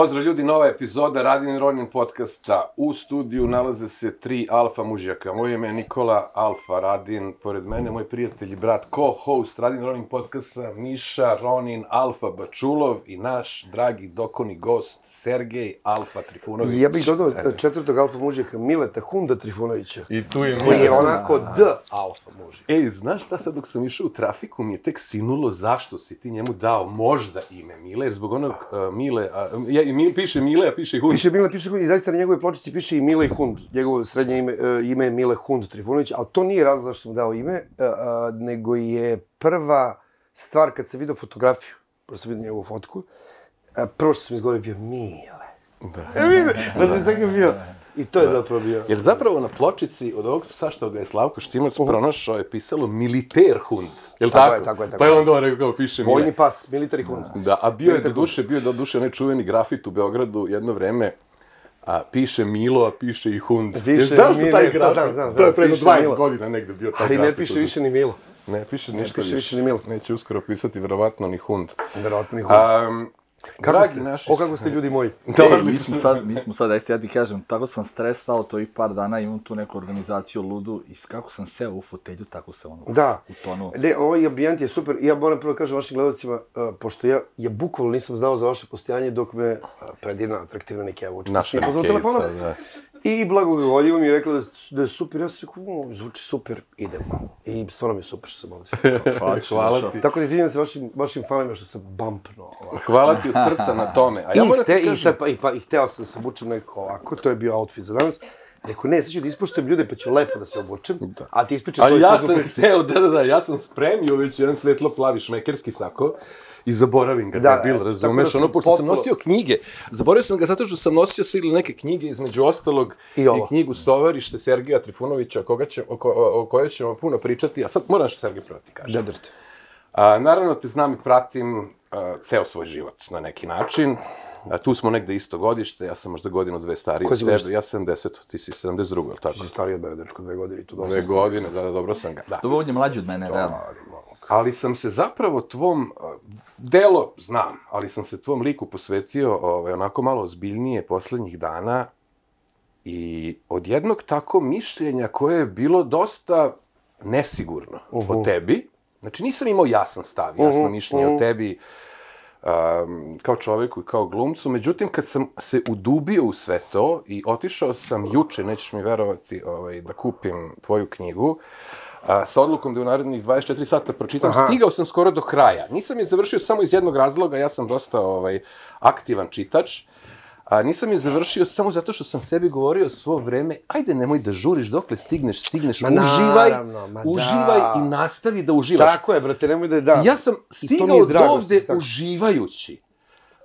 Pozdrav ljudi, nova epizoda Radin Ronin Podcasta. U studiju nalaze se tri alfa mužjaka. Moje ime je Nikola Alfa Radin, pored mene moj prijatelj i brat, co-host Radin Ronin Podcasta, Miša Ronin, Alfa Bačulov i naš dragi dokoni gost Sergej Alfa Trifunović. I ja bih dodao četvrtog alfa mužjaka, Mileta Hunda Trifunovića. I tu je koji je onako D alfa mužjak. Ej, znaš šta, sad dok sam išao u trafiku mi je tek sinulo zašto si ti njemu dao možda ime Mile, jer zbog onog Mile... Piše Mile, a piše i Hund. Piše Mile, piše Hund i zaista na njegove pločici piše i Mile i Hund. Njegovo srednje ime je Mile Hund Trifunović, ali to nije razlog zašto sam dao ime, nego je prva stvar kad sam vidio fotografiju, prosto sam vidio njegovu fotku, prvo što sam izgovorio bio Mile. Da. Razli tako je bio. I to je zapravo bio. Jer zapravo na pločici od ovog psa što ga je Slavko Štimac pronašao je pisalo Militer Hund. Je li tako? Tako je, tako je. Pa je on dobro rekao kao piše Mile. Vojni pas, Militer Hund. Da, a bio je do duše onaj čuveni grafit u Beogradu jedno vreme. Piše Milo, a piše i Hund. Znaš što taj grafit? To je preko 20 godina negde bio taj grafit. Ali ne piše više ni Milo. Ne piše ništa više. Neće uskoro pisati, verovatno ni Hund. Verovatno ni Hund. O, kako ste ljudi moji? Mi smo sad, da ti kažem, tako sam stresao to i par dana, imam tu neku organizaciju ludu i kako sam seo u fotelju, tako sam utonuo. Ne, ovaj ambijent je super. Ja moram prvo kažem vašim gledalcima, pošto ja bukvalno nisam znao za vaše postojanje dok me predivna, atraktivna Nikea Vučić nije poznala telefona. I blagogljivo mi je rekla da je super. Ja sam rekao, zvuči super, idemo. I stvarno mi je super što sam ovdje. Hvala ti. Tako da izvinjam se vašim fanima što sam bumpnuo. Hvala ti od srca na tome. I hteo sam da se obučem nekako ovako. To je bio outfit za danas. Rekao, ne, sad ću da ispoštujem ljude pa ću lepo da se obučem, a ti ispričaš svoju poznu priču. A ja sam hteo, ja sam spremio već jedan svetlo-plavi šmekerski sako. I zaboravim ga, debil, razumeš, ono, pošto sam nosio knjige, zaboravio sam ga zato što sam nosio sve ili neke knjige, između ostalog, i knjigu Stovarište Sergeja Trifunovića, o kojoj ćemo puno pričati, a sad moram što Sergej prvo ti kažem. Da, naravno, te znam i pratim ceo svoj život, na neki način. Tu smo negde isto godište, ja sam možda godinu dve stariji od tebe, ja sam 70, ti si 72, ili tako? Ti si stariji od mene, dečko, 2 godine i tu dosta. 2 godine, da, dobro sam ga, da. Dobro, on je mlađi od mene, realno. Ali sam se zapravo tvom, delo znam, ali sam se tvom liku posvetio onako malo ozbiljnije poslednjih dana i od jednog tako mišljenja koje je bilo dosta nesigurno o tebi. Znači nisam imao jasan stav, jasno mišljenje o tebi kao čoveku i kao glumcu, međutim kad sam se udubio u sve to i otišao sam juče, nećeš mi verovati, da kupim tvoju knjigu, sa odlukom da u narednih 24 sata pročitam, stigao sam skoro do kraja. Nisam je završio samo iz jednog razloga, ja sam dosta aktivan čitač. Nisam je završio samo zato što sam sebi govorio svo vreme, ajde nemoj da žuriš, dokle stigneš, uživaj i nastavi da uživaš. Tako je, brate, nemoj da je da. Ja sam stigao do ovde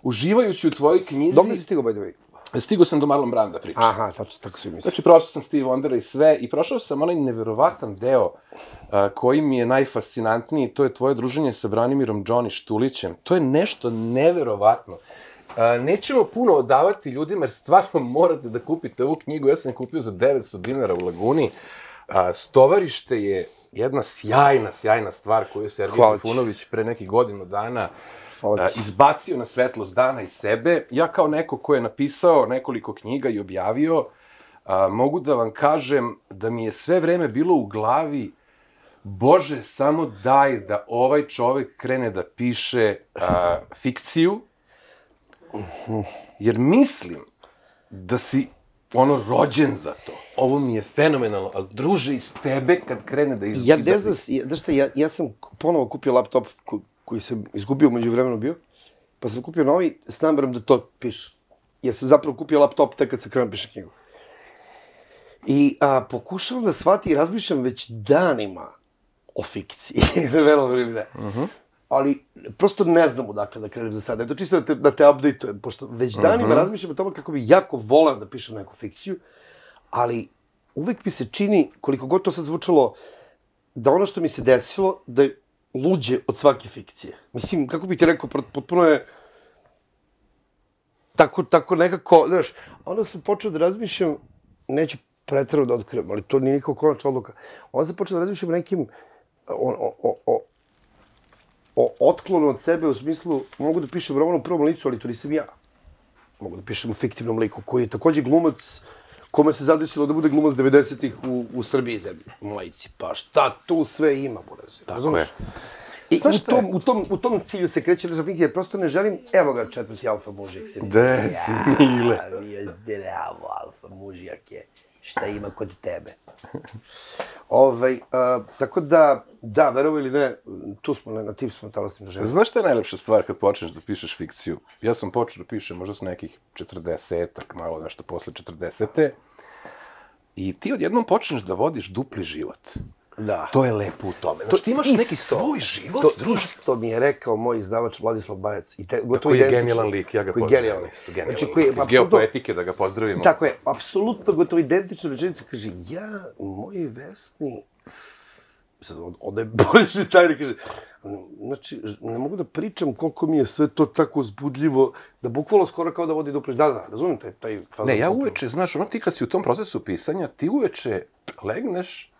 uživajući u tvojoj knjizi. Dokle si stigao, by the way? Stigao sam do Marlon Branda priče. Aha, tako si mislim. Znači, prošao sam Steve Wondera i sve i prošao sam onaj neverovatan deo koji mi je najfascinantniji, to je tvoje druženje sa Branimirom Johnny Štulićem. To je nešto neverovatno. Nećemo puno odavati ljudima, jer stvarno morate da kupite ovu knjigu. Ja sam je kupio za 900 dinara u Laguni. Stovarište je jedna sjajna stvar koju je Sergej Trifunović pre nekih godinu dana izbacio na svetlost dana iz sebe. Ja kao neko ko je napisao nekoliko knjiga i objavio, mogu da vam kažem da mi je sve vreme bilo u glavi Bože, samo daj da ovaj čovek krene da piše fikciju, jer mislim da si ono rođen za to. Ovo mi je fenomenalno, ali druže iz tebe kad krene da izgleda. Ja ne znam, znaš šta, ja sam ponovo kupio laptop koji sam izgubio, međuvremeno bio, pa sam kupio novi s namerom da to pišem. Ja sam zapravo kupio laptop tek kad sam krenuo da pišem knjigu. I pokušavam da shvatim i razmišljam već danima o fikciji, verovatno ili ne. Ali prosto ne znam odakle da krenem za sada. Eto, čisto da te update-ujem, pošto već danima razmišljam o tome kako bi jako volao da pišem neku fikciju, ali uvek mi se čini, koliko god to sad zvučalo, da ono što mi se desilo, da je luđe od svake fikcije. Mislim, kako bih ti rekao, potpuno je tako nekako, znaš, onda sam počeo da razmišljam, neću preterano da otkrivam, ali to nije nikakva konačna odluka, onda sam počeo da razmišljam nekim o otklonu od sebe, u smislu, mogu da pišem roman u prvom licu, ali to nisam ja. mogu da pišem o fiktivnom liku, koji je takođe glumac, kome se zadesilo da bude glumac 90-ih u Srbiji zemlji, u Majici. Pa šta tu sve ima, Boraz? Tako je. I u tom cilju se kreće razvoj fikcije, jer prosto ne želim, evo ga četvrti alfa mužijak se. Gde si, Mile? Ja, zdravo, alfa mužijak je. Šta ima kod tebe? Tako da, da, verovo ili ne, tu smo na tim smo talasnim doživljeni. Znaš šta je najlepša stvar kad počneš da pišeš fikciju? Ja sam počeo da pišem možda sa nekih 40-ak, malo nešto posle 40-te. I ti odjednom počneš da vodiš dupli život. Da. To je lepo u tome. Znaš, ti imaš neki svoj život, druž. Isto mi je rekao moj izdavač Vladislav Bajac. Koji je genijalan lik, ja ga pozdravim. Iz geopoetike da ga pozdravimo. Tako je, apsolutno gotovo identična rečenica. Kaže, ja, moji vesni... Sad, onda je bolje tajne, kaže... Znači, ne mogu da pričam koliko mi je sve to tako uzbudljivo, da bukvalo skoro kao da vodi dupliš. Da, da, razumijem taj... Ne, ja uveče, znaš, ono ti kad si u tom procesu pisanja, ti uveče legneš...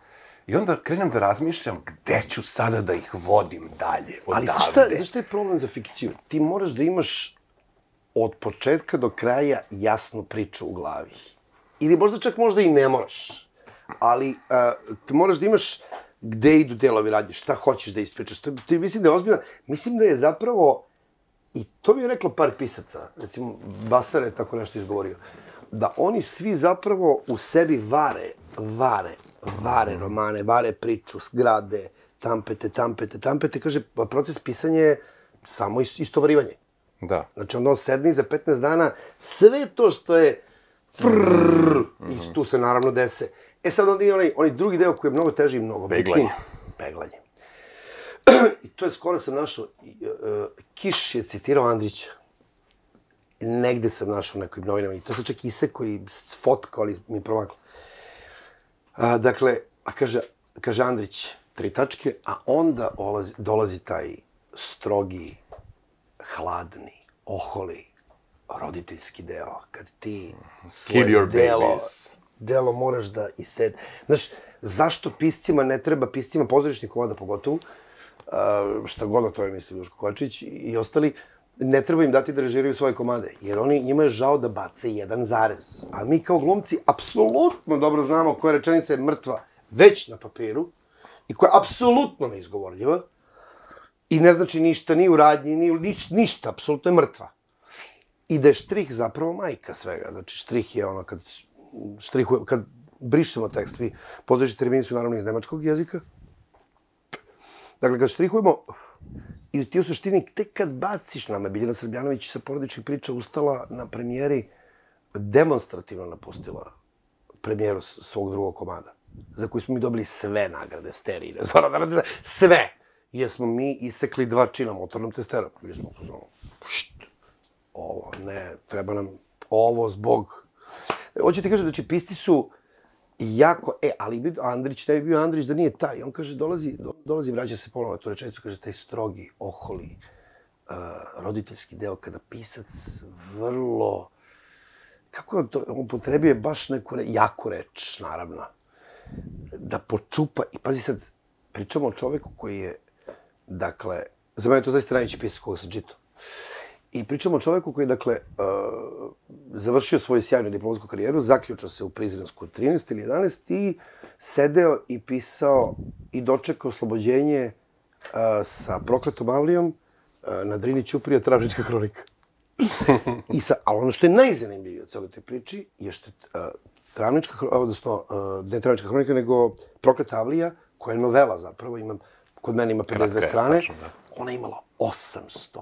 I onda krenem da razmišljam gde ću sada da ih vodim dalje, odavde. Ali zašto je problem za fikciju? Ti moraš da imaš od početka do kraja jasnu priču u glavi. Ili možda čak možda i ne moraš. Ali ti moraš da imaš gde idu delovi radnje, šta hoćeš da ispričaš. Mislim da je ozbiljno. Mislim da je zapravo, i to mi je reklo par pisaca, recimo Basar je tako nešto izgovorio, da oni svi zapravo u sebi vare romane, vare priču, zgrade, tampete. Kaže, proces pisanja je samo istovarivanje. Da. Znači, onda on sedne i za 15 dana sve to što je i tu se naravno dese. E sad onda je onaj drugi deo koji je mnogo teži i mnogo bitniji. Peglanje. I to je skoro sam našao, Kiš je citirao Andrića. Negde sam našao u nekoj novinama i to sam čak isekao i fotkao, ali mi je promaklo. Dakle, kaže Andrić, tri tačke, a onda dolazi taj strogi, hladni, oholi, roditeljski deo. Kad ti svoje delo moraš da isede. Znaš, zašto piscima ne treba, piscima pozorišnih komada pogotovo, šta god o tome misli Duško Kovačić i ostali, ne treba im dati da režiraju svoje komade, jer njima je žao da bace jedan zarez. A mi kao glumci apsolutno dobro znamo koja rečenica je mrtva već na papiru i koja je apsolutno neizgovorljiva i ne znači ništa, ni u radnji, ništa, apsolutno je mrtva. I da je štrih zapravo majka svega. Znači, štrih je ono kad brišemo tekst, vi pozorišni termini su naravno iz nemačkog jezika. Dakle, kad štrihujemo... I ti u suštini, tek kad baciš nama, Biljana Srbljanović sa porodičnih priča ustala na premijeri, demonstrativno napustila premijeru svog drugog komada, za koju smo mi dobili sve nagrade, sterine, sve! Jer smo mi isekli dva čina motornom testerom. Bili smo upoznali, ovo, ne, treba nam ovo zbog... Hoću ti kažem, znači, pisci su jako... ali Andrić, ne bi bio Andrić da nije taj. On kaže, dolazi, vraća se ponovno na tu rečenicu, kaže, taj strogi, oholi, roditeljski deo, kada pisac vrlo... Kako je to? On potrebuje baš neku jaku reč, naravno. Da počupa... I pazi sad, pričamo o čoveku koji je... Dakle, za mene je to zaista najveći pisac koga sam čitao. I pričamo o čoveku koji je, dakle, završio svoju sjajnu diplomatsku karijeru, zaključao se u Prizrenskoj 13 ili 11 i sedeo i pisao i dočekao oslobođenje sa Prokletom Avlijom na Drini Ćuprija, Travnička kronika. Ali ono što je najzanimljivije od celoj te priči je što je Travnička kronika, odnosno ne Travnička kronika, nego Proklet Avlija, koja je novela zapravo, kod mene ima 52 strane, ona je imala 850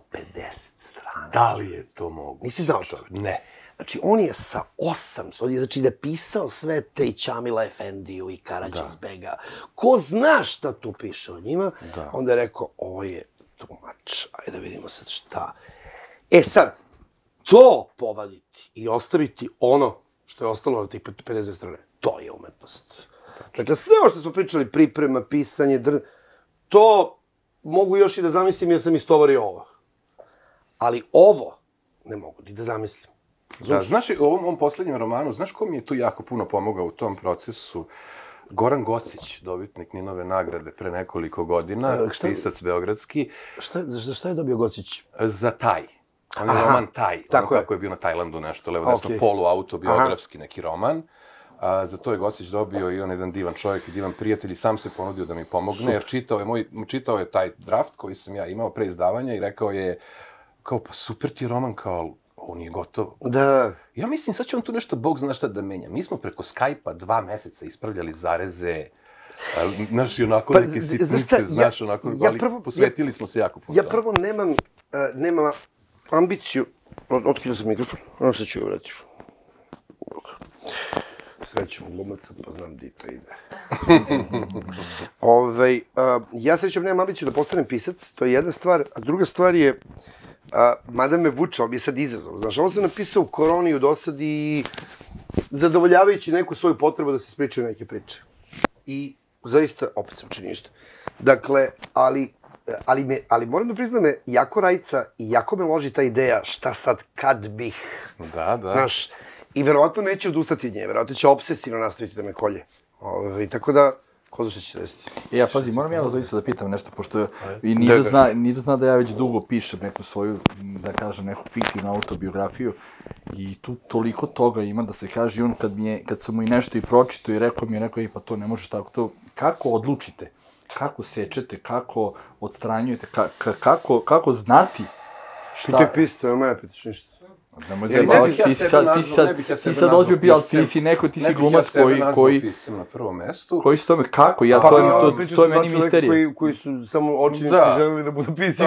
strana. Da li je to moguće? Nisi znao što? Ne. Znači, on je sa 800, znači da je pisao sve te i Ćamila Efendiju i Karađija Sbega. Ko zna šta tu piše o njima, onda je rekao, ovo je tumač, ajde da vidimo sad šta. E sad, to povaditi i ostaviti ono što je ostalo na tih 52 strane, to je umetnost. Dakle, sve ovo što smo pričali, priprema, pisanje, to... Mogu još i da zamislim jer sam istovario ovo. Ali ovo ne mogu ni da zamislim. Znaš, u ovom mom poslednjem romanu, znaš ko mi je tu jako puno pomogao u tom procesu? Goran Gocić, dobitnik Ninove nagrade pre nekoliko godina, pisac beogradski. Za šta je dobio Gocić? Za taj. On je roman taj, ono kako je bio na Tajlandu nešto, levo-desno, poluautobiografski neki roman. Za to je Gocić dobio i on jedan divan čovjek i divan prijatelj i sam se ponudio da mi pomogne, jer čitao je taj draft koji sam ja imao pre izdavanja i rekao je, kao, pa super ti roman, kao, ovo nije gotovo. Da. Ja mislim, sad će on tu nešto, Bog zna šta da menja. Mi smo preko Skype-a 2 meseca ispravljali zareze, znaš i onako neke sitnice, znaš onako, ali posvetili smo se jako puno. Ja prvo nemam ambiciju, otkrio sam mikrofon, ono se ću vratiti. Srećem glumaca, pa znam gdje to ide. Ja srećem nemam ambiciju da postanem pisac, to je jedna stvar, a druga stvar je, mada me vuče, ali mi je sad izazov. Znaš, ovo sam napisao u koroni, u dosadi i zadovoljavajući neku svoju potrebu da se ispričaju neke priče. I zaista, opet sam učinio isto. Dakle, ali moram da priznam me, jako rajca i jako me loži ta ideja šta sad, kad bih. Da, da. Znaš, i verovatno neće odustati od nje, verovatno će obsesivno nastaviti da me kolje. Tako da, ko zna što će se desiti. Ja, pazi, moram ja vas da pitam nešto, pošto i Nido zna da ja već dugo pišem neku svoju, da kažem, neku fiktivnu autobiografiju. I tu toliko toga ima da se kaže, i on kad sam mu i nešto i pročitao i rekao mi je, rekao, pa to ne može tako to. Kako odlučite? Kako sečete? Kako odstranjujete? Kako znati šta... Pite pisca, evo mene pitaš ništa. Ti sad ozbiljno bio, ali ti si neko, ti si glumac koji... Ne bih ja sebe nazvao piscem na prvom mestu. Koji su tome, kako? To je meni misterije. Koji su samo očinski želeli da budu pisci.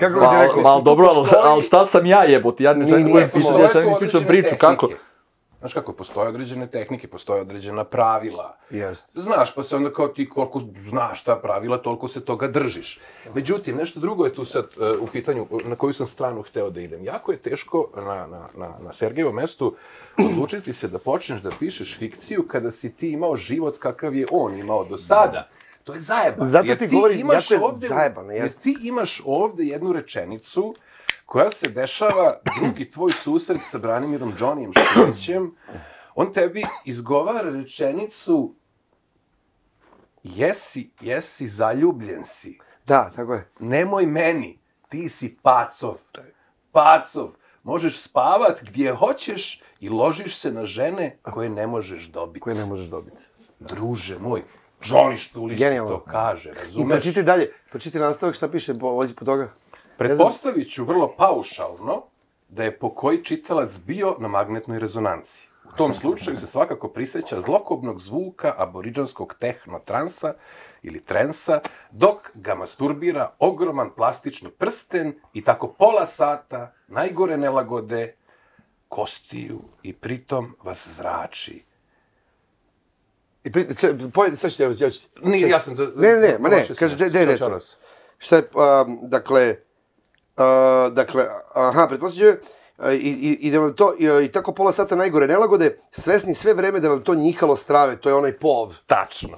Kako bi ti rekao? Ali dobro, ali šta sam ja jeboti? Ja ne želim da budem pisao, ja želim pričam priču, kako? Znaš kako, postoje određene tehnike, postoje određena pravila. Znaš, pa se onda kao ti koliko znaš ta pravila, toliko se toga držiš. Međutim, nešto drugo je tu sad u pitanju na koju sam stranu hteo da idem. Jako je teško na Sergejevom mestu odlučiti se da počneš da pišeš fikciju kada si ti imao život kakav je on imao do sada. To je zajebano. Zato ti govorim, jako je zajebano. Jer ti imaš ovde jednu rečenicu koja se dešava drugi tvoj susret sa Branimirom Johnnyem Štulićem, on tebi izgovara rečenicu jesi, zaljubljen si. Da, tako je. Nemoj meni, ti si pacov. Možeš spavat gdje hoćeš i ložiš se na žene koje ne možeš dobiti. Druže moj, Johnny Štulić to kaže, razumeš? I pročiti dalje, pročiti nastavak šta piše, vozi po toga. Pretpostavit ću vrlo paušalno da je pokoji čitalac bio na magnetnoj rezonanci. U tom slučaju se svakako prisjeća zlokobnog zvuka aboridžanskog tehnotransa ili trensa, dok ga masturbira ogroman plastični prsten i tako pola sata najgore nelagode kostiju i pritom vas zrači. I pritom, sad ću te, Nije, ja sam... Ne, kaže, daj to. Šta je, dakle... Dakle, pretpostavljaju, i tako pola sata najgore nelagode, svesni sve vreme da vam to njihalo strave, to je onaj pov. Tačno.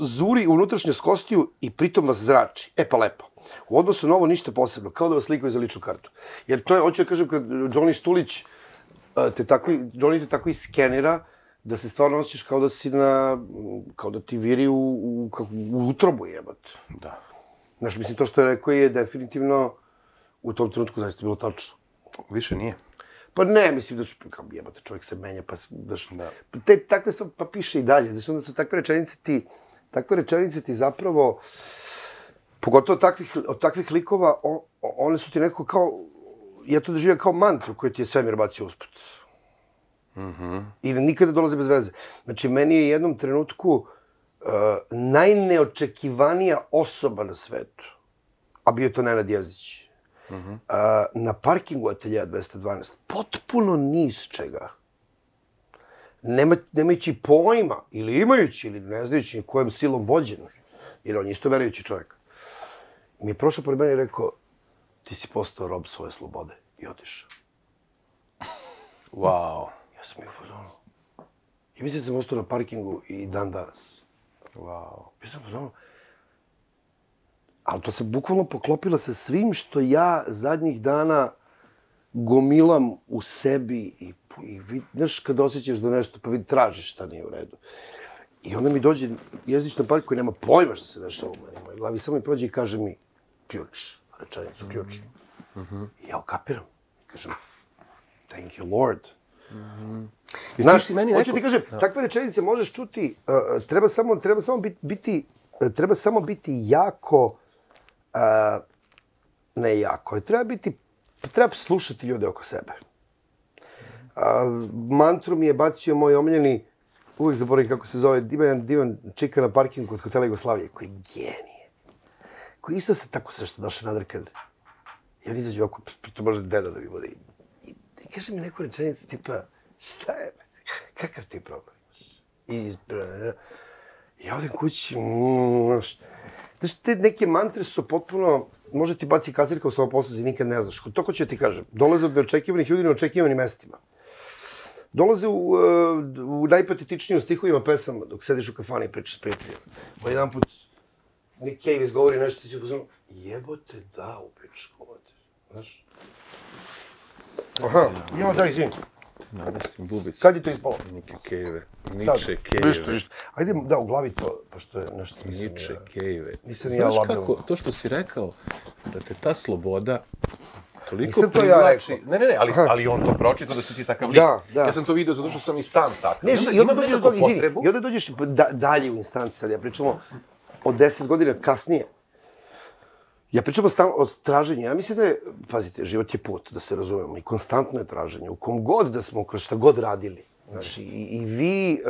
Zuri unutrašnjost kostiju i pritom vas zrači. E pa lepo. U odnosu na ovo ništa posebno, kao da vas slikaju za ličnu kartu. Jer to je, hoću da kažem, kad Johnny Štulić te tako iskenira, da se stvarno osjećaš kao da ti viri u utrobu jebat. Da. Znaš, mislim, to što je rekao je definitivno u tom trenutku zaista bilo tačno. Više nije. Pa ne, mislim da ću, kao jebate, čovjek se menja, pa daš... Te takve stvari, pa piše i dalje. Znači, onda su takve rečenice ti zapravo, pogotovo od takvih likova, one su ti neko kao, ja to doživljam kao mantru koju ti je svemir bacio usput. I nikada dolaze bez veze. Znači, meni je u jednom trenutku najneočekivanija osoba na svetu, a bio je to Nenad Jezdić, na parkingu ateljeja 212, potpuno ni iz čega, nemajući pojma, ili imajući, ili ne znajući kojom silom vođen, jer on je isto verujući čovjek, mi je prošao pored mene i rekao, ti si postao rob svoje slobode i otišao. Wow. Ja sam je u fazonu. I mislim da sam ostao na parkingu i dan danas. Wow. Mislim u fazonu. Ali to se bukvalno poklopilo sa svim što ja zadnjih dana gomilam u sebi i znaš kada osjećaš da nešto, pa vidi, tražiš šta nije u redu. I onda mi dođe Jezdić na park koji nema pojma što se dešava u meni moj glavi, samo mi prođe i kaže mi ključ, rečenicu ključ. I ja okapiram. kažem, thank you, Lord. Znaš, hoću ti kažem, takve rečenice možeš čuti, treba samo biti jako, ne jako, treba slušati ljude oko sebe. Mantru mi je bacio moj omiljeni, uvijek zaboravim kako se zove, ima jedan divan čika na parkingu kod hotela Jugoslavije, koji je genije. Koji isto se tako sve što došao nadrkan. I on izađe ovako, to može deda da mi bude. I kaže mi neku rečenicu tipa, šta je, kakav ti problem imaš? I ja odim kući, znaš, te neke mantre su potpuno, može ti baci kasirka u samoposluzi, nikad ne znaš. To ko ću ti kažem, dolaze od neočekivanih ljudi na očekivanim mestima. Dolaze u najpatetičnijim stihovima pesama, dok sediš u kafani i pričaš s prijateljima. O jedan put Nick Cave izgovori nešto, ti si ufuzno, jebote da u pičku, znaš? Aha, imamo da, izvim. Namestim bubicu. Kad je to ispalo? Nick Cave. Niče Cave. Ništa, ništa. Ajde da u glavi to, pošto je nešto nisam ja... Niče Cave. Nisam ja labio. Znaš kako, to što si rekao, da te ta sloboda... Nisam to ja rekao. Ne, ne, ne, ali on to pročitao da si ti takav lik. Ja sam to vidio zato što sam i sam takav. I onda dođeš dalje u instanci, sad ja pričamo od 10 godina kasnije. Ja pričam o traženju. Ja mislim da je, pazite, život je put, da se razumemo, i konstantno je traženje. U kom god da smo, kroz šta god radili. Znači, i vi,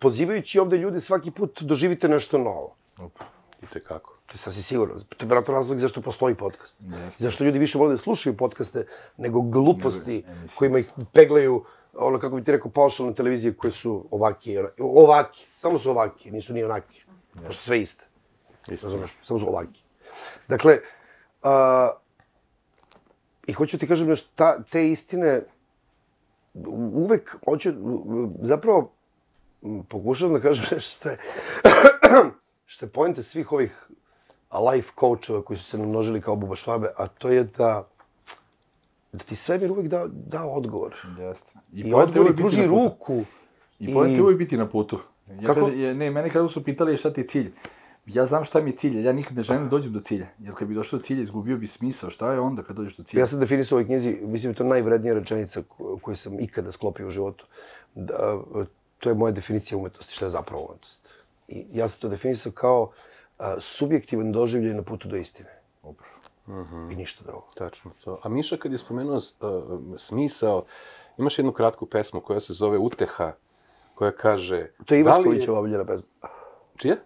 pozivajući ovde ljude, svaki put doživite nešto novo. I tekako. To je sasvim sigurno. To je vjerojatno razlog zašto postoji podcast. Zašto ljudi više vole da slušaju podcaste nego gluposti kojima ih peglaju, ono, kako bi ti rekao, paušalne televizije koje su ovaki. Ovaki. Samo su ovaki, nisu ni onaki. Pošto sve iste. Razumeš? Samo su ovaki. Dakle, i hoću ti kažem nešto, te istine uvek hoću, zapravo pokušam da kažem nešto što je poenta svih ovih life coachova koji su se namnožili kao buba švabe, a to je da ti svemir uvek dao odgovor. I odgovor pruži ruku. I poenta uvek biti na putu. Ne, mene kada su pitali šta ti je cilj. Ja znam šta mi je cilj, ja nikad ne želim da dođem do cilja. Jer kad bi došao do cilja, izgubio bi smisao. Šta je onda kad dođeš do cilja? Ja sam definisao u ovoj knjizi, mislim da je to najvrednija rečenica koju sam ikada sklopio u životu. To je moja definicija umetnosti, šta je zapravo umetnost. I ja sam to definisao kao subjektivan doživljaj na putu do istine. I ništa drugo. Tačno to. A Miša, kad je spomenuo smisao, imaš jednu kratku pesmu koja se zove Uteha, koja kaže... To je Ivačkovićeva omiljena pesma. Čija?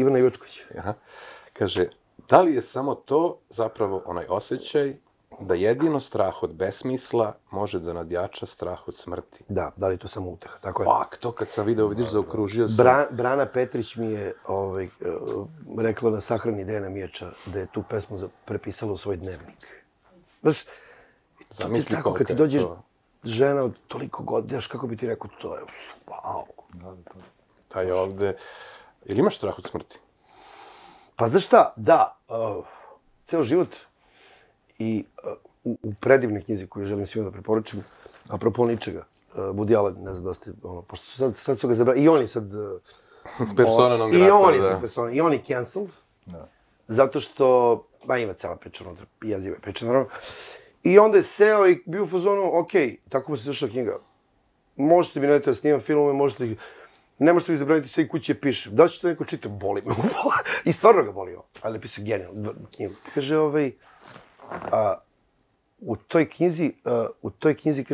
Ivana Ivačković. Kaže, da li je samo to zapravo onaj osjećaj da jedino strah od besmisla može da nadjača strah od smrti? Da, da li je to samo uteha, tako je. Fak, to kad sam video, vidiš, zaokružio sam. Brana Petrić mi je rekla na sahrani Dejana Mijača da je tu pesmu prepisala u svoj dnevnik. Znaš, to ti je tako, kad ti dođeš žena od toliko godina, kako bi ti rekao, to je, wow. Da je ovde... Ili imaš strah od smrti? Pa znaš šta, da, ceo život i u predivnoj knjizi koju želim svima da preporučim, apropo ničega, Budi Alen, ne znam da ste, pošto sad su ga zabrali, i oni sad... Persona non grata, da. I oni sad persona, i oni cancelled, zato što, ima cela priča, i ja zivaju priča, naravno. I onda je seo i bio u fazonu, okej, tako mu se završila knjiga. Možete mi naći da snimam filmove, možete ih... Ne možete mi zabraniti sve i kuće pišem. Da li će to neko čitati? Boli me. I stvarno ga boli ovo. Ali je pisao genijalno knjigu. Kaže, u toj knjizi,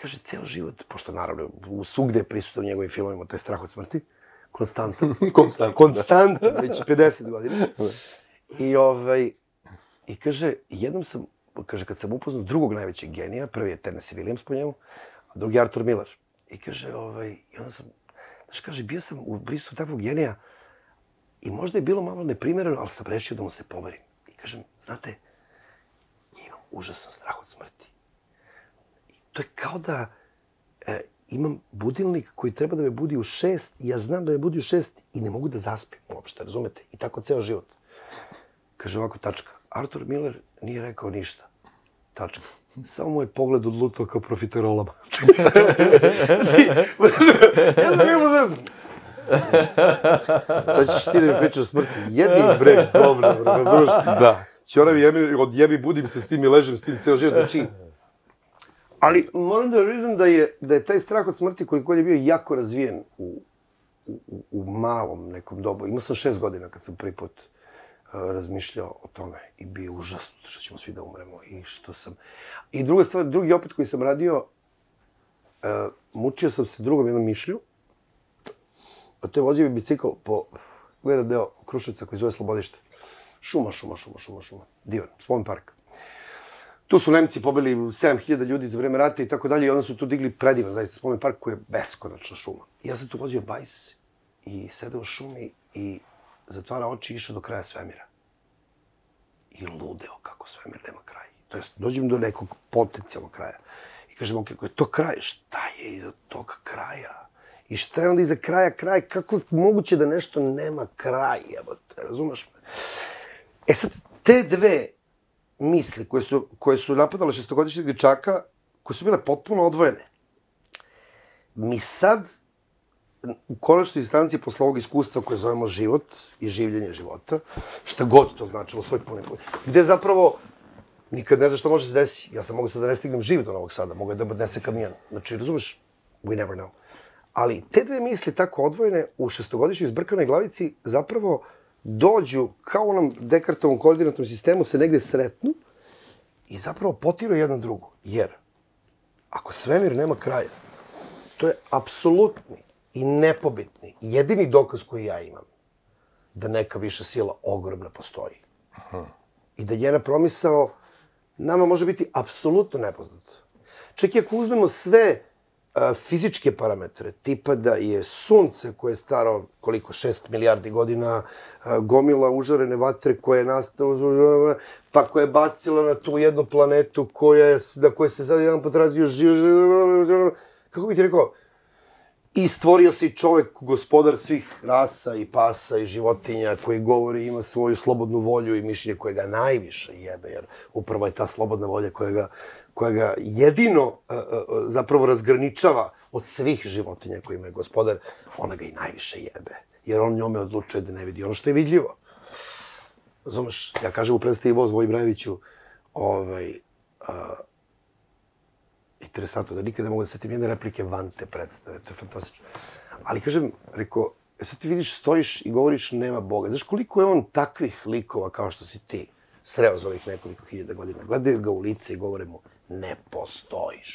kaže, ceo život, pošto naravno, svugde je prisutno u njegovim filmovima, to je strah od smrti, konstantan. Konstantan, već 50 godina. I kaže, jednom sam, kaže, kad sam upoznao drugog najvećeg genija, prvi je Tennessee Williams po njemu, a drugi je Arthur Miller. I kaže, i onda sam, znaš, kaže, bio sam u prisustvu takvog genija i možda je bilo malo neprimereno, ali sam rešio da mu se pomerim. I kažem, znate, ja imam užasan strah od smrti. To je kao da imam budilnik koji treba da me budi u 6, ja znam da me budi u 6 i ne mogu da zaspim uopšte, razumete? I tako ceo život. Kaže ovako, tačka, Arthur Miller nije rekao ništa, tačka. Samo mu je pogled odlutao kao profiterolama. Ja sam imao zemlju. Sad ćeš ti da mi pričaš o smrti. Jedi ih, bre, govno, bre, razumiješ? Da. Ćoravi Emir, odjebi, budim se s tim I ležem s tim ceo život. Znači, ali moram da vidim da je taj strah od smrti koliko je bio jako razvijen u malom nekom dobu. Imao sam 6 godina kad sam prvi put razmišljao o tome I bio užasno što ćemo svi da umremo I što sam... I druga stvar, drugi opet koji sam radio, mučio sam se drugom jednom mišlju, a to je vozio bi bicikl po jedan deo Kruševca koji zove Slobodište. Šuma. Divan, spomen park. Tu su Nemci pobili 7000 ljudi za vreme rata I tako dalje I onda su tu digli predivan, zaista, spomen park koji je beskonačna šuma. I ja sam tu vozio bajs I sedeo u šumi I zatvara oči I išao do kraja svemira. I ludeo kako svemir nema kraj. To jest, dođem do nekog potencijalnog kraja. I kažem, ok, ako je to kraj, šta je iza tog kraja? I šta je onda iza kraja kraj? Kako je moguće da nešto nema kraj? Evo, razumeš me? E sad, te dve misli koje su napadale šestogodišnjeg dječaka, koje su bile potpuno odvojene, mi sad, u konačnoj distanci posle ovog iskustva koje zovemo život I življenje života, šta god to značilo, svoj puni put, gde zapravo nikad ne zna što može se desi. Ja sam mogu sad da ne stignem živ do Novog Sada, mogu da odnese kamion. Znači, razumeš? We never know. Ali te dve misli tako odvojene u šestogodišnjoj izbrkanoj glavici zapravo dođu kao u onom Dekartovom koordinatnom sistemu, se negde sretnu I zapravo potiraju jedan drugu. Jer, ako svemir nema kraja, to je apsolutni I nepobitni, jedini dokaz koji ja imam, da neka viša sila ogromna postoji. I da njena promisao nama može biti apsolutno nepoznata. Čak I ako uzmemo sve fizičke parametre, tipa da je sunce koje je staro koliko, 6 milijardi godina, gomila užarene vatre koja je nastala, pa koja je bacila na tu jednu planetu na kojoj se sad jedan pot razvio živ... Kako bih ti rekao? I stvorio se I čovek, gospodar svih rasa I pasa I životinja koji govori ima svoju slobodnu volju I mišljenje koje ga najviše jebe, jer upravo je ta slobodna volja koja ga jedino zapravo razgraničava od svih životinja koje ima gospodar, ona ga I najviše jebe, jer on njome odlučuje da ne vidi ono što je vidljivo. Razumeš, ja kažem u predstavi Voji Brajeviću, interesantno, da nikada mogu da setim jedne replike van te predstave, to je fantastično. Ali kažem, rekao, sad ti vidiš, stojiš I govoriš nema Boga. Znaš koliko je on takvih likova kao što si ti sreo za ovih nekoliko 1000 godina? Gledaju ga u lice I govore mu, ne postojiš.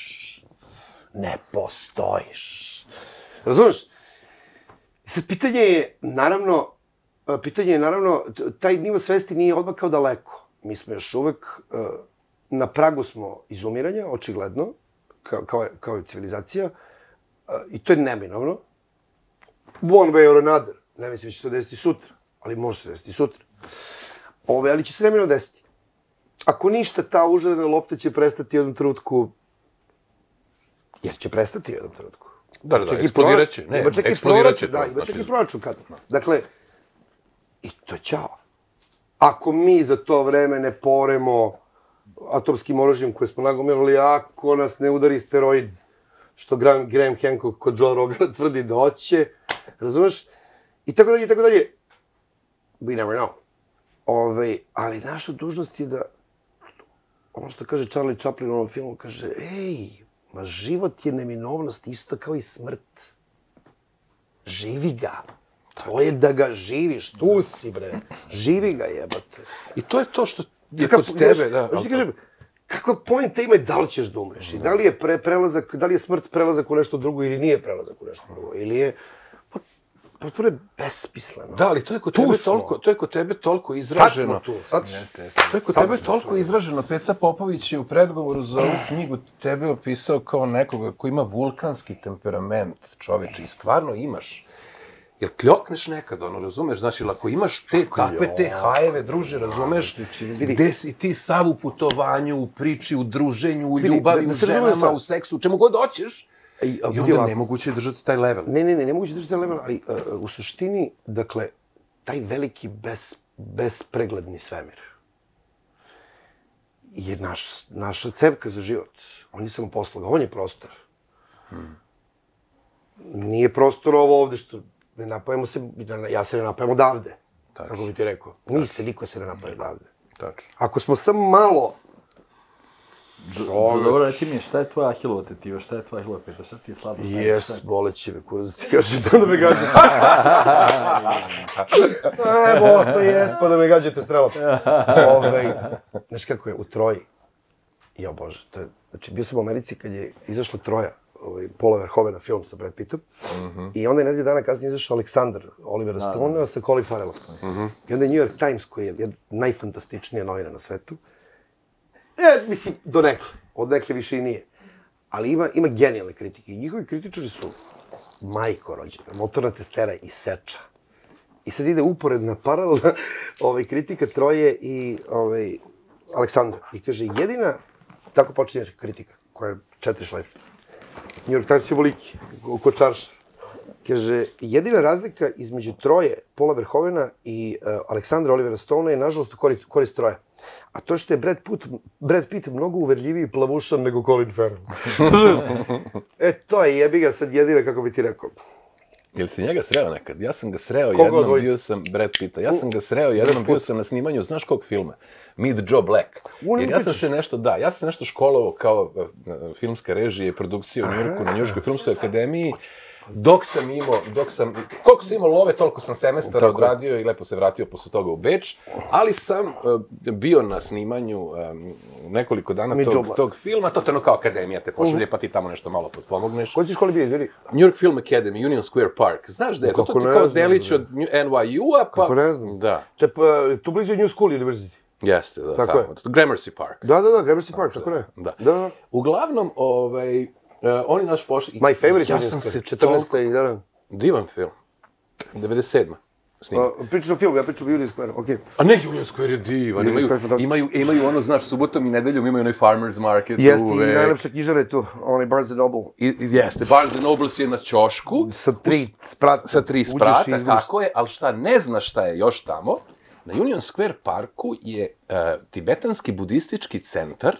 Ne postojiš. Razumeš? Sad, pitanje je, naravno, taj nivo svesti nije odmakao daleko. Mi smo još uvek, na pragu smo izumiranja, očigledno, kao I civilizacija, I to je neminovno. One way or another. Ne mislim da će to desiti sutra, ali može se desiti sutra. Ali će se neminovno desiti. Ako ništa, ta užarena lopta će prestati u jednom trenutku, jer će prestati u jednom trenutku. Da, eksplodirat će. Ne, eksplodirat će. Da, ima čak I proračun kada. Dakle, I to je ćao. Ako mi za to vreme ne poremo atomskim oružjem koje smo nagomilali, ako nas ne udari steroid, što Graham Hancock kod Joe Rogana tvrdi da hoće, razumeš? I tako dalje. We never know. Ali naša dužnost je da, ono što kaže Charlie Chaplin u onom filmu, kaže, ma život je neminovnost isto kao I smrt. Živi ga. To je da ga živiš, tu si bre. Živi ga jebate. I to je to što je kod tebe, da. Znači ti kažem, kakva poenta ima je da li ćeš da umreš I da li je smrt prelazak u nešto drugo ili nije prelazak u nešto drugo, ili je potpuno je besmisleno. Da, ali to je kod tebe toliko izraženo. Peca Popović je u predgovoru za ovu knjigu tebe opisao kao nekoga koji ima vulkanski temperament, čoveče, I stvarno imaš. Jer kljokneš nekad, ono, razumeš? Znači, ako imaš takve te hajeve, druže, razumeš? Gde si ti sav u putovanju, u priči, u druženju, u ljubavi, u ženama, u seksu, u čemu god hoćeš. I onda nemoguće je držati taj level. Ne, nemoguće je držati taj level, ali u suštini, dakle, taj veliki, bespregledni svemir je naša cevka za život. On je samo posluga, on je prostor. Nije prostor ovo ovde što... Ne napajemo se, ja se ne napajem odavde, kako bi ti rekao. Mi se, niko se ne napaje odavde. Tačno. Ako smo samo malo... Dobro, reći mi je, šta je tvoja Ahilova tetiva, šta je tvoja Ahilova peta, šta ti je slabo? Jes, boleći me, kurac, da ti kažete, da me gađate. Evo, to jes, pa da me gađate strelom. Znaš kako je, u Troji, ja bože, to je, znači, bio sam u Americi kad je izašla Troja, Paula Verhovena film sa Brad Pittom, i onda je nedelju dana kasnije izašao Aleksandar Olivera Stone sa Colin Farrellom. I onda je New York Times, koji je najfantastičnija novina na svetu, mislim, do nekle. Od nekle više i nije. Ali ima genijalne kritike. I njihovi kritičari su majko rođena, motorna testera i seča. I sad ide uporedna, paralelna kritika Troje i Aleksandra. I kaže, jedina, tako počinje kritika, koja je 4 šlajfna. New York Times je voliki, ko čarša. Kaže, jedina razlika između Troje, Paula Verhovena i Aleksandra Olivera Stone je, nažalost, korist Troja. A to što je Brad Pitt mnogo uverljiviji i plavušan nego Colin Farrell. E, to je jebi ga sad jedina, kako bi ti rekao. Jel si njega sreo nekad? Ja sam ga sreo jednom, bio sam Brad Pitta. Ja sam ga sreo jednom, bio sam na snimanju, znaš kog filma? Meet Joe Black. Jer ja sam se nešto, da, ja sam nešto školovao kao filmska režija i produkcija u Njujorku, na Njujorskoj filmskoj akademiji. Koliko sam imao love, toliko sam semestara odradio i lepo se vratio posle toga u Beč, ali sam bio na snimanju nekoliko dana tog filma, to je kao akademija te pošalje, pa ti tamo nešto malo potpomogneš. Koji si školi bio, izvini? New York Film Academy, Union Square Park, znaš da je to, to ti kao delić od NYU-a, pa... Kako ne znam, to blizu New School University. Jeste, da, tamo, Gramercy Park. Da, Gramercy Park, tako ne. Da. Uglavnom, oni naš pošli... My favorite, ja sam se 14. Divan film. 97. snima. Pričaš o filmu, ja pričam o Union Square, okej. A ne, Union Square je divan. Imaju ono, znaš, subotom i nedeljom imaju onaj farmers market. Jeste, i najlepša knjižara je tu, onaj Barnes & Noble. Jeste, Barnes & Noble je na ćošku. Sa tri sprata, tako je, ali šta ne znaš šta je još tamo. Na Union Square Parku je tibetanski budistički centar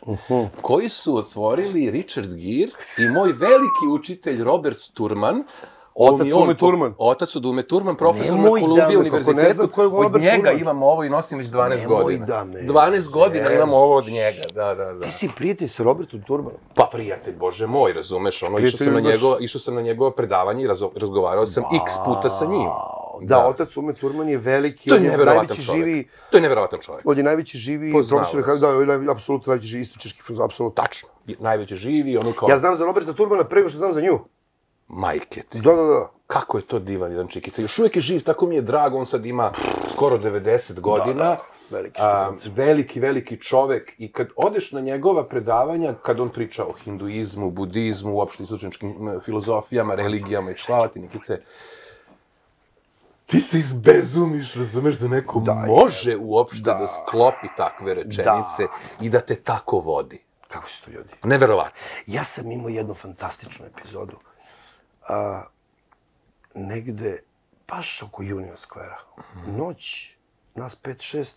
koji su otvorili Richard Gere i moj veliki učitelj Robert Turman. Otac od Ume Turman, profesor na Kolumbija univerzitetu. Od njega imam ovo i nosim već 12 godina. 12 godina imam ovo od njega. Ti si prijatelj sa Robertom Turmanom? Pa prijatelj, bože moj, razumeš. Išao sam na njegovo predavanje i razgovarao sam x puta sa njim. Da, otac Ume Turman je veliki, on je najveći živi... To je nevjerovatan čovjek. On je najveći živi profesor, da, apsolutno najveći živi istočeški film, apsolutno. Tačno. Najveći živi, ono kao... Ja znam za Roberta Turmana prego što znam za nju. Majke ti. Da. Kako je to divan jedan čikica. Još uvijek je živ, tako mi je drago, on sad ima skoro 90 godina. Veliki čovek. I kad odeš na njegova predavanja, kad on priča o hinduizmu, budizmu, uopšte istočničkim filozofijama, religijama i šlava ti, Nikice, ti se izbezumiš, razumeš da neko može uopšte da sklopi takve rečenice i da te tako vodi. Kako su to ljudi? Neverovatno. Ja sam imao jednu fantastičnu epizodu. Negde, baš oko Union Square-a, noć, nas 5-6,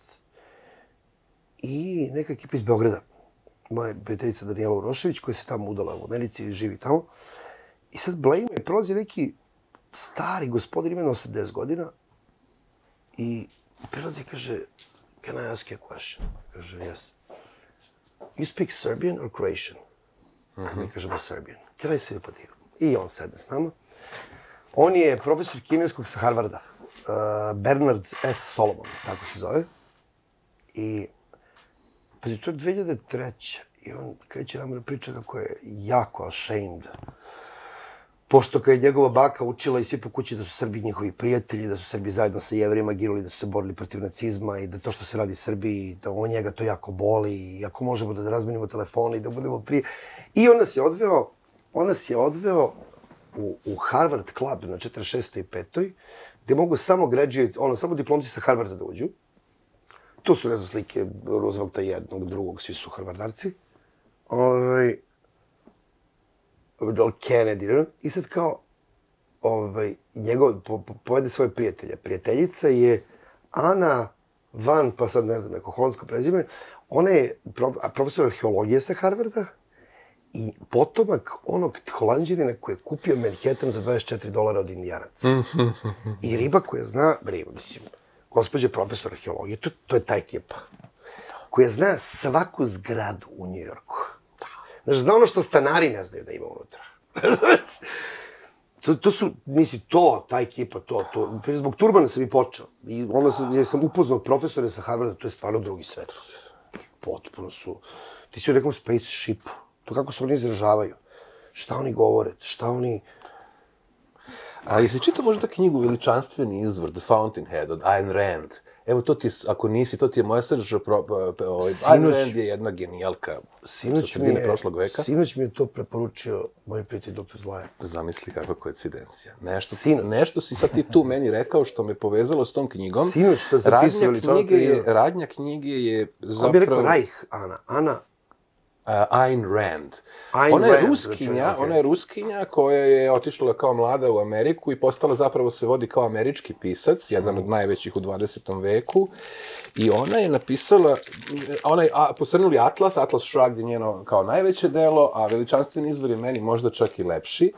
i neka ekipa iz Beograda, moja prijateljica Danijela Urošević, koja se tamo udala u Americi i živi tamo, i sad blejima i prolazi neki stari gospodin, imeno 80 godina, i prelazi i kaže, can I ask you a question? Kaže, yes. You speak Serbian or Croatian? Mi kažemo Serbian. Can I say about you? I on sedne s nama. On je profesor kineskog sa Harvarda. Bernard S. Solomon, tako se zove. I, pazi, to je 2003. I on kreće nama da priča kako je jako ashamed. Pošto kad je njegova baka učila i svi po kući da su Srbi njihovi prijatelji, da su Srbi zajedno sa Jevrima ginuli, da su se borili protiv nacizma i da to što se radi Srbiji, da on njega to jako boli i ako možemo da razmenimo telefone i da budemo prije... I on nas je odveo... On nas je odveo u Harvard Club na 46. i 5. gde mogu samo graduate, ono, samo diplomci sa Harvarda da uđu. Tu su, ne znam, slike Roosevelta jednog, drugog, svi su harvardarci. John Kennedy. I sad kao, njegov, povede svoje prijatelje. Prijateljica je Ana Van, pa sad ne znam, neko holandsko prezime. Ona je profesor arheologije sa Harvarda. I potomak onog Holanđanina koji je kupio Manhattan za $24 od Indijanaca. I riba koja zna, riba, mislim, gospođa profesor arheologije, to je taj tipa. koja zna svaku zgradu u Njujorku. Znaš, zna ono što stanari ne znaju da ima unutra. To su, misli, ta ekipa, to. Zbog Turmana sam i počeo. I onda sam upoznao profesore sa Harvarda, to je stvarno drugi svet. Potpuno su... Ti si u nekom spaceshipu. To kako se oni izražavaju. Šta oni govore, šta oni... A jesi čitao možda knjigu Veličanstveni izvor, The Fountainhead, od Ayn Rand? Evo, to ti je, ako nisi, to ti je moja srž... Ayn Rand je jedna genijalka sa sredine prošlog veka. Sinoć mi je to preporučio moj prijatelj doktor Zlaja. Zamisli kakva koincidencija. Nešto si sad ti tu meni rekao što me povezalo s tom knjigom. Sinoć što je zapisao Veličanstveni izvor. Radnja knjige je zapravo... On bi rekao Reich, Ana... Ayn Rand. Ona je Ruskinja koja je otišla kao mlada u Ameriku i postala zapravo se vodi kao američki pisac, jedan od najvećih u 20. veku. I ona je napisala, ona je posrnuli Atlas Shrugged je njeno kao najveće delo, a Veličanstveni izvor je meni možda čak i lepši.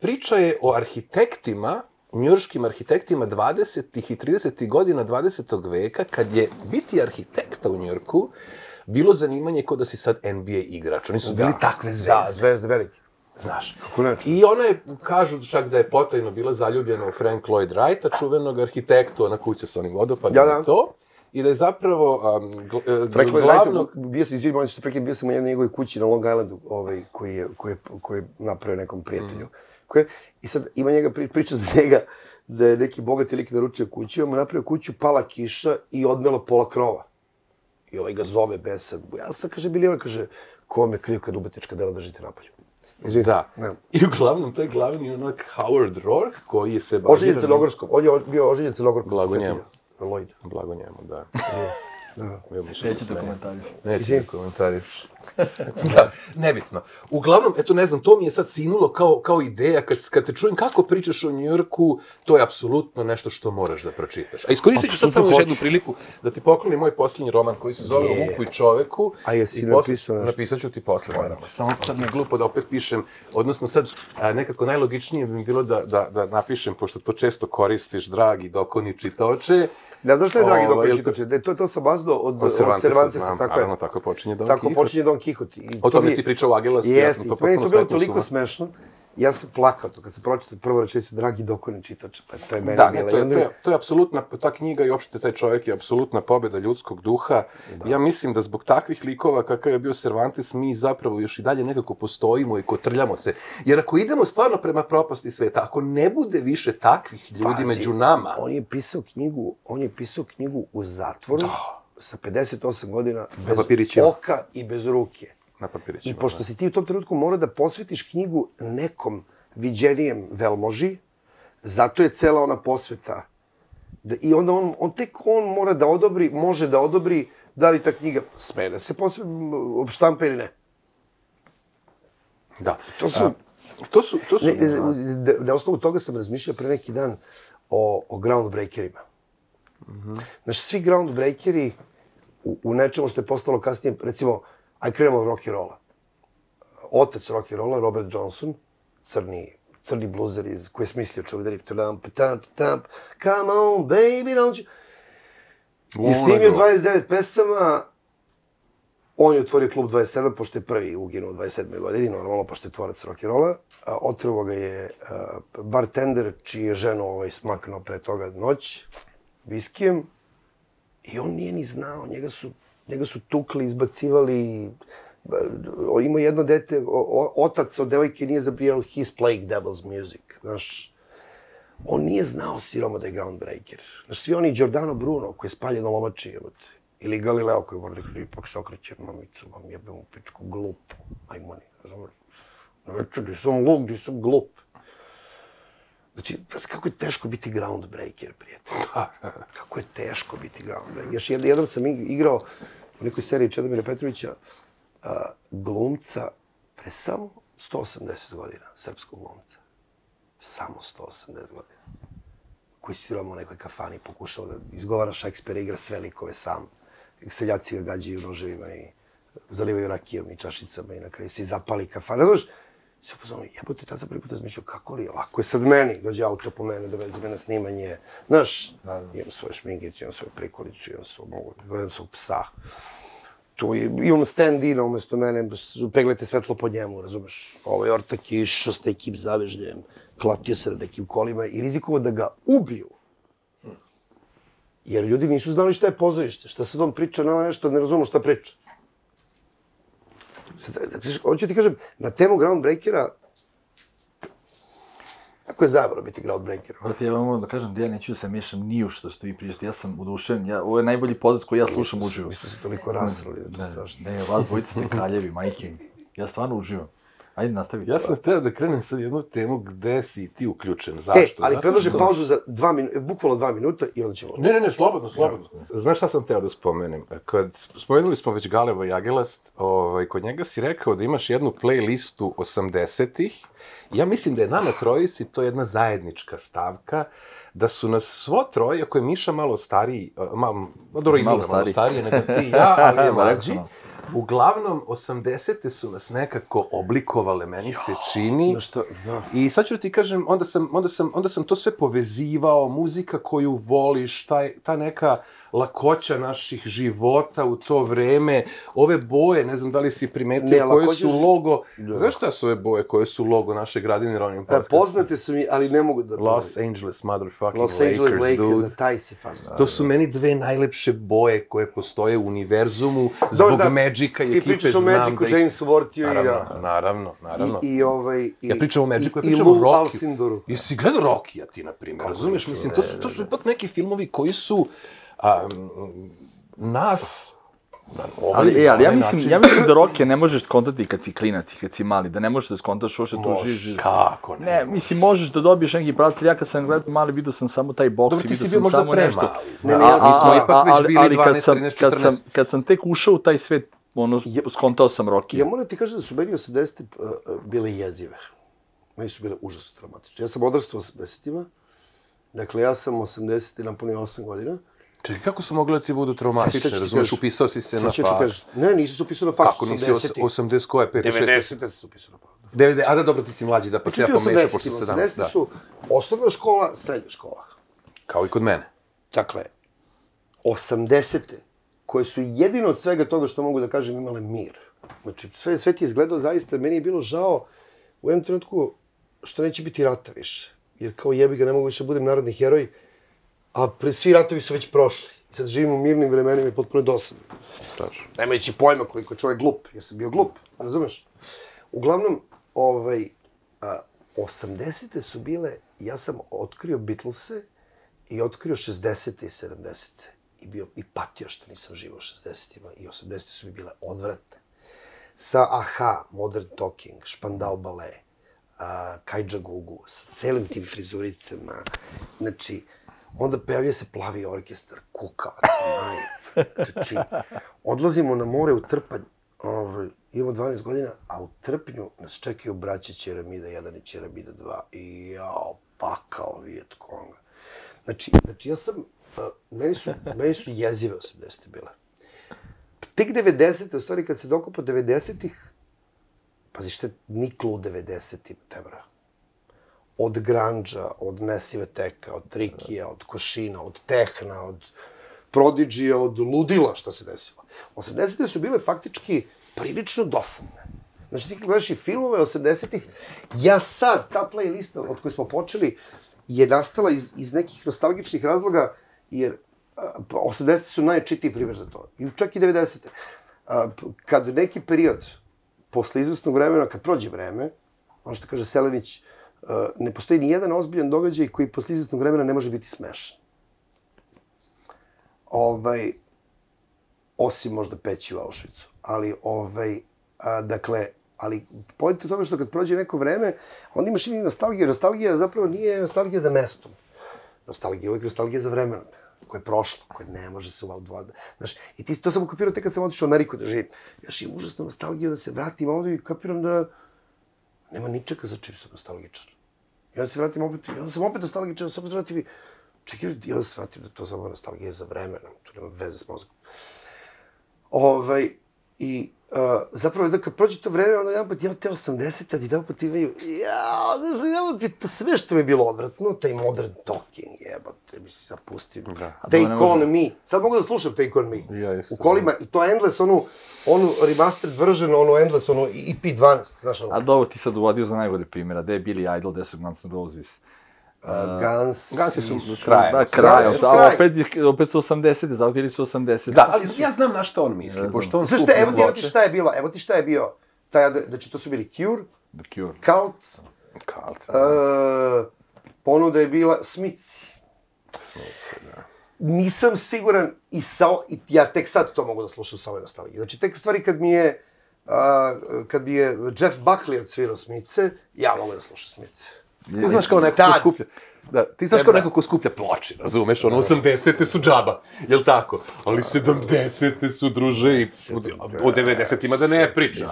Priča je o arhitektima, njujorškim arhitektima 20. i 30. godina 20. veka, kad je biti arhitekta u Njujorku bilo zanimanje kao da si sad NBA igrač. Oni su bili takve zvezde. Da, zvezde velike. Znaš. Kako neče? I ona je, kažu čak da je potajno bila zaljubljena u Frank Lloyd Wrighta, čuvenog arhitektu, ona kuća sa onim vodopadima i to. I da je zapravo glavno... Izvijem, ono što prekli, bio sam u jednoj njegovoj kući na Long Islandu, koji je napravio nekom prijatelju. I sad ima njega priča za njega da je neki bogat lik naručio kuću, on mu napravio kuću, pala kiša i odmelo pola krova. I ovaj ga zove besan. Ja sam, kaže, Biljana, kaže, ko vam je kriv kad umetnička dela držite napolju? Izvinite. Da. I uglavnom, taj glavni je onak Howard Rourke, koji je se baziran... Oženjen Crnogorskom. On je bio oženjen Crnogorskom. Blago njemu. Blago njemu, da. Neću da komentariš. Da, nebitno. Uglavnom, eto, ne znam, to mi je sad sinulo kao ideja. Kad te čujem kako pričaš o Njujorku, to je apsolutno nešto što moraš da pročitaš. A iskoristit ću sad samo još jednu priliku da ti poklonim moj posljednji roman koji se zove O vuku i čoveku. A jesi napisao nešto? Napisat ću ti posle. Samo sad mi je glupo da opet pišem, odnosno sad nekako najlogičnije bi mi bilo da napišem, pošto to često koristiš, dragi dokoni čitaoče. Ne znaš što je dragi dokoni čitaoče? To sam bazdao od Cervantesa, tako o tome si pričao u Agelasu, ja sam to potpuno smetno suma. To je bilo toliko smešno, ja sam plakao to, kad sam pročitao prvo rečenicu, dragi dokoni čitač, to je meni bilo. To je apsolutna, ta knjiga i uopšte taj čovjek je apsolutna pobeda ljudskog duha. Ja mislim da zbog takvih likova kakav je bio Cervantes, mi zapravo još i dalje nekako postojimo i kotrljamo se. Jer ako idemo stvarno prema propasti sveta, ako ne bude više takvih ljudi među nama... On je pisao knjigu u zatvoru, sa 58 godina, bez oka i bez ruke. Na papirićima. I pošto si ti u tom trenutku morao da posvetiš knjigu nekom viđenijem velmoži, zato je cela ona posveta. I onda on mora da odobri, može da odobri da li ta knjiga sme da se obštampa ili ne. Da. To su... Na osnovu toga sam razmišljao pre neki dan o groundbreakerima. Znaš, svi groundbreakeri u nečemu što je postalo kasnije, recimo, aj krenemo od Rocky Rola. Otac Rocky Rola, Robert Johnson, crni bluzer koji je smislio čuvidari, come on baby, don't you... I snimio 29 pesama, on je otvorio klub 27, pošto je prvi uginuo u 27. godini, normalno, pošto je tvorac Rocky Rola. Otrovo ga je bartender, čiji je ženu smaknuo pre toga noć, viskijem, i on nije ni znao, njega su tukli, izbacivali, imao jedno dete, otac od devojke nije zabrijao his playing devil's music, znaš. On nije znao siroma da je groundbreaker. Znaš, svi oni, Giordano Bruno, koji je spaljen na lomači, ili Galileo, koji mora da kaže, ipak se okreće mamicu, vam jebem u pičku, glupo, ajmo ni, razumiješ. Znači, gdje sam luk, gdje sam glup. Znači, kako je teško biti groundbreaker, prijatelj. Kako je teško biti groundbreaker. Još jedan sam igrao u nekoj seriji Čedomira Petrovića glumca pre samo 180 godina, srpskog glumca. Samo 180 godina. Koji sviramo u nekoj kafani, pokušao da izgovara Šekspira, igra sve likove sam. Seljaci ga gađaju noževima i zalivaju rakijom i čašicama i na kraju se zapali kafana. Znaš, se upoznao, jebote, tad sam prvi puta zmišljao kako li je, lako je sad meni, dođe auto po mene, doveze me na snimanje, znaš, imam svoje šminkicu, imam svoju prikolicu, imam svog psa. Imam stand-in umesto mene, peglajte svetlo pod njemu, razumeš? Ovo je ortak je išao s nekim zavežnjem, klatio se na nekim kolima i rizikovao da ga ubiju. Jer ljudi nisu znali šta je pozorište, šta sad on priča, nema nešto, ne razumemo šta priča. Hoću ti kažem, na temu groundbreakera, tako je zabavno biti groundbreaker. Vrati, ja vam moram da kažem da ja neću da se mešam ni u što što vi pričate, ja sam oduševljen, ovo je najbolji podcast koji ja slušam uživo. Mi smo se toliko rasrali, da to je strašno. Ne, vas dvojica ste kraljevi, majke. Ja stvarno uživam. Ajde, nastavite. Ja sam hteo da krenem sad jednu temu gde si ti uključen, zašto? Ali predlažem pauzu za bukvalno 2 minuta i onda ćemo... Ne, slobodno. Znaš šta sam hteo da spomenem? Spomenuli smo već Galeba Jagelast, kod njega si rekao da imaš jednu playlistu 80-ih. Ja mislim da je nama trojici to jedna zajednička stavka, da su nas svo troje, ako je Miša malo stariji, dobro izgleda malo starije nego ti i ja, ali je mlađi, uglavnom, 80-te su nas nekako oblikovale, meni se čini. I sad ću ti kažem, onda sam to sve povezivao, muzika koju voliš, ta neka lakoća naših života u to vreme, ove boje, ne znam da li si primetio, koje su logo... Znaš šta su ove boje koje su logo našeg Radin Ronin Podcasta? Poznate su mi, ali ne mogu da... Los Angeles motherfucking Lakers, dude. Za taj si fan. To su meni dve najlepše boje koje postoje u univerzumu, zbog Magica i ekipe znam da ih... Ti pričaš o Magicu, Jamesu Vortiju i ja. Naravno. Ja pričam o Magicu, ja pričam o Rocky. I Lew Alcindoru. Jesi si gledao Rocky, a ti, na primjer, razumeš? Mislim, to su ipak neki filmovi koji su nas... Ali ja mislim da Rocky ne možeš skontati kad si klinac i kad si mali, da ne možeš da skontaš ošte to žiži. Kako ne? Ne, mislim, možeš da dobiješ neki pravci, ja kad sam gledao mali vidio sam samo taj boks i vidio sam samo nešto. Ne, mi smo ipak već bili 12, 13, 14. Kad sam tek ušao u taj svet, ono, skontao sam Rocky. Ja moram ti kažem da su meni 80-te bile jezive. Meni su bile užasno dramatične. Ja sam odrastao u 80-ima, dakle ja sam 80-te napunio 8 godina. Čekaj, kako su mogli da ti budu traumatične, razumiješ, upisao si se na faks? Ne, nisi se upisao na faks, 80-ti. Kako nisi, 80 koje, 5, 6? 90-te se upisao na faks. A da, dobro, ti si mlađi, da, pa se ja pomešao, pošto si 17. 80-te su osnovna škola, srednja škola. Kao i kod mene. Dakle, 80-te, koje su jedino od svega toga što mogu da kažem imale mir. Znači, sve ti je izgledao zaista, meni je bilo žao u jednom trenutku što neće biti rata više. Jer kao jebi ga, ne mogu više da budem narodni heroj. A svi ratovi su već prošli. Sad živimo u mirnim vremenima i potpuno dosadno. Nemajući pojma koliko je čovjek glup, jer sam bio glup, razumeš? Uglavnom, 80-te su bile, ja sam otkrio Beatlese i otkrio 60-te i 70-te. I patio što nisam živao u 60-ima i 80-te su mi bile odvratne. Sa Aha, Modern Talking, Špandau Ballet, Kajdža Gugu, sa celim tim frizuricama, znači... Onda pojavlja se plavi orkestar, kukavac, znači, odlazimo na more u Trpanj, imamo 12 godina, a u Trpnju nas čekaju braće Ćeramida 1 i Ćeramida 2, i jao, pakao Vijet Konga. Znači, ja sam, meni su jezive 80-te bile. Tek 90-te, u stvari, kad se dokupa 90-ih, pazi šta je niklo u 90-ima, tebra. Od grandža, od Massive Attack-a, od Trikija, od Košina, od Tehna, od Prodigy-a, od ludila, šta se desilo. 80-te su bile faktički prilično dosadne. Znači, ti gledaš i filmove 80-ih, ja sad, ta playlista od koje smo počeli je nastala iz nekih nostalgičnih razloga, jer 80-te su najčitiji primjer za to. I čak i 90-te. Kad neki period, posle izvesnog vremena, kad prođe vreme, ono što kaže Selenić, ne postoji ni jedan ozbiljan događaj koji posle izvesnog vremena ne može biti smešan. Osim možda peći u Auschwitzu. Ali pojete u tome što kad prođe neko vreme, onda imaš i nostalgiju. Nostalgija zapravo nije nostalgija za mestom. Nostalgija je uvijek nostalgija za vremenom, koje je prošlo, koje ne može se uvaljati. Znaš, i to sam ukapirao te kad sam otišao u Ameriku da živim. Još imam užasnu nostalgiju da se vratim ovdje i kapiram da nema ničega za čim sam nostalgičan. I onda se vratim opet, i onda sam opet nostalgičan, i onda se vratim i... Čekaj, i onda se vratim da to samo nostalgija je za vremenom, tu nema veze s mozgom. I zapravo, kad prođe to vreme, onda jedan pot imao te 80-te, da jedan pot imaju, sve što mi je bilo odvratno, taj modern talking, jebate, misli, sad pustim. Take on me. Sad mogu da slušam Take on me. U kolima, i to Endless, onu remastered version, ono Endless, ono EP12, znaš ono. A dobro, ti sad uvodio za najgore primjera, gde je Billy Idol, gde su Guns N' Roses. Gansi su kraje, ali opet su 80-te, zavrtili su 80-te. Da, ali ja znam na što on misli, pošto on skupno ploče. Znaš, evo ti šta je bio, znači to su bili Cure, Cult, ponuda je bila Smici. Smici, da. Nisam siguran i ja tek sad to mogu da slušam sa ove nostalgije. Znači, tek u stvari kad mi je Jeff Buckley odsvirao Smice, ja mogu da slušam Smice. Ti znaš kao neko ko skuplja ploče, razumeš, ono 80-te su džaba, jel' tako? Ali 70-te su, druže, i o 90-ima da ne pričaš.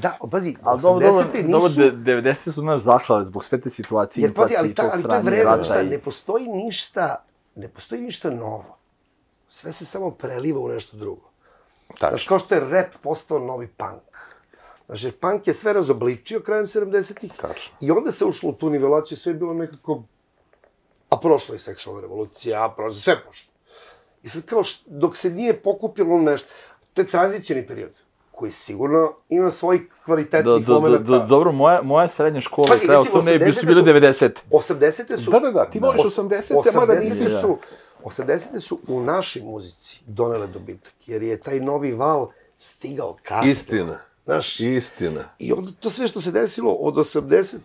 Da, pazi, 80-te nisu... 90-te su nas zašlale zbog sve te situacije. Jer pazi, ali to je vreme, ne postoji ništa novo. Sve se samo preliva u nešto drugo. Znaš, kao što je rap postao novi punk. Znaš, jer punk je sve razobličio krajem 70-ih i onda se ušlo u tu nivelaciju i sve je bilo nekako... A prošla je seksualna revolucija, sve je prošlo. I sad kao, dok se nije pokupilo nešto... To je tranzicijni period, koji sigurno ima svojih kvalitetnih momenta. Dobro, moja srednja škola i sve osnovne su bile 90-te. 80-te su... Da, ti voliš 80-te, mada nisi su... 80-te su u našoj muzici donele dobitak, jer je taj novi val stigao kasno. Istina. Znaš, i onda to sve što se desilo od 81.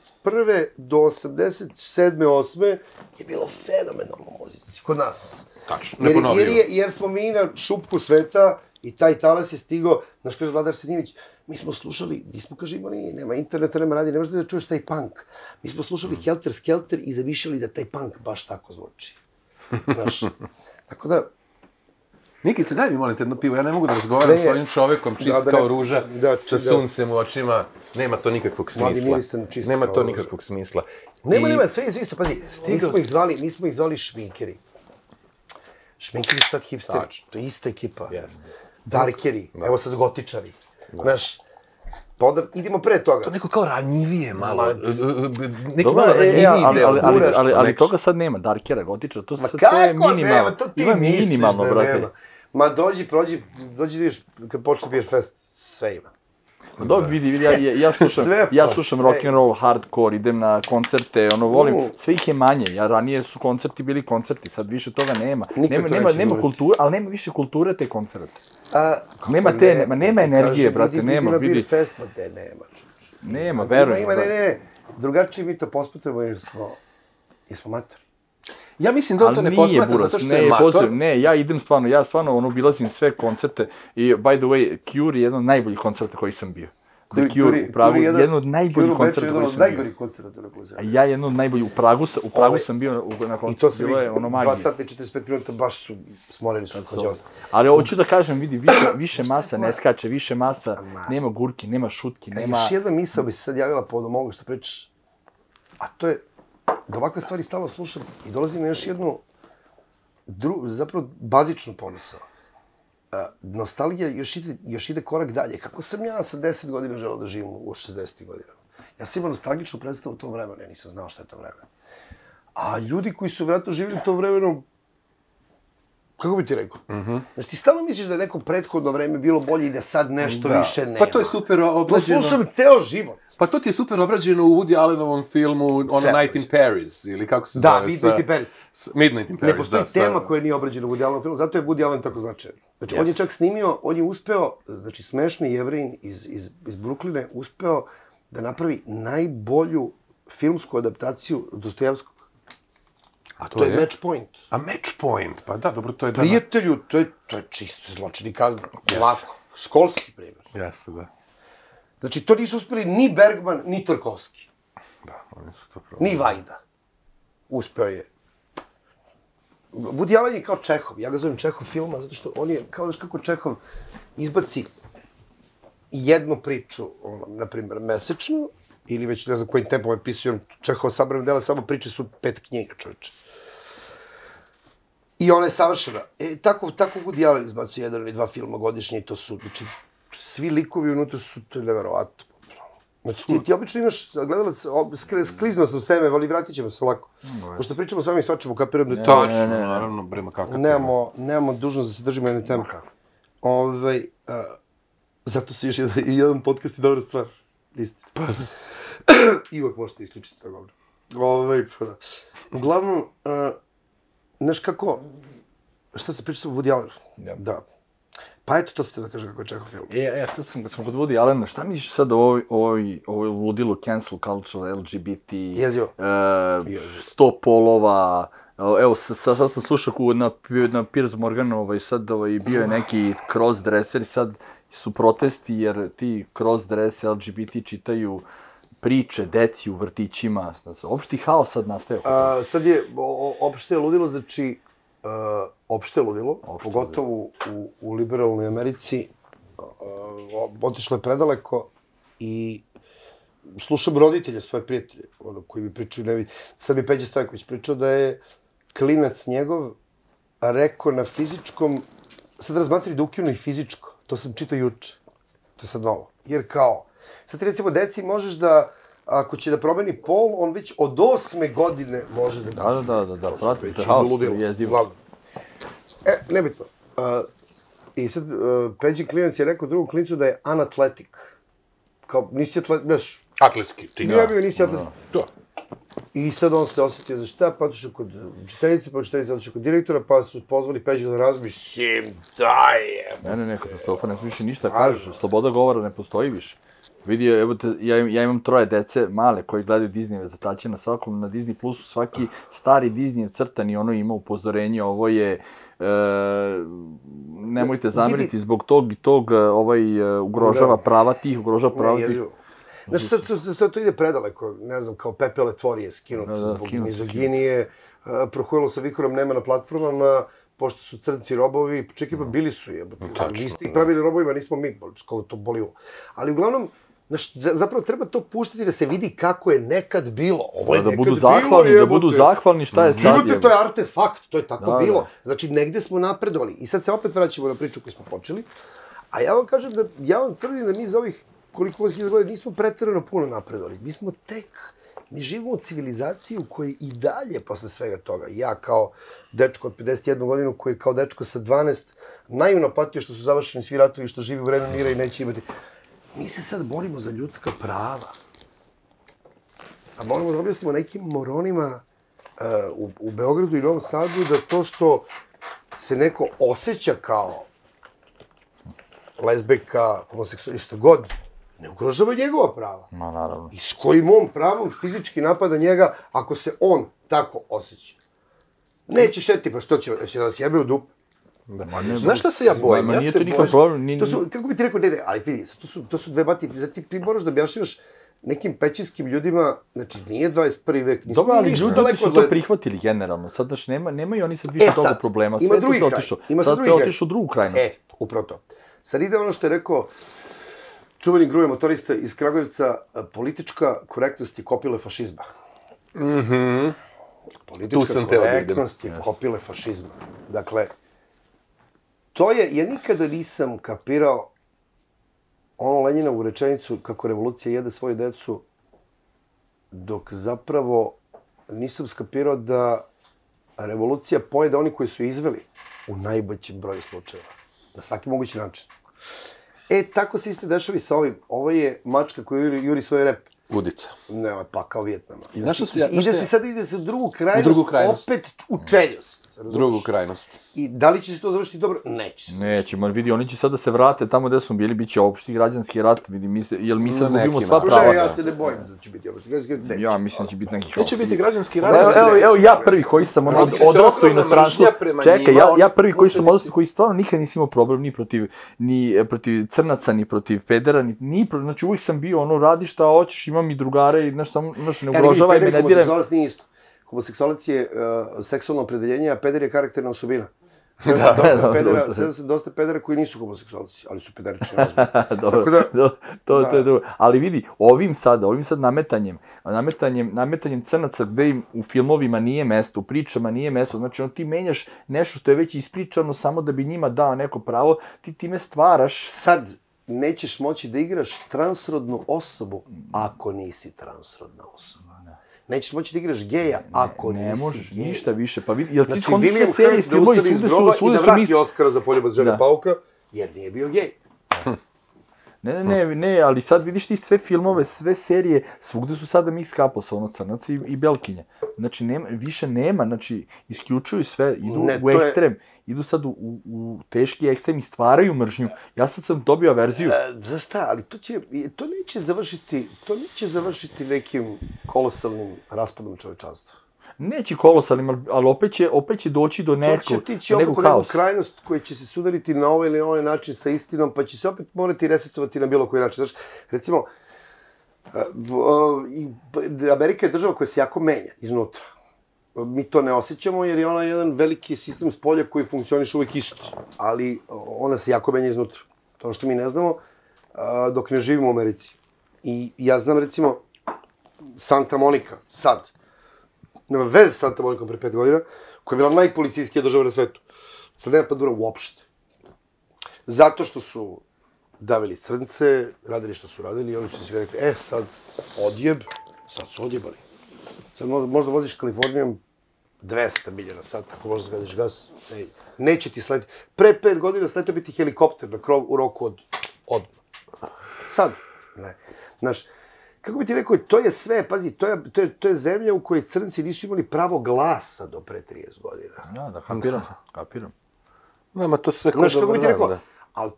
do 87. 8. je bilo fenomenalno muzici, kod nas. Tačno, neko novio. Jer smo mi na šupku sveta i taj talas je stigao, znaš, kaže Vlada Arsenjević, mi smo slušali, nismo, kaže, imali, nema interneta, nema radi, ne možeš da čuješ taj punk. Mi smo slušali Helter Skelter i zamišljali da taj punk baš tako zvuči. Znaš, tako da... Nikice, daj mi, molim te, jedno pivo, ja ne mogu da razgovaram s ovim čovekom, čist kao ruža, sa suncem u očima, nema to nikakvog smisla. Nema to nikakvog smisla. Nema, sve isto, pazi, nismo ih zvali šminkeri. Šminkeri su sad hipsteri, to je ista ekipa. Darkeri, evo sad gotičari. Znaš, pa onda idemo pre toga. To neko kao ranjivije malo. Neki malo ranjivije. Ali toga sad nema, darkera, gotičara, to sad sve je minimalno. Ima minimalno, brate. Ma dođi, prođi, dođi vidiš kad počne Beer Fest, sve ima. Dobro, vidi, ja slušam rock'n'roll, hardcore, idem na koncerte, ono, volim, sve ih je manje, ja ranije su koncerti bili koncerti, sad više toga nema. Nema kultura, ali nema više kulture te koncerte. Nema energije, brate, nema, vidi. Ima Beer Fest, ma te nema, čuč. Nema, verujem. Ne, drugačije mi to posmatramo jer smo matori. Ja mislim da on to ne posmatra zato što je mator. Ne, ja idem stvarno, ja stvarno obilazim sve koncerte i by the way, Cure je jedan od najboljih koncerta koji sam bio. Cure je jedan od najboljih koncerta koji sam bio. A ja jedan od najboljih, u Pragu sam bio na koncertu, bilo je ono magije. 2 sata i 45 minuta baš su smoreni su hođe. Ali hoću da kažem, vidi, više masa ne skače, više masa, nema gurki, nema šutki, nema... Još jedna misao bi se sad javila povodom ovoga što pričaš, a to je... Da ovakve stvari stalno slušam i dolazim na još jednu, zapravo, bazičnu pomisao. Nostalgija još ide korak dalje. Kako sam ja sa 10 godina želao da živim u 60. godinama? Ja sam imao nostalgičnu predstavu u tom vremenu, ja nisam znao šta je to vreme. A ljudi koji su vratno živjeli u tom vremenu, kako bi ti rekao? Znači, ti stalno misliš da je neko prethodno vreme bilo bolje i da sad nešto više nema. Pa to je super obrađeno. To slušam ceo život. Pa to ti je super obrađeno u Woody Allenovom filmu Night in Paris, ili kako se zove? Da, Midnight in Paris. Midnight in Paris, da. Ne postoji tema koja nije obrađena u Woody Allenovom filmu, zato je Woody Allen tako značajan. Znači, on je čak snimio, on je uspeo, znači, smešni Jevrejin iz Brooklyna, uspeo da napravi najbolju filmsku adaptaciju Dostojevskog. A to je Match Point. A Match Point, pa da, dobro, to je... Prijatelju, to je čisto zločin i kazna. Lako. Školski primjer. Jeste, da. Znači, to nisu uspeli ni Bergman, ni Tarkovski. Da, oni su to probali. Ni Vajda. Uspeo je. Woody Allen je kao Čehov. Ja ga zovem Čehov filma, zato što on je, kao daš kako Čehov izbaci jednu priču, na primjer, mesečno, ili već ne znam kojim tempom je pisao Čehova sabrana dela, samo priče su 5 knjiga, čovječe. I ona je savršena. Tako Woody Allen izbacuje jedan ili 2 filma godišnje i to su, znači, svi likovi unutra su neverovatno. Znači, ti obično imaš, gledalac, sklizno sam s teme, ali vratit ćemo se lako. Pošto pričamo s vama i svačemo, kapiram da je to... Tačno, naravno, brema kakak. Nemamo dužnost da se držimo jedne teme. Zato se još jedan podcast je dobra stvar. Istina. I uvek možete isključiti to govno. Uglavnom, znaš kako, šta se priča sa Woody Allenom? Da. Pa eto, to sam te da kažem kako je čekao film. To sam, kad smo kod Woody Allena, šta misliš sad o ovoj ludilu cancel culture, LGBT, 100 polova, evo, sad sam slušao na Piers Morganova i sad bio je neki crossdresser i sad su protesti jer ti crossdress LGBT čitaju priče, deci u vrtićima, opšti haos sad nastaje. Sad je opšte ludilo, znači opšte ludilo, pogotovo u liberalnoj Americi, otišlo je predaleko i slušam roditelje, svoje prijatelje, koji mi pričaju, sad mi Peđa Stojković pričao da je klinac njegov rekao na fizičkom, sad razmatri da ukinu i fizičko, to sam čitao juče, to je sad novo, jer kao, sad ti recimo deci možeš da, ako će da promeni pol, on već od 8 godine može da ga uspe. Da, prati, to je haos, jezivo. Nebitno. I sad, Peđin klinac je rekao drugom klinicu da je anatletik. Kao, nisi atletik, znaš... Atletski, ti ga. Nisi atletski. To. I sad on se osetio za šta, pa otišao kod učiteljice, pa učiteljica otišao kod direktora, pa su pozvali Peđu da razmi, sim, dajem! Ne, katastrofa, ne više ništa kažeš, sloboda govora ne postoji više. Vidi, evo te, ja imam 3 dece, male, koji gledaju Disneyve zatače na svakom, na Disney Plusu, svaki stari Disneyev crtan i ono ima upozorenje, ovo je, nemojte zameriti, zbog tog i tog, ugrožava prava tih, Znaš, sad to ide predaleko, ne znam, kao Pepele Tvori je skinuto zbog mizoginije, prohujalo sa Vihorom Nema na platformama, pošto su crnci robovi, čekaj pa bili su je, vi ste ih pravili robovima, nismo mi, kao to bolivo. Ali uglavnom, zapravo treba to puštiti da se vidi kako je nekad bilo. Ovo je nekad bilo, jebote. Da budu zahvalni šta je sad, jebote. Jebote, to je artefakt, to je tako bilo. Znači, negde smo napredovali. I sad se opet vraćamo na priču koju smo počeli. A ja vam kažem da, ja vam tvrdim da mi iz ovih koliko od 1000 godina nismo pretvoreno puno napredovali. Mi smo tek, mi živimo u civilizaciji u kojoj i dalje posle svega toga. Ja kao dečko od 51 godinu koji je kao dečko sa 12 naivno patio što su završeni svi ratovi, što živi u vremenu mira i neće imati. Mi se sad borimo za ljudska prava. A moramo da objasnimo nekim moronima u Beogradu i Novom Sadu da to što se neko osjeća kao lezbejka, homoseksualista, što god, ne ugrožava njegova prava. Ma, naravno. I s kojim on pravom fizički napada njega ako se on tako osjeća. Neće šeti, pa što će da se jebe u dupu? Znaš šta se ja bojim? Nije to nikakav problem. Kako bi ti rekao, ne, ali vidi, to su dve bati. Ti moraš da objašnjavaš nekim pećinskim ljudima, znači nije 21. vek, nismo ništa daleko... Dobro, ali ljudi su to prihvatili generalno. Sad, znači, nemaju oni sad više toga problema. Sve to se otišao. Sad to je otišao u drugu krajnost. Upravo to. Sad ide ono što je rekao čuveni Gruje motorista iz Kragujevca, politička korektnost je kopile fašizma. Politička korektnost je kopile fašizma. Dakle, to je, ja nikada nisam kapirao ono Lenjinovu rečenicu kako revolucija jede svoju decu, dok zapravo nisam skapirao da revolucija pojede oni koji su izveli u najvećem broju slučajeva. Na svaki mogući način. Tako se isto dešava i sa ovim. Ovo je mačka koju juri svoj rep. Budica. Ne, ovo je pakao Vijetnama. Ide se u drugu krajnost, opet u čeljost. Drugu krajnost. I da li će se to završiti dobro? Neće se. Neće, man vidi, oni će sad da se vrate tamo gde su bili, bit će opšti građanski rat, jer mi sad gubimo sva prava. Ja se ne bojim da će biti opšti građanski rat, neće. Ja mislim da će biti neki opšti. Neće biti građanski rat. Evo, ja prvi koji sam odrastao u inostranstvu, čekaj, ja prvi koji sam odrastao, koji stvarno nikad nisam imao problem ni protiv crnaca, ni protiv pedera, ni protiv, znači uvijek sam bio ono, radi šta hoćeš, imam i drugare, ne ugrožavaj me, ne diraj. Homoseksualac je seksualno opredeljenje, a peder je karakterna osobina. Sreda se dosta pedera koji nisu homoseksualci, ali su pederični razvoj. To je drugo. Ali vidi, ovim sad nametanjem crnaca gde im u filmovima nije mesto, u pričama nije mesto, znači ti menjaš nešto što je već ispričano samo da bi njima dao neko pravo, ti time stvaraš... Sad, nećeš moći da igraš transrodnu osobu ako nisi transrodna osoba. Nećeš moći da igraš geja ako nisi geja. Ne možeš ništa više. Znači, William Hurt da ustavi iz groba i da vrati Oskara za Poljubac žene pauka, jer nije bio gej. Ne, ali sad vidiš ti sve filmove, sve serije, svugde su sada mix kaposa, ono crnaca i belkinje. Znači, više nema, znači, isključuju sve, idu u ekstrem, idu sad u teški ekstrem i stvaraju mržnju. Ja sad sam dobio averziju. Znaš šta, ali to neće završiti nekim kolosalnim raspadom čovečanstva. Neće kolosalnim, ali opet će doći do nekog haosa. Ti će opet u neku krajnost koja će se sudariti na ovaj ili onaj način sa istinom, pa će se opet morati resetovati na bilo koji način. Znaš, recimo, Amerika je država koja se jako menja iznutra. Mi to ne osjećamo jer je ona jedan veliki sistem s polja koji funkcioniš uvek isto. Ali ona se jako menja iznutra. To što mi ne znamo dok ne živimo u Americi. I ja znam, recimo, Santa Monica, sad. Nema veze s Santa Monikom pre 5 godina, koja je bila najpolicijskija država na svetu. Sad nema pandura uopšte. Zato što su davili crnce, radili što su radili i oni su svi rekli, sad odjeb, sad su odjebali. Sad možda voziš Kalifornijom 200 milja na sat, ako možda zgadiš gas, neće ti sletiti. Pre 5 godina sletio biti helikopter na krov u roku od odmah. Sad, ne. Znaš, kako bi ti rekao, to je sve, pazi, to je zemlja u kojoj crnci nisu imali pravo glasa do pre 30 godina. Ja, da, kapiram. Nema to sve koje dobro nam, da. Ali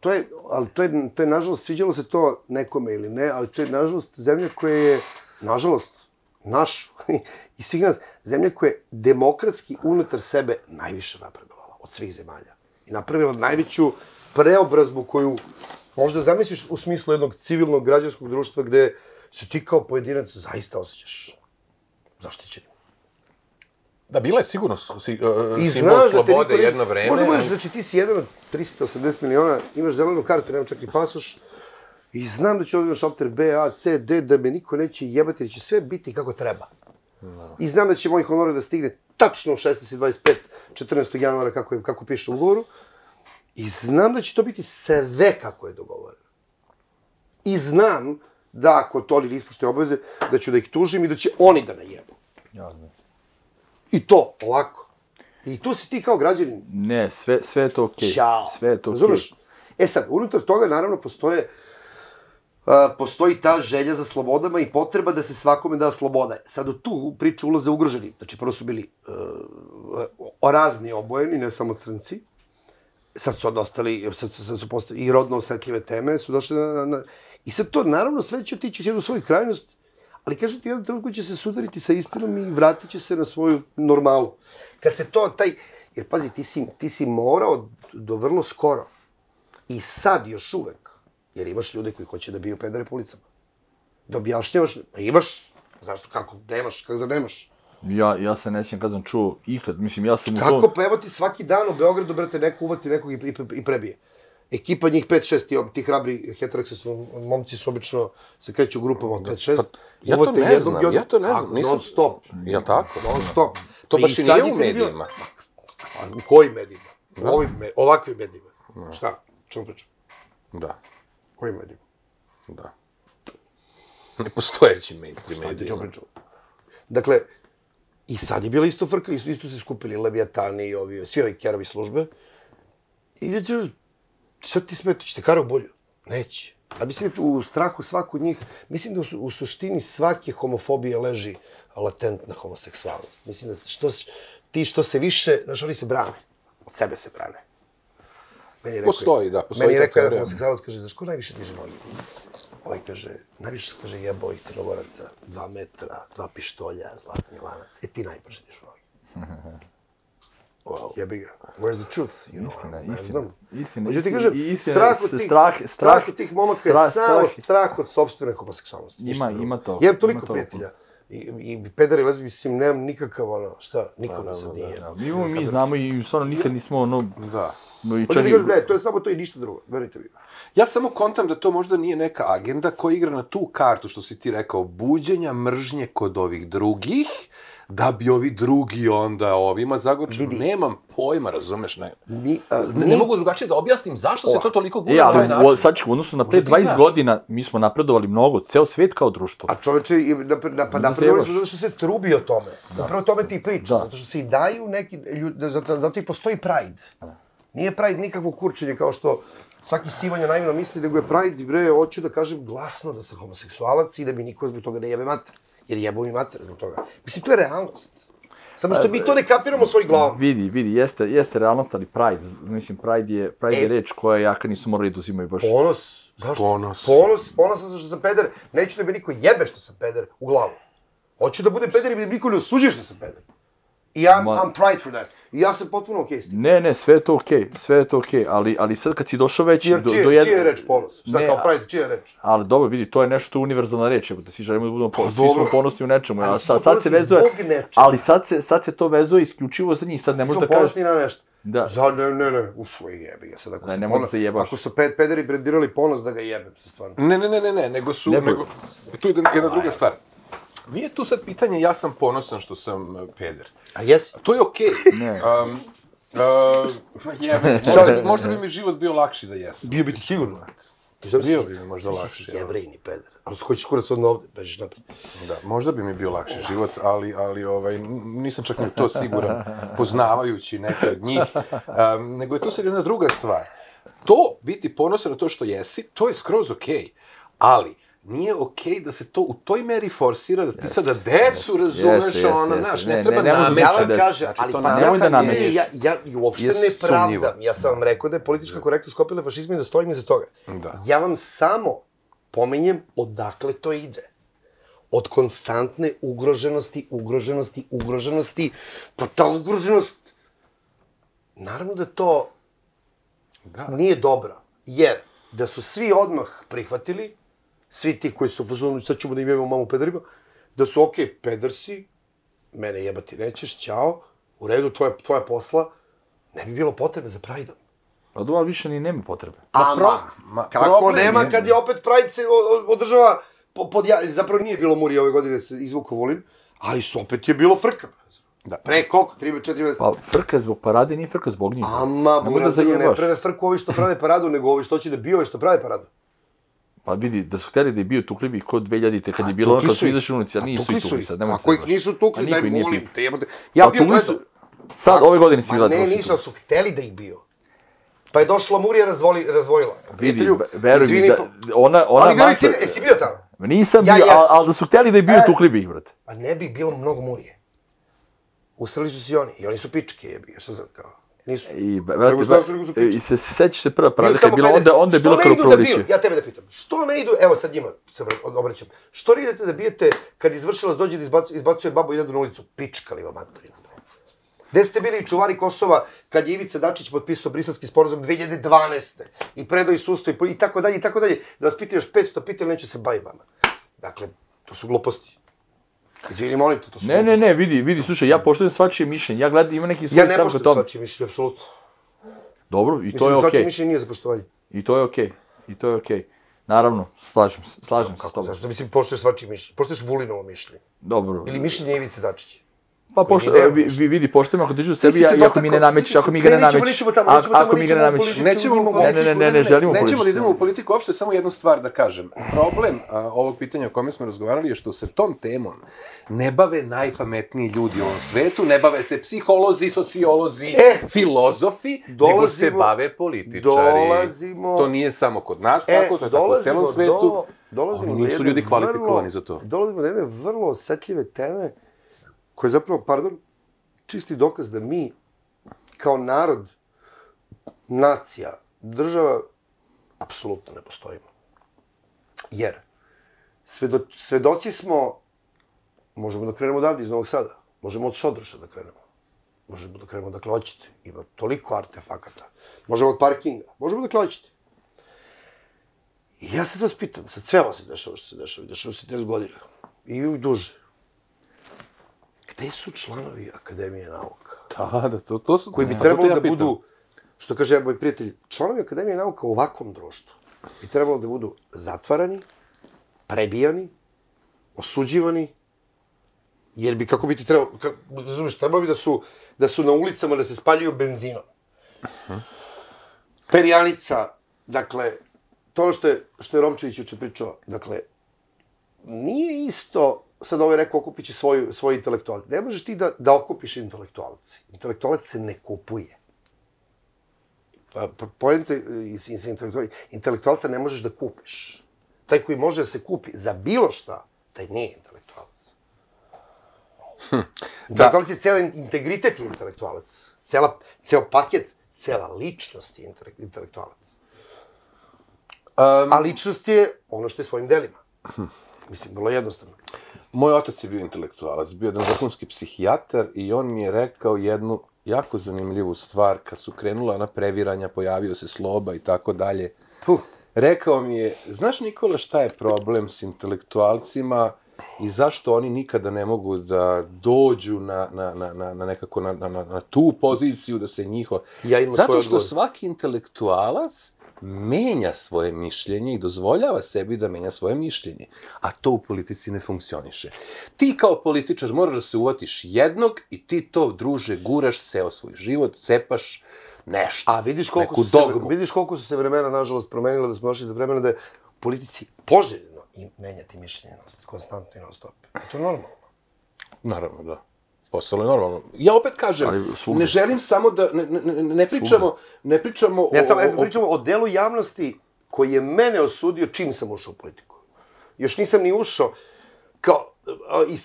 to je, nažalost, sviđalo se to nekome ili ne, ali to je, nažalost, zemlja koja je, nažalost, naš i svih nas, zemlja koja je demokratski unutar sebe najviše napredovala od svih zemalja. I napravila najveću preobrazbu koju možda zamisliš u smislu jednog civilnog građanskog društva gde se ti kao pojedinac zaista osjećaš zaštićenim. Da, bila je sigurno simbol slobode jedno vreme. Možda budeš, znači ti si jedan od 380 miliona, imaš zelenu kartu, nema čak i pasoš, i znam da ću odgledati šalter B, A, C, D, da me niko neće jebati, da će sve biti kako treba. I znam da će moj honor da stigne tačno u 16.25, 14. januara, kako piše u ugovoru, i znam da će to biti sve kako je dogovoreno. I znam da, ako to li ispoštuje obaveze, da ću da ih tužim i da će oni da najebu. Jasno. I to, ovako. I tu si ti kao građanin. Ne, sve je to okej. Ćao. Sve je to okej. Razumeš? E sad, unutar toga, naravno, postoji ta želja za slobodama i potreba da se svakome da sloboda. Sad, u tu priču ulaze ugroženi. Znači, prvo su bili razni obojeni, ne samo crnci. Sad su odostali, sad su postali i rodno osetljive teme, su došli na... I sad to, naravno, sve će otići u jednu svoju krajnost, ali kažem ti, u jednom trenutku će se sudariti sa istinom i vratit će se na svoju normalu. Kad se to, taj... Jer, pazi, ti si morao do vrlo skoro. I sad još uvek. Jer imaš ljude koji hoće da biju pedare po ulicama. Da objašnjavaš, pa imaš. Zašto, kako nemaš, kako zar nemaš? Ja se ne sjećam kad sam čuo ikad, mislim, ja sam u tom... Kako, pa evo ti svaki dan u Beogradu, brate, neko uvati nekog i prebije. Ekipa njih 5-6, ti hrabri heteroseksualni momci su obično se kreću u grupama od 5-6. Ja to ne znam. Non stop. Jel' tako? Non stop. To baš i nije u medijima. U kojim medijima? Ovakvim medijima. Šta? Čemu pričam? Da. Kojim medijima? Da. Nepostojeći mainstream medijima. Dakle, i sad je bila isto frka, isto se skupili Leviatani i svi ovi kerovi službe. I vidite... Sad ti smetiš, te karo bolju? Neće. A mislim da u strahu svaku njih, mislim da u suštini svake homofobije leži latentna homoseksualnost. Mislim da ti što se više, znaš, oni se brane. Od sebe se brane. Postoji, da. Meni je rekao jedan homoseksualac, kaže, znaš ko najviše diže noge? Ovaj kaže, najviše kaže jebao ih crnogoraca, 2 metra, 2 pištolja, zlatni lanac. E ti najbrže diže noge. Jebi ga. Where's the truth, you know? Istina. Međutim, kažem, strah od tih momaka je samo strah od sobstvene homoseksualnosti. Ima to. Imam toliko prijatelja. I pedari, lezbi, mislim, nemam nikakav, ono, šta, nikome sad nije. Mi znamo i stvarno nikad nismo, ono... Da. To je samo to i ništa drugo, verujte mi. Ja samo kontam da to možda nije neka agenda koja igra na tu kartu, što si ti rekao, buđenja mržnje kod ovih drugih, da bi ovi drugi onda ovima zagorčili. Nemam pojma, razumeš, ne mogu drugačije da objasnim zašto se to toliko gura na taj način. Sad ćemo, odnosno, na pre 20 godina mi smo napredovali mnogo, ceo svet kao društvo. A čoveče, napredovali smo zato što se trubi o tome. Zapravo o tome ti priča, zato što se i daju neki, zato i postoji Pride. Nije Pride nikakvo kurčenje kao što svaki sivanja naivno misli, nego je Pride, bre, hoću da kažem glasno da sam homoseksualac i da mi niko zbog toga ne jebe mater. Jer jebo mi mater zbog toga. Mislim, to je realnost. Samo što mi to ne kapiramo u svoj glavu. Vidi, jeste realnost, ali Pride. Mislim, Pride je reč koja jaka nisu morali da uzimaju baš. Ponos. Zašto? Ponos. Ponosan sam što sam peder. Neću da mi niko jebe što sam peder u glavu. Hoću da budem peder i da mi niko ne osuđuje što sam peder. I I'm pride for that. I ja sam potpuno okej s tim. Ne, sve je to okej, ali sad kad si došao već... Jer čija je reč ponos? Šta kao pravite, čija je reč? Ali dobro, vidi, to je nešto univerzalna reč, da svi želimo da budemo ponosni, svi smo ponosni u nečemu. Ali svi smo ponosni zbog nečemu. Ali sad se to vezuje isključivo za njih, sad ne možeš da kažeš... Svi smo ponosni na nešto. Da. Ne, ufo jebi ga sad, ako su pederi brandirali ponos da ga jebem se stvarno. Ne, nego su... Tu je jedna druga stvar. Nije tu sad pitanje ja sam ponosan što sam peder. A jes? To je okej. Možda bi mi život bio lakši da jesam. Bio bi ti sigurno. Bio bi mi možda lakši. Ti si jevrejni peder. Ali skojiš kurac odno ovde, bežiš napred. Da, možda bi mi bio lakši život, ali nisam čak ni to siguran, poznavajući neke od njih. Nego je to sad jedna druga stvar. To, biti ponosan na to što jesi, to je skroz okej. Ali... Nije okej da se to u toj meri forsira, da ti sada decu razumeš, ono, znaš, ne treba nameći. Ja vam kažem, ali pa ja uopšte ne pravdam. Ja sam vam rekao da je politička korektnost kopila fašizma i da stojim iza toga. Ja vam samo pominjem odakle to ide. Od konstantne ugroženosti, pa ta ugroženost... Naravno da to nije dobra, jer da su svi odmah prihvatili, svi ti koji su opozorili, sad ćemo da im jebamo mamu pederima, da su okej, peder si, mene jebati nećeš, ćao, u redu, tvoja posla, ne bi bilo potrebe za Pride-om. A doma više ni nema potrebe. Ama, kako nema kad je opet Pride se održava, zapravo nije bilo Murija ove godine izvuka Vulin, ali su opet je bilo frka. Pre koliko? 3-4 mesta? Frka zbog parade nije frka zbog njih. Ama, ne prave frku ovi što prave paradu, nego ovi što će da bi ovi što prave paradu. Pa vidi, da su htjeli da je bio tukljiv kod 2000-te, kad je bilo ono kad su izašli unici, a nisu i tukli sad. Ako ih nisu tukli, daj molim te, jebate. Ja bio gledao. Sad, ove godine si gledao. Ne, nisu, ali su htjeli da ih bio. Pa je došla Murija razvojila. Vidi, veruj mi da ona... Ali veruj ti, jesi bio tamo? Nisam bio, ali da su htjeli da je bio tukljiv, brate. Pa ne bi bilo mnogo Murije. Usrali su si oni, i oni su pičke jebije, šta znam kao. Nisu. I se sećaš se prva parada kada je bilo, onda je bilo krvoproličje. Ja tebe da pitam, što ne idu, evo sad njima se obraćam, što ne idete da bijete kad izvršilac dođe da izbacuje babu i dedu na ulicu? Pičkali vam materina. Gde ste bili čuvari Kosova kad je Ivica Dačić potpisao Briselski sporazum 2012. I predao i sustav i tako dalje i tako dalje. Da vas pita još 500 pita ili neće se bavi vama. Dakle, to su gluposti. Izvini, molim te, to su... Ne, vidi, slušaj, ja poštujem svačije mišljenje, ja gledam, ima neki svoj stav o tome. Ja ne poštujem svačije mišljenje, apsolutno. Dobro, i to je okej. Mislim, svačije mišljenje nije za poštovanje. I to je okej. Naravno, slažem se s tobom. Zašto, mislim, poštuješ svačije mišljenje? Poštuješ Vulinovo mišljenje? Dobro. Ili mišljenje Ivice Dačića? Pa vidi, poštujem ako dižu od sebi, ako mi ga ne nameći. Ne, želimo politiku. Nećemo da idemo u politiku, uopšte samo jednu stvar da kažem. Problem ovog pitanja o kome smo razgovarali je što se tom temom ne bave najpametniji ljudi u ovom svetu, ne bave se psiholozi, sociolozi, filozofi, nego se bave političari. To nije samo kod nas, tako, to je tako u celom svetu. Nisu ljudi kvalifikovani za to. Dolazimo do jedne vrlo osetljive teme, koji je zapravo, pardon, čisti dokaz da mi, kao narod, nacija, država, apsolutno ne postojimo. Jer, svedoci smo, možemo da krenemo odavde iz Novog Sada, možemo od Šodroša da krenemo, možemo da krenemo odakle hoćete, ima toliko artefakata, možemo od parkinga, možemo odakle hoćete. I ja sad vas pitam, sad sve ovo se dešava što se dešava, dešava se 10 godina, i duže. Gde su članovi Akademije nauka? Da, to su... Koji bi trebalo da budu, što kaže moj prijatelj, članovi Akademije nauka u ovakvom društvu bi trebalo da budu zatvarani, prebijani, osuđivani Jer bi, kako bi ti trebao, razumiješ, trebao bi da su na ulicama da se spaljuju benzinom. Perjanica, dakle, to ono što je Romčević juče pričao, dakle, nije isto, sad ovaj rekao, okupići svoje intelektualce. Ne možeš ti da okupiš intelektualce. Intelektualac se ne kupuje. Poente, intelektualca ne možeš da kupiš. Taj koji može da se kupi za bilo šta, taj nije intelektualac. Intelektualac je ceo integritet intelektualac. Ceo paket, cela ličnost je intelektualac. A ličnost je ono što je svojim delima. Mislim, vrlo jednostavno. Moj otac je bio intelektualac, bio jedan vrhunski psihijatar i on mi je rekao jednu jako zanimljivu stvar. Kad su krenula ona previranja, pojavio se Sloba i tako dalje. Rekao mi je, znaš Nikola šta je problem s intelektualcima i zašto oni nikada ne mogu da dođu na tu poziciju da se njihovo... Zato što svaki intelektualac menja svoje mišljenje i dozvoljava sebi da menja svoje mišljenje. A to u politici ne funkcioniše. Ti kao političar moraš da se uvatiš jednog i ti to, druže, guraš ceo svoj život, cepaš nešto, neku dogmu. A vidiš koliko su se vremena, nažalost, promenila, da smo došli do vremena da je politici poželjeno menjati mišljenje konstantno i non stop. To je normalno. Naravno, da. Postalo je normalno. Ja opet kažem, ne želim samo da, ne pričamo o... Ne, samo pričamo o delu javnosti koji je mene osudio čim sam ušao u politiku. Još nisam ni ušao, kao,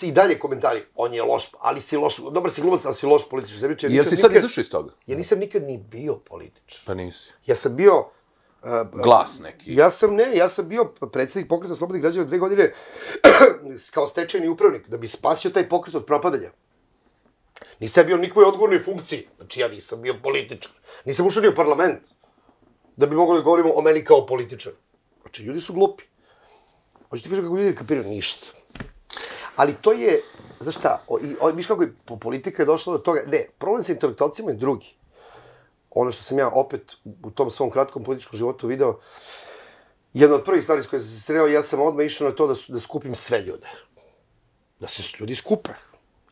i dalje komentari, on je loš, ali si loš, dobar si glumac, ali si loš političar. Jel si sad izašao iz toga? Ja nisam nikad ni bio političar. Pa nisi. Ja sam bio... Glas neki. Ja sam bio predsednik Pokreta slobodnih građana 2 godine kao stečajni upravnik, da bi spasio taj pokret od propadanja. Nisam bio nikakvoj odgovornoj funkciji. Znači, ja nisam bio političar. Nisam ušao ni u parlament. Da bi mogli da govorimo o meni kao političar. Znači, ljudi su glupi. Hoću ti kažem kako ljudi kapiraju ništa. Ali to je, znaš šta, viš kako je politika došla do toga. Ne, problem sa intelektualcima je drugi. Ono što sam ja opet u tom svom kratkom političkom životu video, jedna od prvih stvari s koje sam se sreo, ja sam odmah išao na to da skupim sve ljude. Da se ljudi skupe.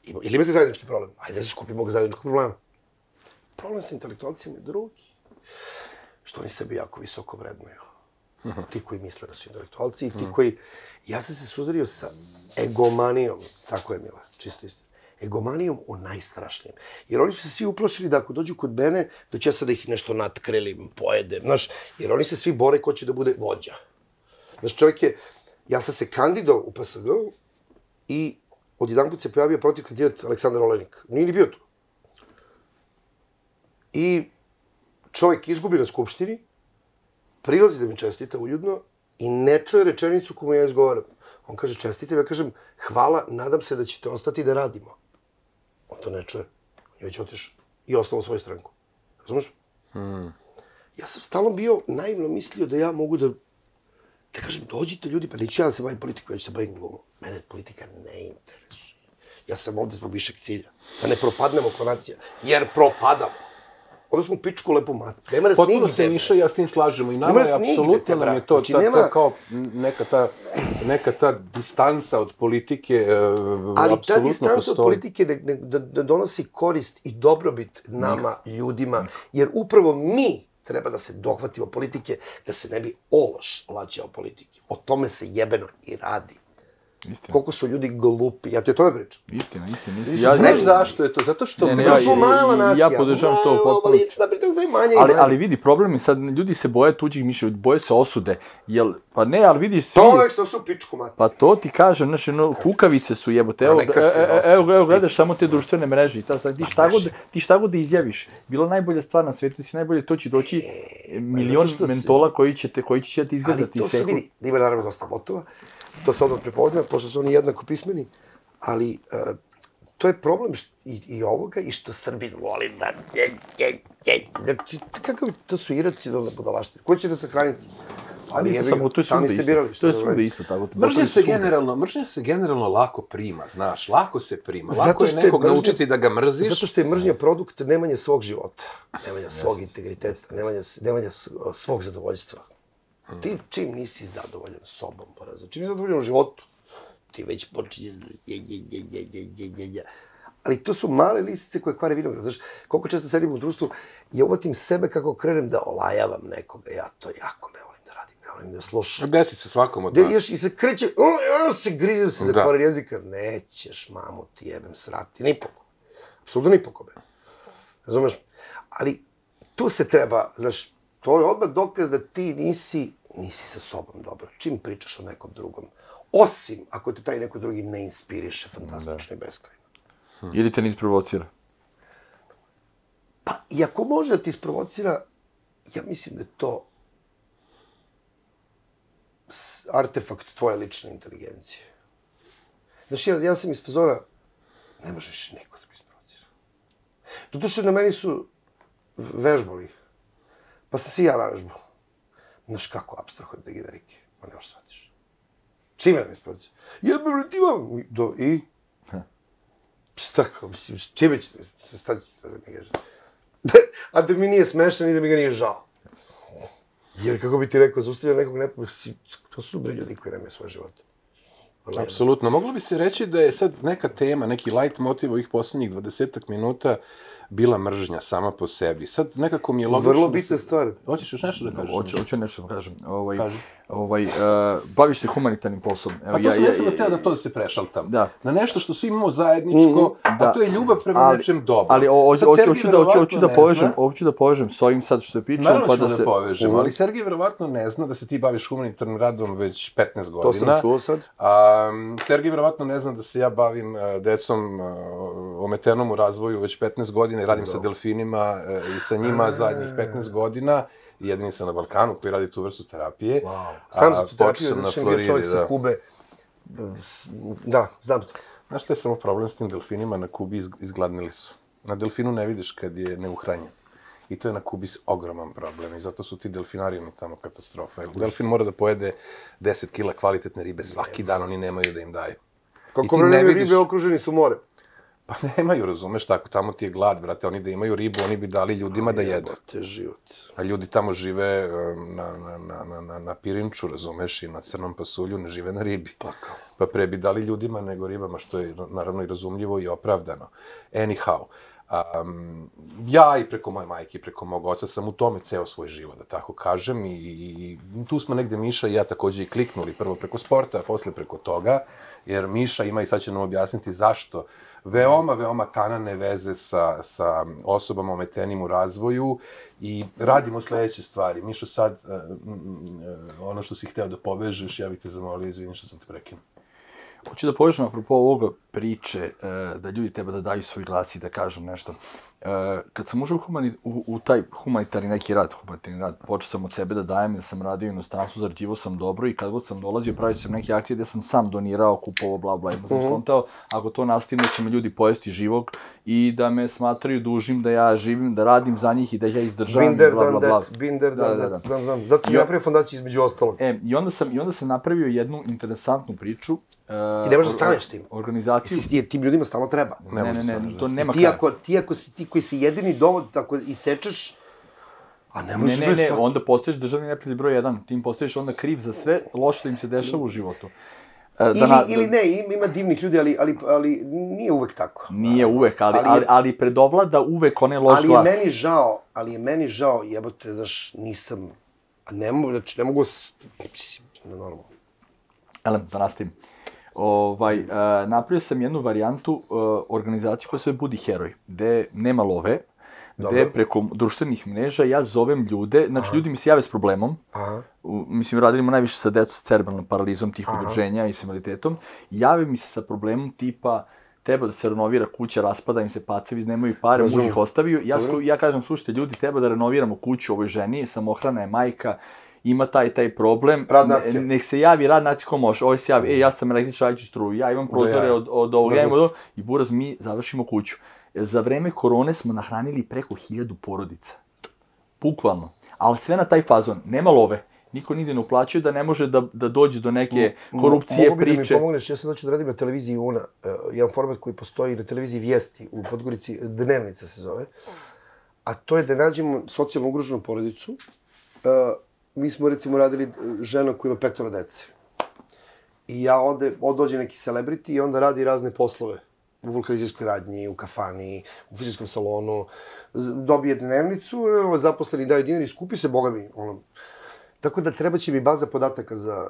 Ili imate zajednički problem? Ajde da se skupimo oko zajedničkog problema. Problem sa intelektualcima je drugi. Što oni sebi jako visoko vrednuju. Ti koji misle da su intelektualci i ti koji... Ja sam se sudario sa egomanijom. Tako je, Mila, čisto isto. Egomanijom o najstrašnijem. Jer oni su se svi uplašili da ako dođu kod mene, da ću ja sad da ih nešto natkrelim, pojedem, znaš. Jer oni se svi bore ko će da bude vođa. Znaš, čovjek je... Ja sam se kandidao u PSG-u i... Odjedan put se pojavio protiv kandidat Aleksandar Olenik. Nije ni bio tu. I čovjek izgubi na skupštini, prilazi da mi čestita uljudno i ne čuje rečenicu komu ja izgovaram. On kaže, čestite, ja kažem, hvala, nadam se da ćete ostati da radimo. On to ne čuje. On je već otišao i osnovao svoju stranku. Razumiješ? Ja sam stalno bio, naivno mislio da ja mogu da kažem, dođite ljudi, pa neću ja da se bavim politiku, ja ću se bavim glumom. Mene politika ne interesuje. Ja sam ovde zbog višeg cilja. Da ne propadnemo kao nacija, jer propadamo. Onda smo pičku lepo mati. Nema nas nigde. Potpuno se Miša i ja s tim slažemo. I nama je apsolutno nam je to kao neka ta distanca od politike apsolutno postoji. Ali ta distanca od politike ne donosi korist i dobrobit nama, ljudima. Jer upravo mi treba da se dohvatimo politike, da se ne bi ološ lađao politike. O tome se jebeno i radi. Koliko su ljudi glupi. Ja ti o tome pričam. Istina. Znaš zašto je to? Zato što smo mala nacija. Ja podržavam to u potpunosti. Ali vidi, problem je sad, ljudi se boje tuđih mišljenja, boje se osude. Pa ne, ali vidi svi... To uvek se osu pičku, mati. Pa to ti kažem, znaš, kukavice su jebote. Evo, gledaš samo te društvene mreže i tako. Ti šta god da izjaviš, bila najbolja stvar na svetu, si najbolje, to će doći milion mentola koji će ti izgazati. Ali to se vidi. Ima naravno dosta botova. To se odmah prepozna, pošto su oni jednako pismeni, ali to je problem i ovoga i što Srbin voli da... Znači, to su iracionalne budalaštine. Ko će da se hraniti? Ali jebi, sami ste birali. To je svuda isto tako. Mržnja se generalno lako prima, znaš, lako se prima. Lako je nekog naučiti da ga mrziš. Zato što je mržnja produkt nemanja svog života, nemanja svog integriteta, nemanja svog zadovoljstva. Ti čim nisi zadovoljan sobom, čim nisi zadovoljan u životu, ti već počinješ da... Ali to su male lisice koje kvare vinograd. Znaš, koliko često sedim u društvu, ja uvatim sebe kako krenem da olajavam nekoga. Ja to jako ne volim da radim, ne volim da slušam. Desi se svakom od nas. I se krećem, se grizem se za koren jezika. Nećeš, mamu, ti jebem srati. Ni pokobe. Apsolutno ni pokobe. Razumeš? Ali tu se treba, znaš, to je odmah dokaz da ti nisi sa sobom dobro. Čim pričaš o nekom drugom. Osim ako te taj neko drugi ne inspiriše fantastično i beskrajno. Ili te ne isprovocira? Pa, i ako može da ti isprovocira, ja mislim da je to artefakt tvoje lične inteligencije. Znaš, ja sam iz fazora, ne možeš niko da mi isprovocira. Doduše, na meni su vežbali, pa sam se i ja navežbao. Znaš kako apstrahujem te generike, pa ne možeš shvatiš. Čime mi isprovocira? Jebem, ti imam! I... Šta kao, mislim, čime ćete, šta ćete da mi ga žao? A da mi nije smešan i da mi ga nije žao. Jer, kako bi ti rekao, zaustavljam nekog nepogleda, to su bre ljudi koji nemaju svoje živote. Apsolutno. Moglo bi se reći da je sad neka tema, neki light motiv ovih poslednjih 20-ak minuta bila mržnja sama po sebi. Sad nekako mi je logično... Vrlo bitna stvar. Hoćeš još nešto da kažeš? Hoću nešto da kažem. Baviš se humanitarnim poslom. Pa to sam da hteo da to da se prešaltam. Na nešto što svi imamo zajedničko, a to je ljubav prema nečem dobro. Ali hoću da povežem s ovim sad što se pričam. Naravno ćemo da povežemo, ali Sergij verovatno ne zna da se ti baviš humanitarnim radom već 15 godina. To sam čuo sad. Sergij verovatno ne zna da se ja bavim decom ometenom u razvoju već 15 godina i radim sa delfinima i sa njima zadnjih 15 godina. Jedini sam na Balkanu koji radi tu vrstu terapije. Znam za tu terapiju, znači sam bio čovjek sa Kube. Da, znam. Znaš što je samo problem s tim delfinima? Na Kubi izgladnili su. Na delfinu ne vidiš kad je neuhranjen. I to je na Kubi ogroman problem i zato su ti delfinarijima tamo katastrofa. Delfin mora da pojede 10 kila kvalitetne ribe svaki dan, oni nemaju da im daju. Kako vreme ribe okruženi su more? Pa nemaju, razumeš, tako, tamo ti je glad, brate, oni da imaju ribu, oni bi dali ljudima da jedu. Jebote, život. A ljudi tamo žive na pirinču, razumeš, i na crnom pasulju, ne žive na ribi. Pa kao. Pa pre bi dali ljudima nego ribama, što je naravno i razumljivo i opravdano. Anyhow. Ja i preko moje majke i preko mog oca sam u tome ceo svoj život, da tako kažem, i tu smo negde Miša i ja takođe i kliknuli, prvo preko sporta, a posle preko toga, jer Miša ima, i sad će nam objasniti zašto, veoma tanane veze sa osobama ometenim u razvoju i radimo sledeće stvari. Mišo, sad, ono što si hteo da povežeš, ja bih te zamolio, izvini što sam te prekinuo. Hoću da povežem apropo ovoga priče da ljudi treba da daju svoj glas i da kažu nešto. Kad sam ušao u taj humanitarni rad, počeo sam od sebe da dajem, jer sam radio inostranstvu, zarađivao sam dobro i kad god sam dolazio, pravio sam neke akcije gde sam sam donirao, kupovao, bla bla, ima sam skontao, ako to nastavim da će me ljudi pojesti živog i da me smatraju dužim da ja živim, da radim za njih i da ja izdržavam, bla bla bla. Binder, znam, zato sam napravio fondaciju između ostalog. I onda sam napravio jednu interesantnu priču. I ne možeš da staneš tim. Jer tim ljudima stalno treba. Ne, koji si jedini dovod, tako i sečeš, a ne možeš bez svaki. Ne, onda postaješ državni neprijatelj broj 1, tim postaješ onda kriv za sve loše da im se dešava u životu. Ili ne, ima divnih ljudi, ali nije uvek tako. Nije uvek, ali predovlada uvek onaj loš glas. Ali je meni žao, jebote, znaš, nisam, ne mogu, ne normalno. Elem, da nastavim. Napravio sam jednu varijantu organizaciju koja se zove Budi heroj, gde nema love, gde preko društvenih mreža ja zovem ljude, znači ljudi mi se jave s problemom, mislim radimo najviše sa decom sa cerebralnom paralizom tih udruženja i sa invaliditetom, jave mi se sa problemom tipa treba da se renovira kuća, raspada im se pacevi, nemaju pare, muž ih ostavio, ja kažem slušajte ljudi, treba da renoviramo kuću ovoj ženi, samohrana je majka, ima taj problem, nek se javi radna akcija ko može, ovaj se javi, ja sam električar, ja ću struju, ja imam prozore od ovoga, i buraz mi završimo kuću. Za vreme korone smo nahranili preko 1000 porodica. Bukvalno. Ali sve na taj fazon, nema love. Niko nigde ne uplaćuje da ne može da dođe do neke korupcije, priče. Mogu bi da mi pomogneš, ja sam doću da radim na televiziji Una, jedan format koji postoji na televiziji Vijesti u Podgorici, Dnevnica se zove, a to je da nađemo socijalno ugroženu porodicu. Mi smo, recimo, radili žena koja ima 5 dece. I ja onda, dođe neki celebrity i onda radi razne poslove. U vulkanizirskoj radnji, u kafani, u fizičkom salonu. Dobije dnevnicu, zaposleni daju dinar i skupi se, boga mi. Tako da treba će mi baza podataka za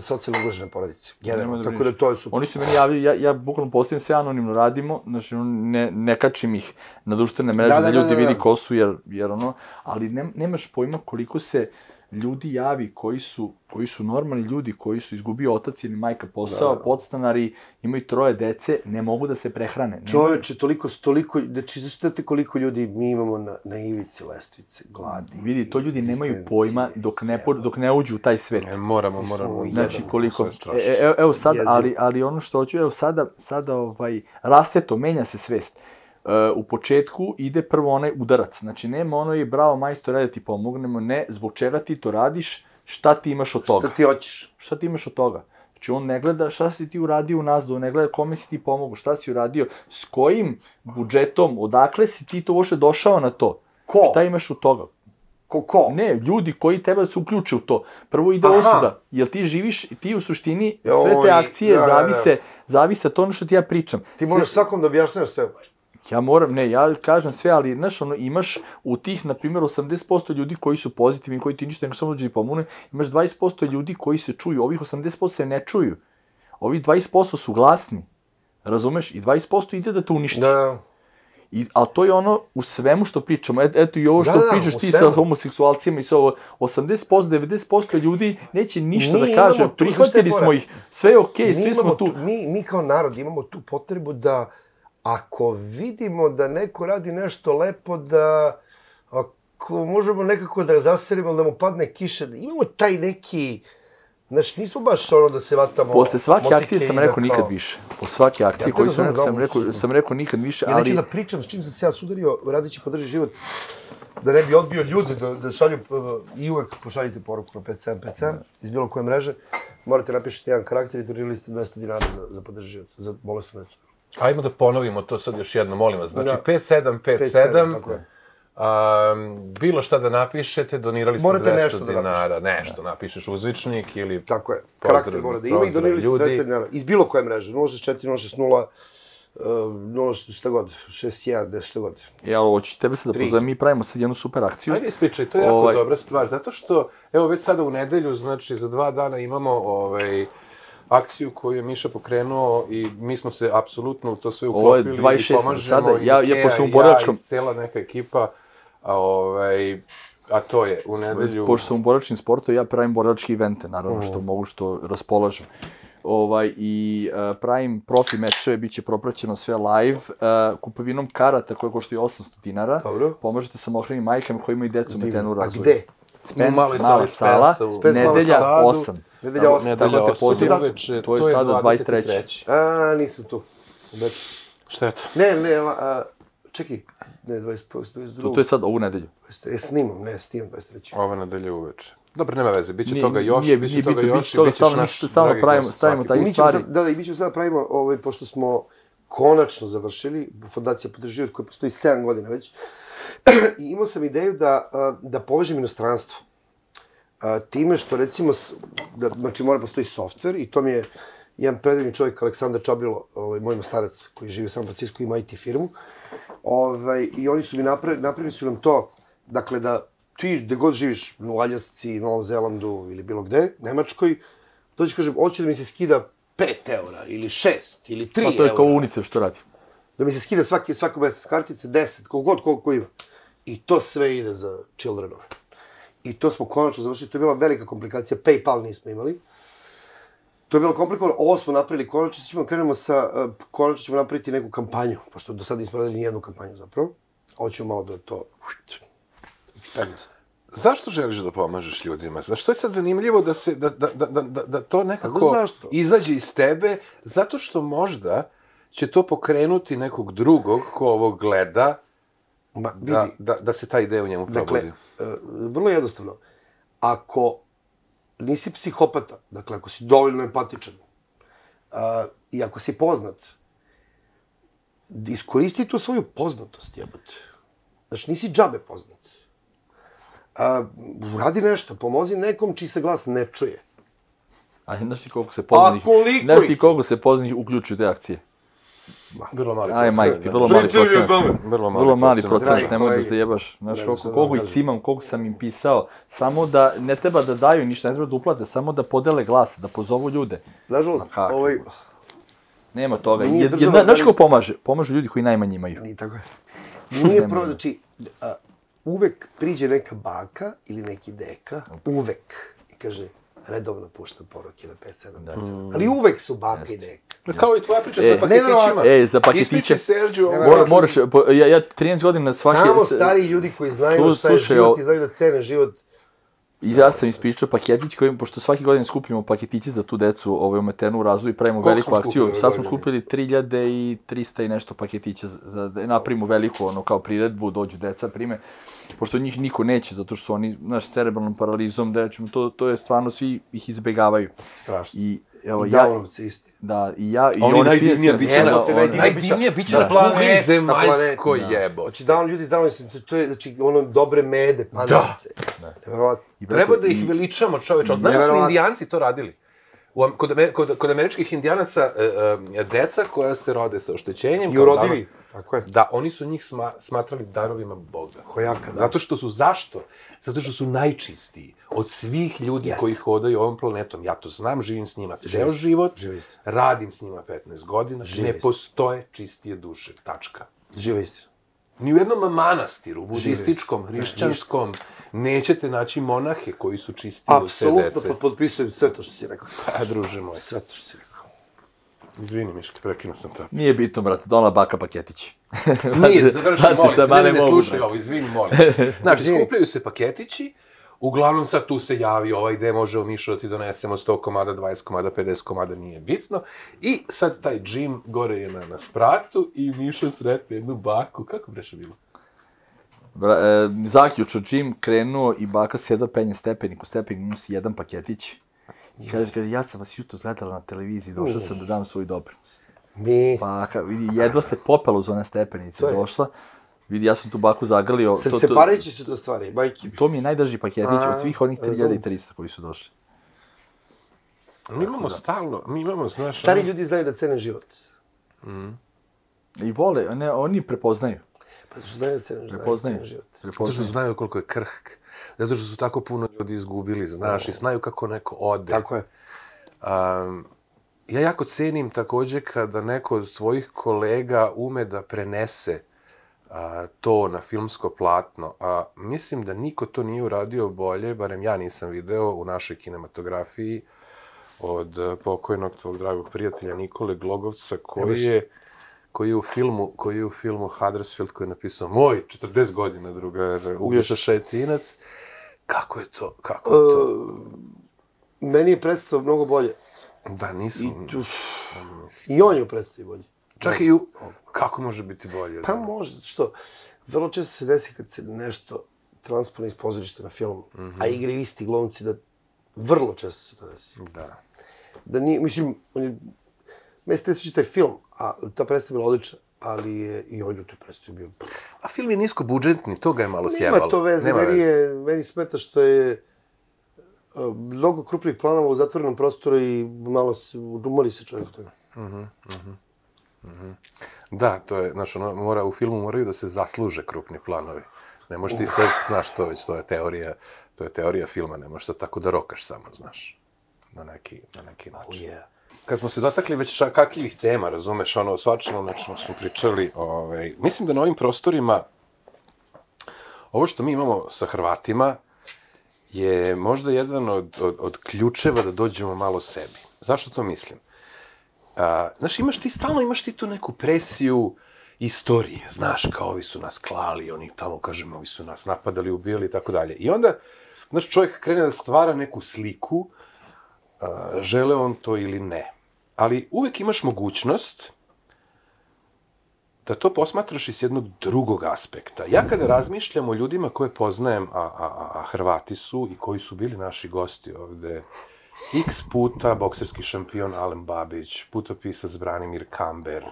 socijalno ugrožene porodice. Tako da to je super. Oni su meni javili, ja bukvalno postavim se, anonimno radimo, znači ne kačim ih na društvene mreže da ljudi vidi ko su, jer ono, ali nemaš pojma koliko se ljudi javi koji su normalni ljudi, koji su izgubili otac ili majka posao, podstanari, imaju 3 dece, ne mogu da se prehrane. Čoveče, toliko, znači znaš koliko ljudi mi imamo na ivici lestvice, gladi, egzistencije. Vidi, to ljudi nemaju pojma dok ne uđu u taj svet. Moramo. Znači koliko, evo sad, ali ono što hoću, evo sada raste to, menja se svest. U početku ide prvo onaj udarac, znači nema ono i bravo majstor, da ti pomognemo, ne, zbog čega ti to radiš, šta ti imaš od toga. Šta ti hoćeš. Šta ti imaš od toga. Znači on ne gleda šta si ti uradio u nazadu, ne gleda kome si ti pomogao, šta si uradio, s kojim budžetom, odakle si ti to uopšte došao na to. Ko? Šta imaš od toga. Ko? Ne, ljudi koji treba da se uključe u to. Prvo ide osuda, jer ti živiš, ti u suštini sve te akcije zavise od ono što ti ja pričam. Ti moraš svakom da objašnjaš sve. Ja moram, ne, ja kažem sve, ali, znaš, ono, imaš u tih, na primjer, 80% ljudi koji su pozitivni, koji ti ništa, nego samo dođe i pomune, imaš 20% ljudi koji se čuju, ovih 80% se ne čuju, ovih 20% su glasni, razumeš, i 20% ide da te uništi. Da. Ali to je ono, u svemu što pričamo, eto i ovo što pričaš ti sa homoseksualcima i sa ovo, 80%, 90% ljudi neće ništa da kaže, prihvatili smo ih, sve je okej, svi smo tu. Mi kao narod imamo tu potrebu da... Ako vidimo da neko radi nešto lepo, da ako možemo nekako da ga zaserimo, da mu padne kiša, imamo taj neki, znaš, nismo baš ono da se vatamo... Posle svake akcije sam rekao nikad više. Posle svake akcije koju sam rekao nikad više, ali... Ja neću da pričam s čim sam se ja sudario, radići podrži život, da ne bi odbio ljude, da šalju, i uvek pošaljite poruku na PCM, iz bilo koje mreže, morate napišiti jedan karakter i donirali ste 200 dinara za podrži život, za bolestnu decu. Ajmo da ponovimo to sad još jednom, molim vas. Znači, 5757, bilo šta da napišete, donirali ste 200 dinara, nešto napišeš, uzvičnik ili... Tako je, karakter mora da ima i donirali ste 200 dinara. Iz bilo koje mreže, 064, 060, 0, šta god, 61, šta god. Jel, hoću tebe sad da pozovem, mi pravimo sad jednu super akciju. Ajde, ispričaj, to je jako dobra stvar, zato što, evo, već sada u nedelju, znači, za 2 dana imamo, akciju koju je Miša pokrenuo i mi smo se apsolutno u to sve uklopili i pomažemo i Ikea, i cela neka ekipa, a to je u nedelju... Pošto sam u borilačkim sportu, ja pravim borilački evente, naravno što mogu, što raspolažem. I pravim profi mečeve, bit će propraćeno sve live, kupovinom karata koja koštuje 800 dinara, pomažete samohranim majkama koji imaju decu metenu razvoju. A gde? Spens, mala sala, nedelja 8. Nedelja 8. Tako te pozivam, to je sada 23. A, nisam tu. Šta je to? Ne, čekaj. Ne, 22. To je sad ovu nedelju. Ja snimam 23. Ova nedelja uveče. Dobro, nema veze, bit će toga još, i bit ćeš naš dragi gost svaki put. Da, i mi ćemo sada pravimo, pošto smo konačno završili, fondacija podrži život koja postoji 7 godina već, i imao sam ideju da povežem inostranstvo. Time što, recimo, znači mora postoji softver i to mi je jedan predivni čovjek, Aleksandar Čabrilo, moj mostarac koji živi u San Francisco, ima IT firmu. I oni su mi napravili nam to, dakle, da ti gde god živiš, u Aljasci, Novom Zelandu ili bilo gde, Nemačkoj, dođeš, kažem, hoće da mi se skida 5 € ili 6 ili 3 €. Pa to je kao unice što radim. Da mi se skida svako mesec kartice, 10, koliko ima. I to sve ide za childrenove. I to smo konačno završili, to je bila velika komplikacija, PayPal nismo imali. To je bilo komplikovano, ovo smo napravili, konačno ćemo napraviti neku kampanju, pošto do sada nismo radili nijednu kampanju zapravo. Ovo ćemo malo da to... Zašto želiš da pomažeš ljudima? Što je sad zanimljivo da to nekako izađe iz tebe? Zato što možda... će to pokrenuti nekog drugog ko ovo gleda da se ta ideja u njemu probudi. Dakle, vrlo jednostavno. Ako nisi psihopata, dakle, ako si dovoljno empatičan i ako si poznat, iskoristi tu svoju poznatost, jebote. Znači, nisi džabe poznat. Uradi nešto, pomozi nekom čiji se glas ne čuje. A znaš ti koliko se poznanih... A koliko ih? Znaš ti koliko se poznanih uključuju te akcije? Vrlo mali procent. Aj, majke ti, vrlo mali procent. Vrlo mali procent, ne možeš da se jebaš. Znaš, koliko ih imam, koliko sam im pisao. Samo da, ne treba da daju ništa, ne treba da uplate, samo da podele glas, da pozovu ljude. Nažalost, ovaj... Nema toga. Znaš ko pomaže? Pomažu ljudi koji najmanje imaju. Nije tako je. Nije prvo, znači, uvek priđe neka banka ili neki deka, uvek, i kaže... redovno puštam poruke na 5-7-5-7. Ali uvek su baka i deka. Kao i tvoja priča sa paketićima. Ej, za paketiće. Ispriče Serđu. Moraš, ja 13 godina svake... Samo stariji ljudi koji znaju šta je život i znaju da cene život. Ja sam ispričao paketić koji, pošto svake godine skupimo paketiće za tu decu u maternu razvoju i pravimo veliku akciju. Sad smo skupili 3300 i nešto paketića. Napravimo veliku, ono, kao priredbu, dođu deca, prime. Pošto njih niko neće, zato što su oni, znaš, cerebralnom paralizom, da ćemo, to je stvarno, svi ih izbegavaju. Strašno. I Downovci isti. Da, i ja... Oni najdivnija bića na planeti. Najdivnija bića na planeti. Zemaljsko jebo. Znači, Down ljudi iz Downovci, to je, znači, ono, dobre mede, padalice. Da. Treba da ih veličamo, čoveč. Znaš da su Indijanci to radili? Kod američkih Indijanaca, deca koja se rode sa oštećenjem... I urodivi. Tako je. Da, oni su njih smatrali darovima Boga. Kojaka, da. Zato što su, zašto? Zato što su najčistiji od svih ljudi koji hodaju ovom planetom. Ja to znam, živim s njima ceo život, radim s njima 15 godina, ne postoje čistije duše, tačka. Živa istina. Ni u jednom manastiru, budističkom, hrišćanskom, nećete naći monahe koji su čistili od sve dece. Apsolutno, potpisujem sve to što si rekao. A, druže moj. Sve to što si rekao. Izvini, Miška, prekinuo sam to. Nije bitno, brate, donala baka paketić. Nije, završi, molim, ne slušaj ovo, izvini, molim. Znači, skupljaju se paketići, uglavnom sad tu se javi ovaj gde možemo Miša da ti donesemo 100 komada, 20 komada, 50 komada, nije bitno. I sad taj džim gore je na spratu i Miša sretne jednu baku. Kako breše bilo? Zaključio džim, krenuo i baka sjeda penje stepenik, u stepenik nosi jedan paketić. I kaže, ja sam vas jutro gledala na televiziji, došla sam da dam svoj doprinos. Baka, vidi, jedva se popela uz one stepenice, došla. Vidi, ja sam tu baku zagrlio... Srceparajući su to stvari, majke. To mi je najdraži paketić od svih onih 3300 koji su došli. Mi imamo stalno, mi imamo, znaš... Stari ljudi znaju da cene život. I vole, oni prepoznaju. Pa zato što znaju da cene život. Zato što znaju koliko je krhk. Zato što su tako puno ljudi izgubili, znaš, i znaju kako neko ode. Tako je. Ja jako cenim takođe kada neko od svojih kolega ume da prenese to na filmsko platno. Mislim da niko to nije uradio bolje, barem ja nisam video u našoj kinematografiji od pokojnog tvog dragog prijatelja Nikole Glogovca, koji je u filmu Huddersfield, koji je napisao moj 40 godina drugar Uglješa Šajtinac. Kako je to? Meni je predstava mnogo bolje. Da, nisam. I on je u predstavi bolje. Čak i u... Kako može biti bolje? Pa može, zato što vrlo često se desi kad se nešto transpone iz pozorišta na filmu, a igraju isti glumci, da vrlo često se to desi. Da. Da nije, mislim, meni se sviđa taj film, a ta predstava je bila odlična, ali je i on je tu predstavu bio... A film je nisko budžetni, to ga je malo sjebalo. Nema to veze, meni smeta što je mnogo krupnih planova u zatvorenom prostoru i malo se umori se čovjek od toga. Da, to je, znaš, u filmu moraju da se zasluže krupni planovi. Ne možeš ti sad, znaš to već, to je teorija filma, ne možeš sad tako da rokaš samo, znaš, na neki način. Kad smo se dotakli već kakvih tema, razumeš, ono, svačemu, znači, smo pričali, mislim da na ovim prostorima, ovo što mi imamo sa Hrvatima, je možda jedan od ključeva da dođemo malo sebi. Zašto to mislim? Znaš, stalno imaš ti tu neku presiju istorije, znaš, kao ovi su nas klali, oni tamo, kažemo, ovi su nas napadali, ubijali i tako dalje. I onda, znaš, čovjek krene da stvara neku sliku, žele on to ili ne. Ali uvek imaš mogućnost da to posmatraš iz jednog drugog aspekta. Ja kada razmišljam o ljudima koje poznajem, a Hrvati su i koji su bili naši gosti ovde, X puta bokserski šampion Alen Babić, putopisac Branimir Kamber,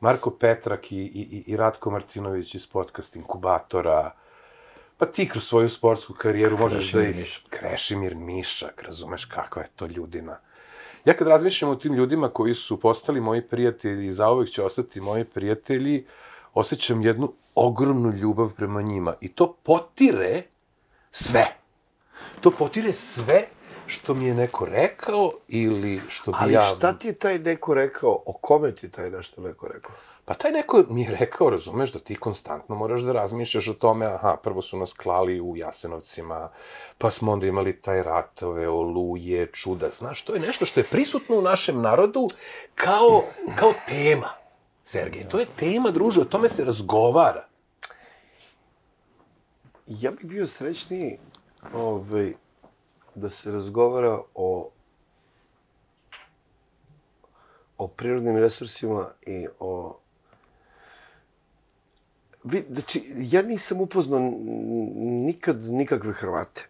Marko Petrak i Ratko Martinović iz podcast Inkubatora, pa ti kroz svoju sportsku karijeru možeš da ih... Krešimir Mišak, razumeš kakva je to ljudina. Ja kad razmišljam o tim ljudima koji su postali moji prijatelji i zauvek će ostati moji prijatelji, osjećam jednu ogromnu ljubav prema njima. I to potire sve. To potire sve što mi je neko rekao ili što bi ja... Ali šta ti je taj neko rekao? O kome ti je taj nešto neko rekao? Pa taj neko mi je rekao, razumeš, da ti konstantno moraš da razmišljaš o tome, aha, prvo su nas klali u Jasenovcima, pa smo onda imali taj ratove, oluje, čuda, znaš, to je nešto što je prisutno u našem narodu kao tema, Sergej. To je tema, druže, o tome se razgovara. Ja bih bio srećniji da se razgovara o prirodnim resursima i o... Znači, ja nisam upoznao nikad nikakve Hrvate,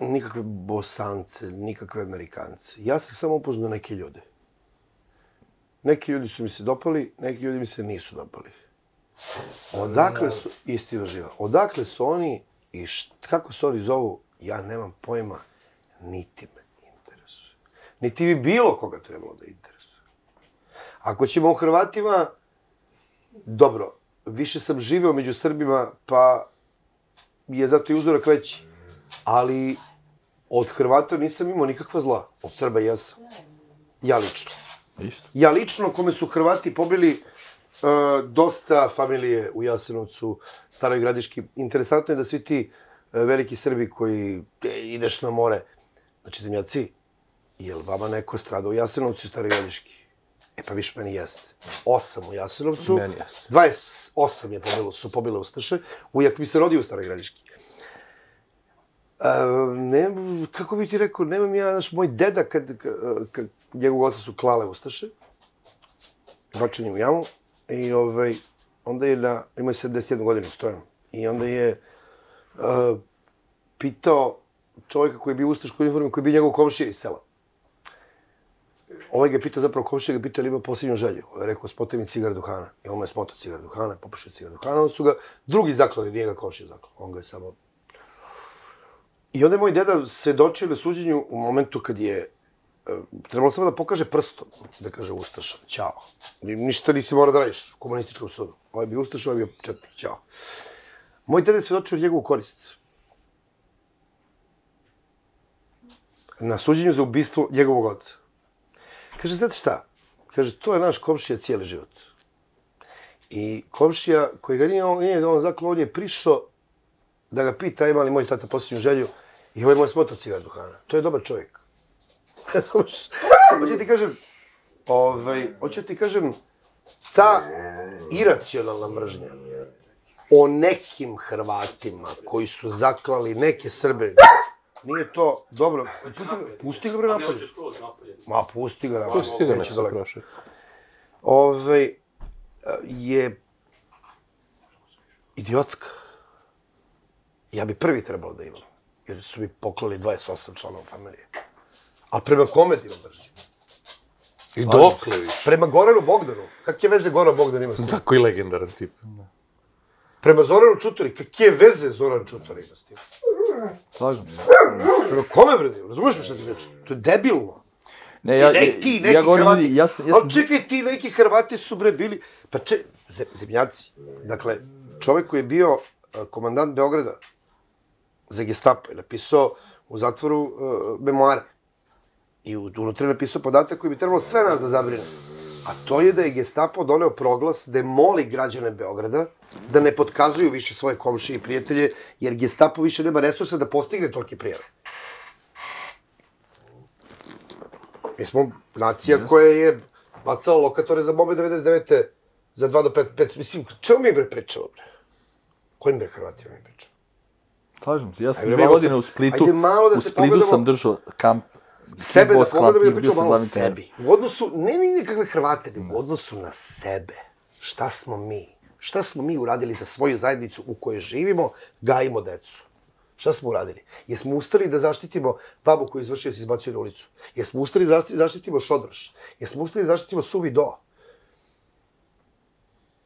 nikakve Bosance, nikakve Amerikance. Ja sam samo upoznao neke ljude. Neki ljudi su mi se dopali, neki ljudi mi se nisu dopali. Odakle su... Istina živa. Odakle su oni i kako se oni zovu, ja nemam pojma, niti me interesuje. Niti bi bilo koga trebalo da interesuje. Ako ćemo u Hrvatima, dobro, više sam živeo među Srbima, pa je zato i uzorak veći. Ali od Hrvata nisam imao nikakva zla. Od Srba jesam. Ja lično. Ja lično, kome su Hrvati pobili dosta familije u Jasenovcu, Staroj Gradiški. Interesantno je da svi ti veliki Srbi koji ideš na more. Znači, zemljaci, je li vama neko stradao u Jasenovcu i Stare Gradiški? E pa viš, meni jeste. 8 u Jasenovcu, 28 su pobile Ustaše, ujak mi se rodio u Stare Gradiški. Kako bi ti rekao, nemam ja, znaš, moj deda, kad njegovog oca su klale Ustaše, bačen je u jamu, i onda je na, imao je 71 godinu, stojeno, i onda je pitao čovjeka koji je bio u ustaškoj uniformi, koji je bio njegov komšija iz sela. Ovaj ga je pitao, zapravo komšija ga je pitao ili ima posljednju želju. Ovaj je rekao, smotaj mi cigar duhana. I on mu je smotao cigar duhana, popušio cigar duhana, onda su ga drugi zaklali, nije ga komšija zaklali. On ga je samo... I onda je moj deda svedočio na suđenju u momentu kad je trebalo samo da pokaže prstom, da kaže Ustaša, ćao. Ništa nisi mora da radiš u komunističkom sudu. Ovaj je bio Ustaša, ovaj je bio četnik, ćao. Moj dede je svedočio njegovu korist. Na suđenju za ubistvo njegovog oca. Kaže, znate šta? Kaže, to je naš komšija cijeli život. I komšija koji ga nije on zaklao, on je prišao da ga pita ima li moj tata posljednju želju i ovaj moj smotao cigar duhana. To je dobar čovjek. Hoću ti kažem, ta iracionalna mržnja o nekim Hrvatima koji su zaklali neke Srbe. Nije to dobro. Pusti ga napolje. Ne hoćeš skroz napolje. Ma, pusti ga napolje. Pusti ga napolje. Je idiotska. Ja bi prvi trebao da imam. Jer su mi poklali 28 članova familije. Ali prema kome ti imam držiti? I dokle? Prema Goranu Bogdanu. Kakve veze Goran Bogdan ima s tim? Tako i legendaran tip. Prema Zoranu Čutori, kakve veze Zoran Čutori ima s tim? Slažem se. Prema kome, bre, razumiješ mi šta ti reći? To je debilno. Ti neki Hrvati... Ali čekaj, ti neki Hrvati su, bre, bili... Pa če... Zemljaci. Dakle, čovek koji je bio komandant Beograda za Gestapo je napisao u zatvoru memoare. I unutra je napisao podatak koji bi trebalo sve nas da zabrine. A to je da je Gestapo doneo proglas da moli građane Beograda da ne potkazuju više svoje komšije i prijatelje, jer Gestapo više nema resursa da postigne toliki prijave. Mi smo nacija koja je bacala lokatore za bombe 99. za 2 do 5. Mislim, čemu mi bre pričamo, bre? Kojim bre Hrvatima mi pričamo? Slažem se, ja sam 2 godine u Splitu. U Splitu sam držao kamp. Sebe, da pogledamo da pričamo malo o sebi. U odnosu, ne nikakve Hrvate, u odnosu na sebe. Šta smo mi? Šta smo mi uradili za svoju zajednicu u kojoj živimo, gajimo decu? Šta smo uradili? Jesmo ustali da zaštitimo babu koju izvršio se izbacio na ulicu? Jesmo ustali da zaštitimo šodroš? Jesmo ustali da zaštitimo suvi do?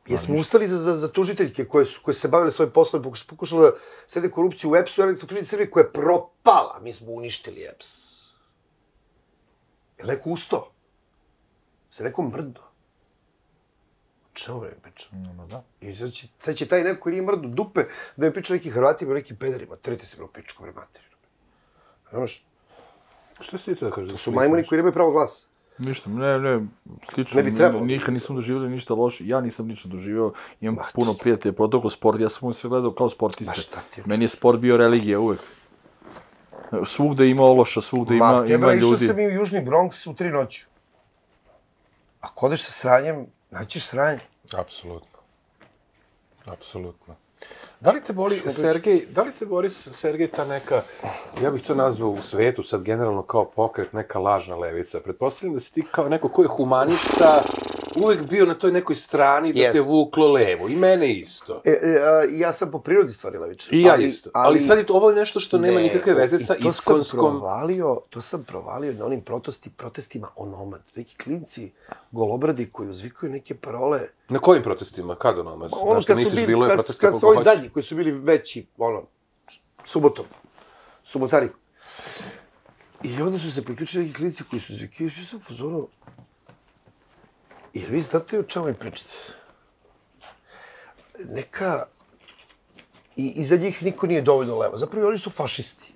Jesmo ustali za tužiteljke koje se bavile svojim poslom i pokušali da srede korupciju u EPS-u, koja je propala. Mi smo uništili EPS. Je li neko ustao? Se neko mrdo? Čemu ne mi pričam? I sad će taj neko ili mrdo dupe da mi priča o nekih Hrvatima, o nekim pederima. Trite se bilo pičkom ili materinu. Znaš? Šta ste ti to da kažete? To su majmoni koji nemaju pravo glasa. Ništa, ne, slično, nikad nisam doživljeli ništa loše, ja nisam ništa doživljel, imam puno prijatelja, pogotovo kao sport, ja sam sve gledao kao sportiste, meni je sport bio religija uvek. Svugde ima ološa, svugde ima ljudi. Ma, tebra, išao sam i u Južni Bronx u 3 noću. Ako odeš sa sranjem, naćiš sranje. Apsolutno. Apsolutno. Da li te boli, Sergej, ta neka, ja bih to nazvao u svetu sad generalno kao pokret, neka lažna levica? Pretpostavljam da si ti kao neko ko je humanista uvek bio na toj nekoj strani da te vuklo levo. I mene isto. Ja sam po prirodi stvari levičar. I ja isto. Ali sad je ovo nešto što nema nikakve veze sa iskonskom... To sam provalio na onim protestima onomad. Neki klinci golobradi koji uzvikuju neke parole... Na kojim protestima? Kad onomad? Znači, misliš, bilo je protesta kako hoće? Kad su ovi zadnji koji su bili veći, ono, subotom, subotari. I onda su se priključili neki klinci koji su uzvikili. Ja sam pozorao... Jer vi znate o čemu mi pričate? Neka... I iza njih niko nije dovoljno levo. Zapravo, oni su fašisti.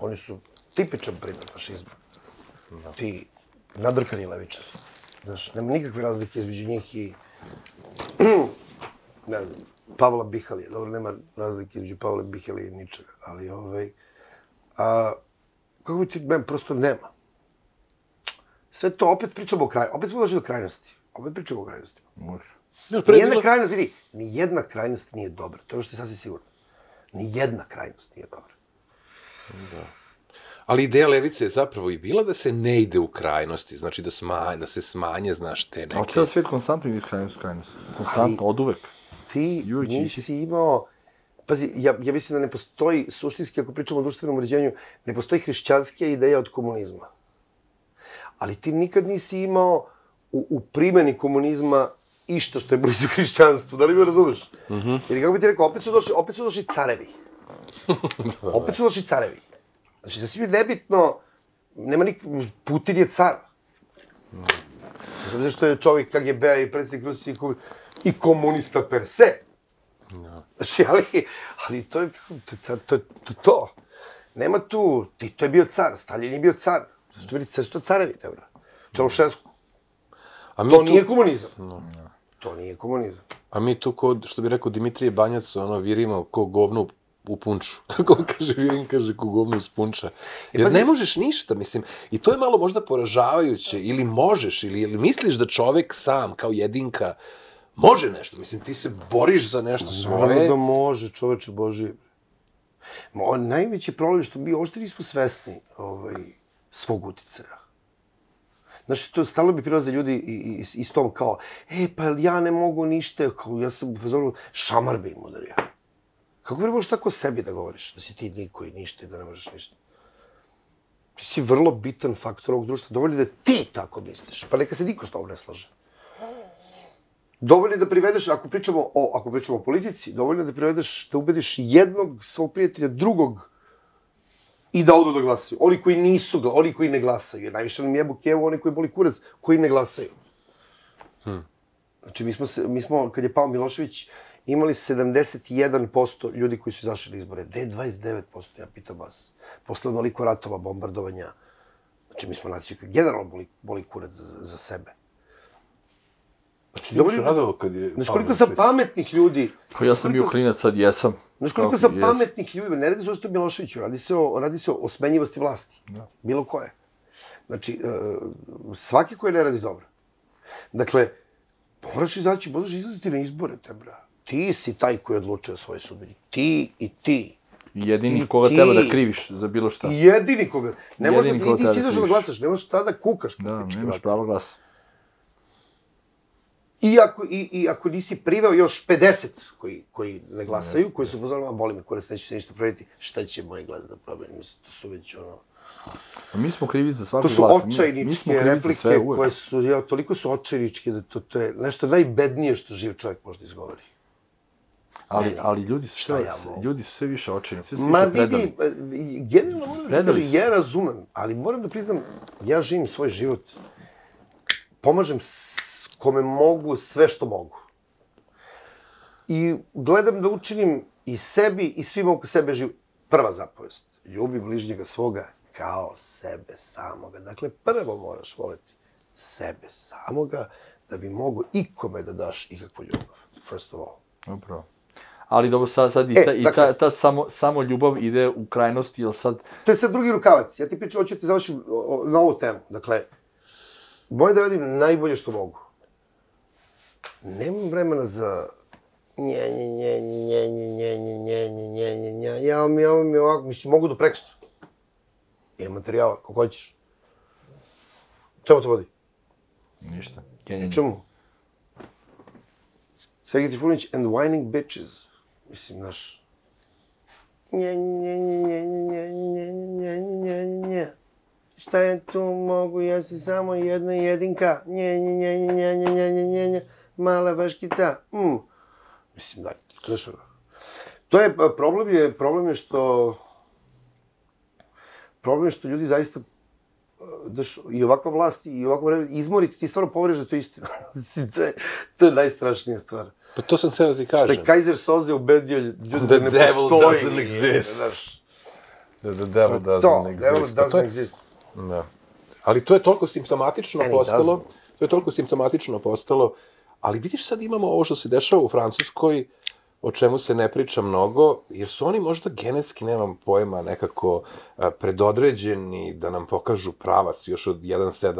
Oni su tipičan primer fašizma. Ti nadrkani levičari. Znaš, nema nikakve razlike između njih i... Ne znam, Pavla Bihalija. Dobro, nema razlike između Pavla Bihalija i ničega. Ali, kako bi ti... Prosto nema. Sve to opet pričamo o krajnosti. Opet smo došli do krajnosti. Opet pričamo o krajnosti. Nijedna krajnost, vidi, nijedna krajnost nije dobra. To je ono što je sasvim sigurno. Nijedna krajnost nije dobra. Ali ideja levice je zapravo i bila da se ne ide u krajnosti. Znači da se smanje, znaš, te neke... Očeo svijet konstantno ide iz krajnosti u krajnosti. Konstantno, od uvek. Ti nisi imao... Pazi, ja mislim da ne postoji, suštinski, ako pričamo o društvenom uređenju, ne postoji hrišćanska ideja od komunizma. Ali ti nikad nisi imao u primjeni komunizma išta što je blizu hrišćanstvu, da li me razumeš? Jer kako bi ti rekao, opet su došli carevi. Opet su došli carevi. Znači, sasvim je nebitno, nema nikak, Putin je car. Znači, što je čovjek KGB-a i predsjednik Rusije i komunista per se. Znači, ali to je to. Nema tu, Tito je bio car, Stalin je bio car. Sve su to carevi, tebra. Čaušesku. To nije komunizam. To nije komunizam. A mi tu, što bi rekao Dimitrije Banjac, ono, virimo ko govno u punču. Kako on kaže, virim, kaže, ko govno iz punča. Jer ne možeš ništa, mislim. I to je malo možda poražavajuće. Ili možeš, ili misliš da čovek sam, kao jedinka, može nešto. Mislim, ti se boriš za nešto svoje. Naravno da može, čoveče Božije. Najveći problem je što mi ošte nismo svesni, svog uticaja. Znaš, stalo bi prilaze ljudi i s tom kao, pa ja ne mogu ništa, ja sam u fazonu, šamar bi im udario. Kako bi možeš tako o sebi da govoriš, da si ti niko i ništa i da ne možeš ništa? Ti si vrlo bitan faktor ovog društva, dovoljno da ti tako misliš, pa neka se niko s tobom ne slaže. Dovoljno da privedeš, ako pričamo o politici, dovoljno da privedeš, da ubediš jednog svog prijatelja, drugog, i da odu da glasaju. Oni koji nisu, oni koji ne glasaju. Jer najviše nam jebu kevu, oni koji boli kurac, koji ne glasaju. Znači, mi smo, kad je pao Milošević, imali 71% ljudi koji su izašli na izbore. Gde je 29%, ja pitam vas. Posle onoliko ratova, bombardovanja. Znači, mi smo naciju koji generalno boli kurac za sebe. Znači, koliko sam pametnih ljudi... Ja sam bio klinac, sad jesam. Znaš koliko sam pametnih ljudi, ne radi se o što je Miloševiću, radi se o smenjivosti vlasti, bilo koje. Znači, svaki koji ne radi dobro. Dakle, moraš izaći, moraš izlaziti na izbore, te bra. Ti si taj koji odlučuje o svojoj sudbini. Ti i ti. Jedini koga treba da kriviš za bilo šta. Jedini koga. Ne možeš da ti si izašao da glasaš, ne možeš šta da kukaš. Da, nemaš pravo glasa. I ako nisi priveo još 50 koji ne glasaju, koji su pozorili, boli me kurac, neće se ništa promeniti, šta će moj glas da promeni? Mislim, to su već ono... Mi smo krivi za svaki glas. To su očajničke replike koje su, toliko su očajničke da to je nešto najbednije što živ čovjek možda izgovori. ali ljudi su sve više očajni, sve više predani. Ma vidi, generalno moram da ti kažem, ja razumem, ali moram da priznam, ja živim svoj život, pomažem kome mogu sve što mogu. I gledam da učinim i sebi i svima oko sebe živu. Prva zapovest, ljubi bližnjega svoga kao sebe samoga. Dakle, prvo moraš voleti sebe samoga da bi mogo ikome da daš ikakvu ljubav. First of all. Upravo. Ali dobro, sad i ta samo ljubav ide u krajnosti, ili sad... To je sad drugi rukavac. Ja ti pričam, hoću ti završim na ovu temu. Dakle, moje da radim najbolje što mogu. Nemam vremena za... ja mi ovako, mislim, mogu do prekstra. Imam materijala, kako hoćeš. Čemu to vodi? Ništa. Ničemu. Sergij Trifunović and whining bitches. Mislim, znaš... Šta je tu mogu, ja sam samo jedna jedinka. Mala vaškica. Mislim, da, znaš, to je, problem je što ljudi zaista, daš, i ovakva vlast, i ovakva vremena, izmoriti, ti stvarno poveriš da to je istina. To je najstrašnija stvar. Pa to sam htio da ti kažem. Što je Kaiser Soze ubedio ljudi da ne postoji. The devil doesn't exist. The devil doesn't exist. To, devil doesn't exist. Da. Ali to je toliko simptomatično postalo, ali vidiš, sad imamo ovo što se dešava u Francuskoj, o čemu se ne priča mnogo, jer su oni možda genetski, nemam pojma, nekako predodređeni da nam pokažu pravac još od 1, 7,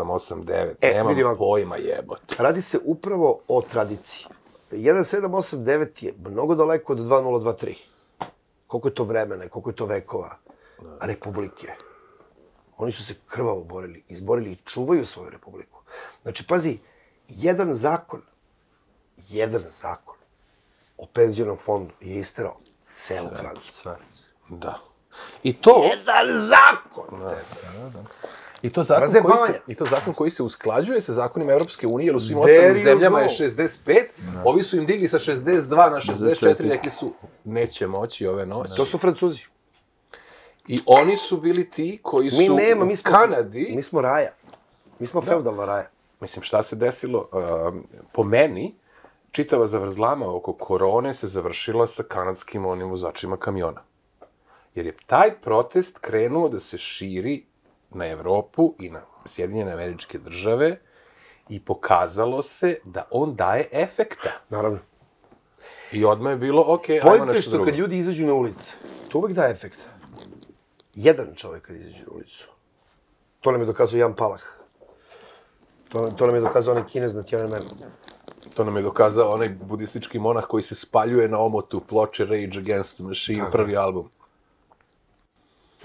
8, 9. Nemam pojma, jebot. Radi se upravo o tradiciji. 1, 7, 8, 9 je mnogo daleko od 2, 0, 2, 3. Koliko je to vremena, koliko je to vekova, republike. Oni su se krvavo borili, izborili i čuvaju svoju republiku. Znači, pazi, jedan zakon o penzionom fondu je isterao celu Francusku. Da. I to... Jedan zakon! Da. I to zakon koji se usklađuje sa zakonima Evropske unije, jer u svim ostalim zemljama je 65, ovi su im digli sa 62 na 64, rekli su, neće moći ove noći. To su Francuzi. I oni su bili ti koji su u Kanadi... Mi smo raja. Mi smo feudalna raja. Mislim, šta se desilo? Po meni, čitava zavrzlama oko korone se završila sa kanadskim onim vozačima kamiona. Jer je taj protest krenuo da se širi na Evropu i na Sjedinjene Američke Države i pokazalo se da on daje efekta. Naravno. I odmah je bilo, okej, ajmo nešto drugo. Pojte što kad ljudi izađu na ulicu, to uvek daje efekta. Jedan čovek kad izađe na ulicu. To nam je dokazao Jan Palah. To nam je dokazao onaj Kinez na Tiananmenu. To nam je dokazao onaj budistički monah koji se spaljuje na omotu ploče Rage Against the Machine, prvi album.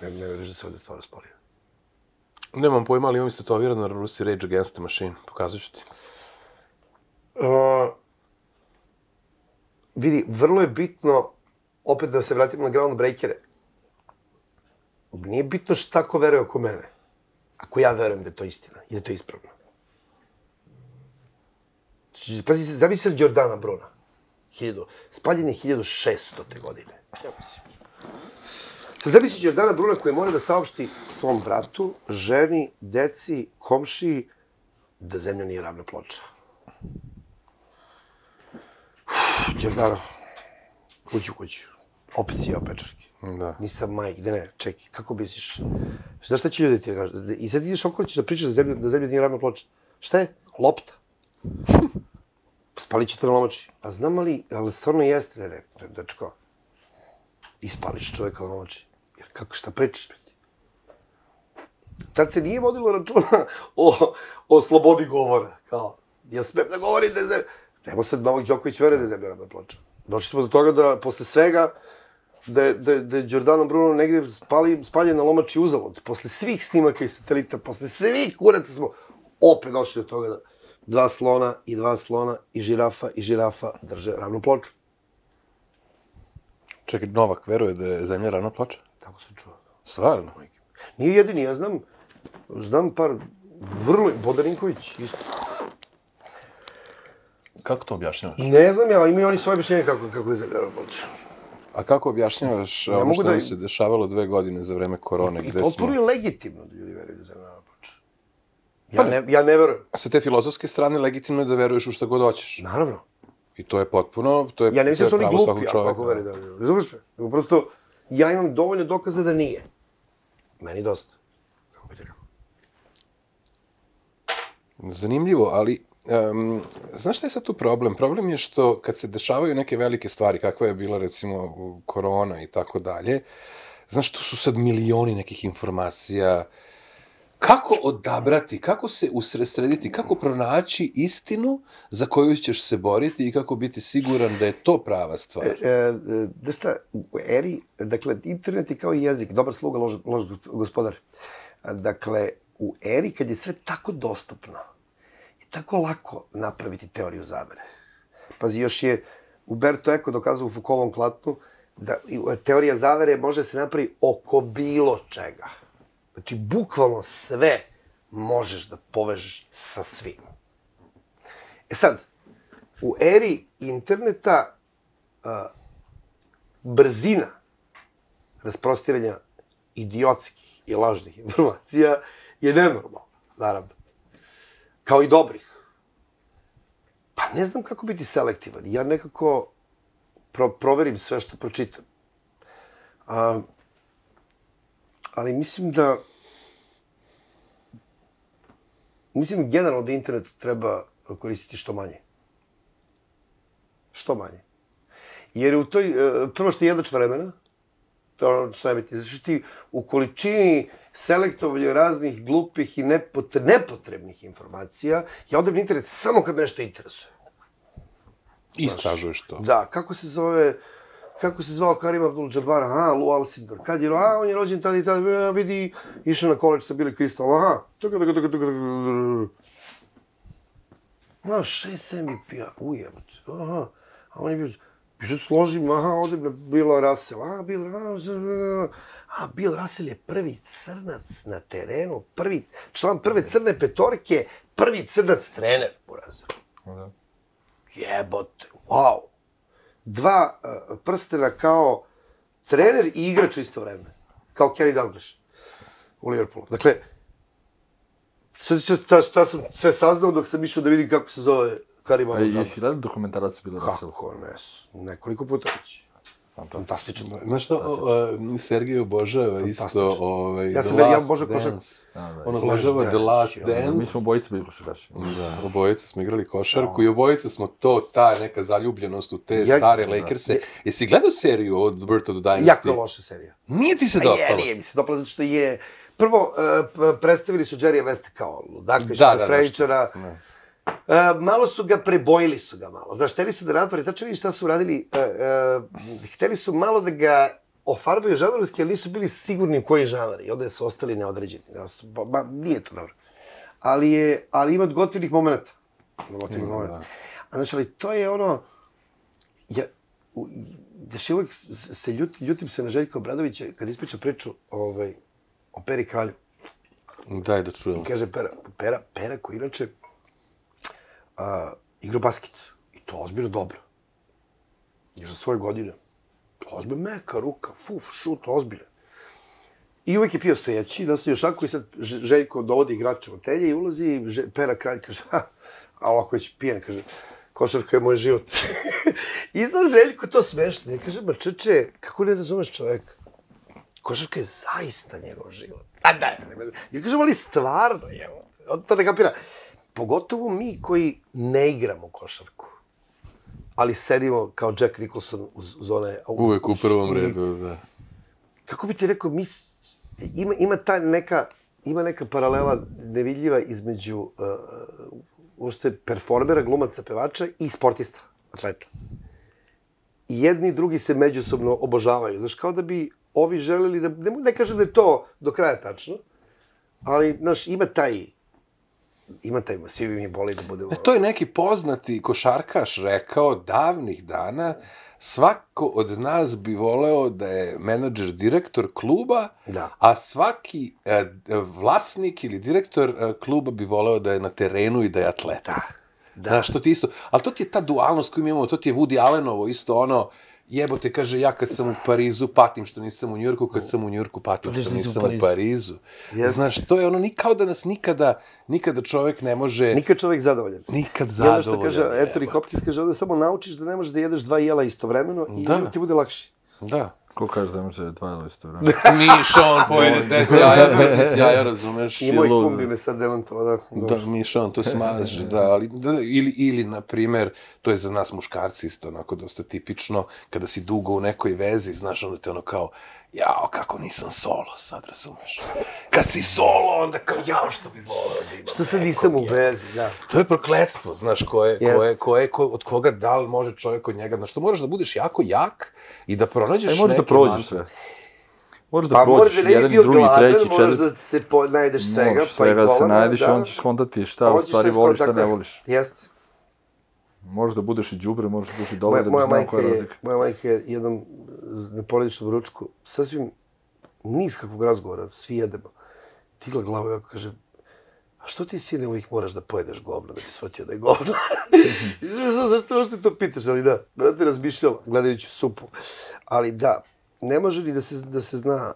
Ne veriš da se ovde stvarno spalio. Nemam pojma, ali imam istetovirano na Rusi Rage Against the Machine. Pokazat ću ti. Vidi, vrlo je bitno, opet da se vratimo na groundbreakere. Nije bitno šta ko veruje oko mene. Ako ja verujem da je to istina i da je to ispravno. Pazi, zamisli Giordana Bruna. Spaljen je 1600. godine. Ja mislim. Sad zamisli Giordana Bruna koji mora da saopšti svom bratu, ženi, deci, komšiji, da zemlja nije ravna ploča. Giordano, kuću. Opet si jeo pečarke. Nisam majk, ne, čekaj, kako misliš? Znaš šta će ljudi ti reći? I sad ideš okolo ćeš da pričaš da zemlja nije ravna ploča. Šta je? Lopta. Spalit ćete na lomači. Pa znam, ali stvarno jeste, ne, dečko. I spališ čoveka na lomači. Jer kako, šta pričaš? Tad se nije vodilo računa o slobodi govora. Kao, ja smem da govorim da je zemlja... Nemo sad Novak Đoković veruje da je zemlja ravna ploča. Došli smo do toga da, posle svega, da je Giordano Bruno negde spaljen na lomači uzalud. Posle svih snimaka i satelita, posle svih kuraca smo opet došli do toga da... Dva slona i žirafa drže ravnu ploču. Čekaj, Novak veruje da je zemlja ravna ploča? Tako sam čuo. Stvarno? Nije jedini, ja znam par vrlo... Bodarinković, isto. Kako to objašnjavaš? Ne znam ja, ali imaju oni svoje objašnjenje kako je izgledalo bolče. A kako objašnjavaš ono što nam se dešavalo 2 godine za vreme korone? I potpuno je legitimno da ljudi veruju da zemlja naplače. Ja ne verujem. Sa te filozofske strane legitimno je da veruješ u šta god hoćeš. Naravno. I to je potpuno, to je pravo svakog čoveka. Ja ne mislim da su oni glupi, ako veruju da veruju. Razumiješ me? Prosto, ja imam dovoljno dokaza da nije. Meni dosta. Kako bi te rekao? Zanimljivo, ali... Znaš šta je sad tu problem? Problem je što kad se dešavaju neke velike stvari, kakva je bila recimo korona i tako dalje, znaš, tu su sad milioni nekih informacija. Kako odabrati, kako se usredsrediti, kako pronaći istinu za koju ćeš se boriti i kako biti siguran da je to prava stvar? U eri, dakle, internet je kao i jezik, dobar sluga, loš gospodar. Dakle, u eri kad je sve tako dostupno, tako lako napraviti teoriju zavere. Pazi, još je Umberto Eco dokazao u Foucaultovom klatnu da teorija zavere može se napravi oko bilo čega. Znači, bukvalno sve možeš da povežeš sa svim. E sad, u eri interneta brzina rasprostiranja idiotskih i lažnih informacija je nenormalna, naravno. Kao i dobrih. Pa ne znam kako biti selektivan. Ja nekako proverim sve što pročitam. Ali mislim da... Mislim, generalno da internet treba koristiti što manje. Što manje. Jer u toj... Prvo što je jedač vremena, to je ono što najbitnije. Znači ti u količini... selektovanje raznih glupih i nepotrebnih informacija. Ja odem na internet samo kad me nešto interesuje. Istražuješ to. Da, kako se zove... Kako se zvao Kareem Abdul-Jabbar, aha, Lew Alcindor, kad je, aha, on je rođen tada i tada, vidi, išao na koleđ sa Billy Crystal, aha, aha, 6 MVP-a, ujebat, aha, a on je bio... Pišu, složim, aha, odem na Bila Russell, aha, Bill Russell je prvi crnac na terenu, prvi član prve crne petorke, prvi crnac trener, burazir. Jebote, wow. 2 prstena kao trener i igrač u isto vreme. Kao Kenny Dalglish u Liverpoolu. Dakle, šta sam sve saznao dok sam išao da vidim kako se zove Kareem Abdul-Jabbar. Jesi radili dokumentaraciju Bila Russell? Kako ne, nekoliko puta već. Fantastično. Znaš što, Sergij obožava isto The Last Dance. On obožava The Last Dance. Mi smo obojice bili košarkaši. Da, obojice smo igrali košarku i obojice smo to, ta neka zaljubljenost u te stare Lakers-e. Jesi gledao seriju od Birth of the Dynasty? Jako loša serija. Nije ti se dopala? Nije mi se dopala, zato što je... Prvo, predstavili su Jerryja Westa kao ludaka, šizofreničara. Malo su ga, prebojili su ga malo. Znaš, hteli su da naprave, tačno vidiš šta su uradili, hteli su malo da ga ofarbaju žanrovski, ali nisu bili sigurni koji žanr. I onda su ostali neodređeni. Nije to dobro. Ali ima gotivnih momenta. Znači, ali to je ono... Znaš, uvek se ljutim na Željka Obradovića kad ispriča priču o Peri Kralju. Daj da čujemo. I kaže Pera koji inače... igrao basket. I to ozbiljno dobro. Još za svoje godine. Ozbiljno, meka ruka, fuf, šut, ozbiljno. I uvek je pio stojeći, nastavio još ako i sad Željko dovodi igrača u hotelje i ulazi, Pera Kralj kaže, a ovako već pijen, kaže, košarka je moj život. I sad Željko to smešno. Ja kaže, ma čeče, kako ne razumeš čoveka? Košarka je zaista njegov život. A daj, ja kažem, ali stvarno je. On to ne kapira. Pogotovo mi koji ne igramo košarku, ali sedimo kao Jack Nicholson uz one... Uvek u prvom redu, da. Kako bi ti rekao, ima neka paralela nevidljiva između performera, glumaca, pevača i sportista, atleta. I jedni i drugi se međusobno obožavaju. Znaš, kao da bi ovi želeli da... Ne kažem da je to do kraja tačno, ali ima taj... Ima tajma, svi bi mi boli da bude... To je neki poznati košarkaš rekao davnih dana, svako od nas bi voleo da je menadžer direktor kluba, a svaki vlasnik ili direktor kluba bi voleo da je na terenu i da je atleta. Da, što ti isto... Ali to ti je ta dualnost koju mi imamo, to ti je Woody Allenovo isto ono... Jebote, kaže, ja kad sam u Parizu patim što nisam u Njujorku, kad sam u Njujorku patim što nisam u Parizu. Znaš, to je ono, kao da nas nikada čovek ne može... Nikad čovek zadovoljan. Nikad zadovoljan. Jedno što kaže, Anthony Hopkins kaže, ovde samo naučiš da ne možeš da jedeš dva jela istovremeno i ti bude lakši. Da. Ko kaže da ne možeš da jedeš dva jela istovremeno? Miša, on pojede 10 jaja, razumeš? I moj kumbi me sad demantovao. Da, Miša, on to smaže, da. Ili, na primer, to je za nas muškarci isto onako dosta tipično, kada si dugo u nekoj vezi, znaš, onda te ono kao, jao, kako nisam solo sad, razumeš? Kad si solo, onda kao, jao, što bi volao da imam nekog. Što sad nisam u vezi, da. To je prokletstvo, znaš, od koga da li može čovjek od njega. Znaš, to moraš da budeš jako jak i da pronađeš neki... Možeš da prođeš sve. Možeš da prođeš jedan, drugi, treći, četvrti. Možeš da se najdeš svega, pa i kolana, da. Onda ćeš skontati šta u stvari voliš, šta ne voliš. Jeste. Možeš da budeš i đubre, možeš da budeš i dobar, da bi znao koja je razlika. Moja majka je jednom na porodičnom ručku, sasvim niz kakvog razgovora, svi jedemo. Digla glavu i ovako kaže, a što ti, sine, uvijek moraš da pojedeš govno, da bi shvatio da je govno? Zašto možete to pitaš, ali da, brate je razmišljala, gledajući supu. Ali da, ne može ni da se zna,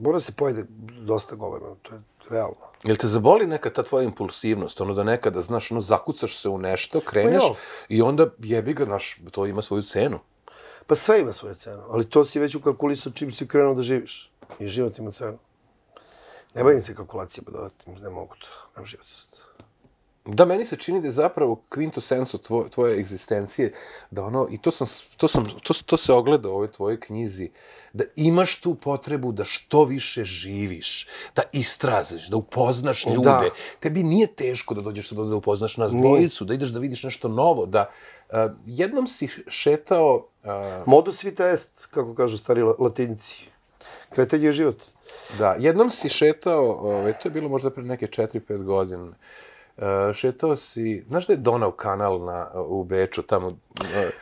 mora se pojede dosta govno, to je realno. Jel te zaboli neka ta tvoja impulsivnost, ono da nekada, znaš, ono, zakucaš se u nešto, kreneš i onda jebi ga, znaš, to ima svoju cenu. Pa sve ima svoju cenu, ali to si već ukalkulisao čim si krenuo da živiš. I život ima cenu. Ne bavim se kalkulacijama, dodatim, ne mogu to, nemam život sad. Da, meni se čini da je zapravo kvintosenso tvoje egzistencije, da ono, i to se ogleda u ovoj tvojoj knjizi, da imaš tu potrebu da što više živiš, da istraziš, da upoznaš ljude. Tebi nije teško da dođeš sada da upoznaš nas dvojicu, da ideš da vidiš nešto novo, da jednom si šetao... Modus vita est, kako kažu stari latinci. Kretanje je život. Da, jednom si šetao, to je bilo možda pre neke 4-5 godine, šetao si... Znaš da je Donav kanal u Beču, tamo...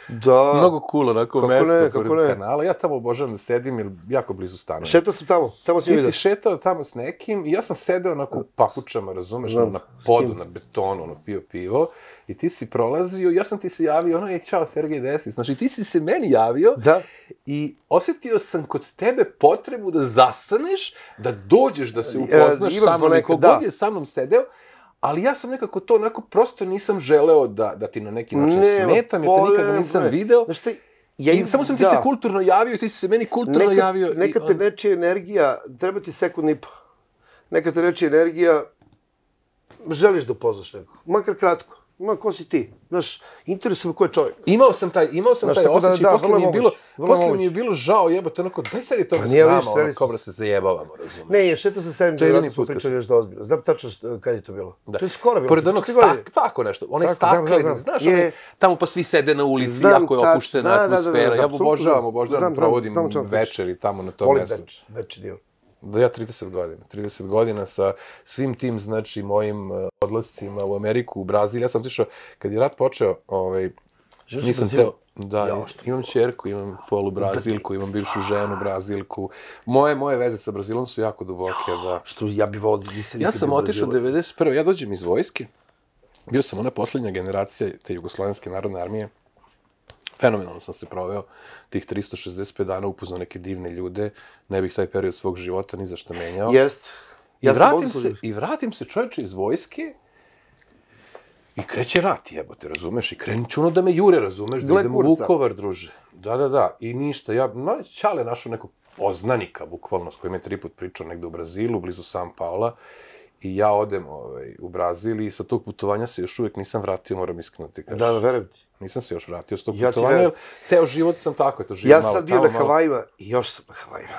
Da. Mnogo cool, onako mesto pored kanala. Ja tamo obožavam da sedim, jer jako blizu stanujem. Šetao sam tamo, tamo si mi vidio. Ti si šetao tamo s nekim i ja sam sedeo onako u papučama, razumeš, na podu, na betonu, ono, pio pivo. I ti si prolazio, ja sam ti se javio, ono, čao, Sergej, gde si? Znači, ti si se meni javio i osjetio sam kod tebe potrebu da zastaneš, da dođeš, da se upoznaš sa mnom, i kogod je sa mnom sedeo. Ali ja sam nekako to onako, prosto nisam želeo da ti na neki način smetam, jer te nikada nisam video. Samo sam ti se kulturno javio i ti si se meni kulturno javio. Neka te nečija energija, treba ti sekund i po. Neka te nečija energija, želiš da upoznaš nekog, makar kratko. Ima, ko si ti? Znaš, interesuje ko je čovjek. Imao sam taj osjećaj, poslije mi je bilo žao, jebote, onako, daj sad je to znamo, ono, kobra se zajebavamo, razumiješ. Ne, je, šetao sam sam, da smo pričali još da ozbiljno. Znam tačno kada je to bilo. To je skoro bilo. Pored onog stakla, tako nešto, onaj stakla, znaš, tamo pa svi sede na ulici, jako je opuštena atmosfera. Ja obožavam, provodim večeri tamo na tom mjestu. Volim večer dio. Da, ja 30 godina sa svim tim, znači, mojim odlascima u Ameriku, u Braziliju. Ja sam tišao, kad je rat počeo, nisam teo... Da, imam čerku, imam polu Brazilku, imam bivšu ženu Brazilku. Moje veze sa Brazilom su jako duboke, da. Što ja bih volao da nisam nikada u Brazilu. Ja sam otišao 1991. Ja dođem iz vojske. Bio sam ona poslednja generacija te Jugoslovenske narodne armije. Fenomenalno sam se proveo tih 365 dana, upoznao neke divne ljude, ne bih taj period svog života ni zašto menjao. Jest. I vratim se, čovječe, iz vojske i kreće rat, jebote, razumeš? I krenuću ono da me jure, razumeš? Da idem u Vukovar, druže. Da, i ništa. Ja, Čale našao nekog poznanika, bukvalno, s kojim je 3 puta pričao negde u Brazilu, blizu San Paula. I ja odem u Braziliji i sa tog putovanja se još uvijek nisam vratio, moram iskreno ti kažem. Da, verujem ti. Nisam se još vratio s tog putovanja, jer ceo život sam tako, eto, živim malo tamo. Ja sad bio na Havajima i još sam na Havajima.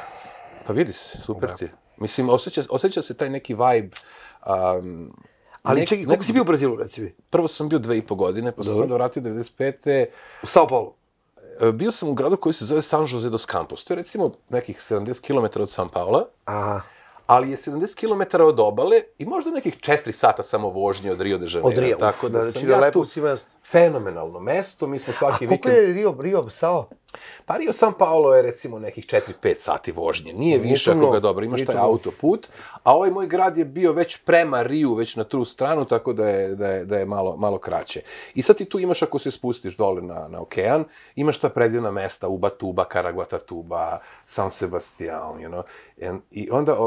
Pa vidi se, super ti je. Mislim, osjeća se taj neki vibe. Ali čekaj, koliko si bio u Brazilu, reci mi? Prvo sam bio 2,5 godine, pa sam se vratio 95. U Sao Paulo? Bio sam u gradu koji se zove San José dos Campos. To je recimo nekih 70 km od San Paula. Aha. Ali je 70 km od obale i možda nekih 4 sata samo vožnje od Rio de Janeiro. Tako da sam ja tu... Fenomenalno mesto, mi smo svaki vikend... A koliko je Rio Sao? Pa Rio San Paolo je recimo nekih 4-5 sati vožnje, nije više ako ga dobro imaš, taj autoput, a ovaj moj grad je bio već prema Riju, već na tu stranu, tako da je malo kraće. I sad ti tu imaš, ako se spustiš dole na okean, imaš ta predivna mesta, Ubatuba, Karaguatatuba, San Sebastian, you know, i onda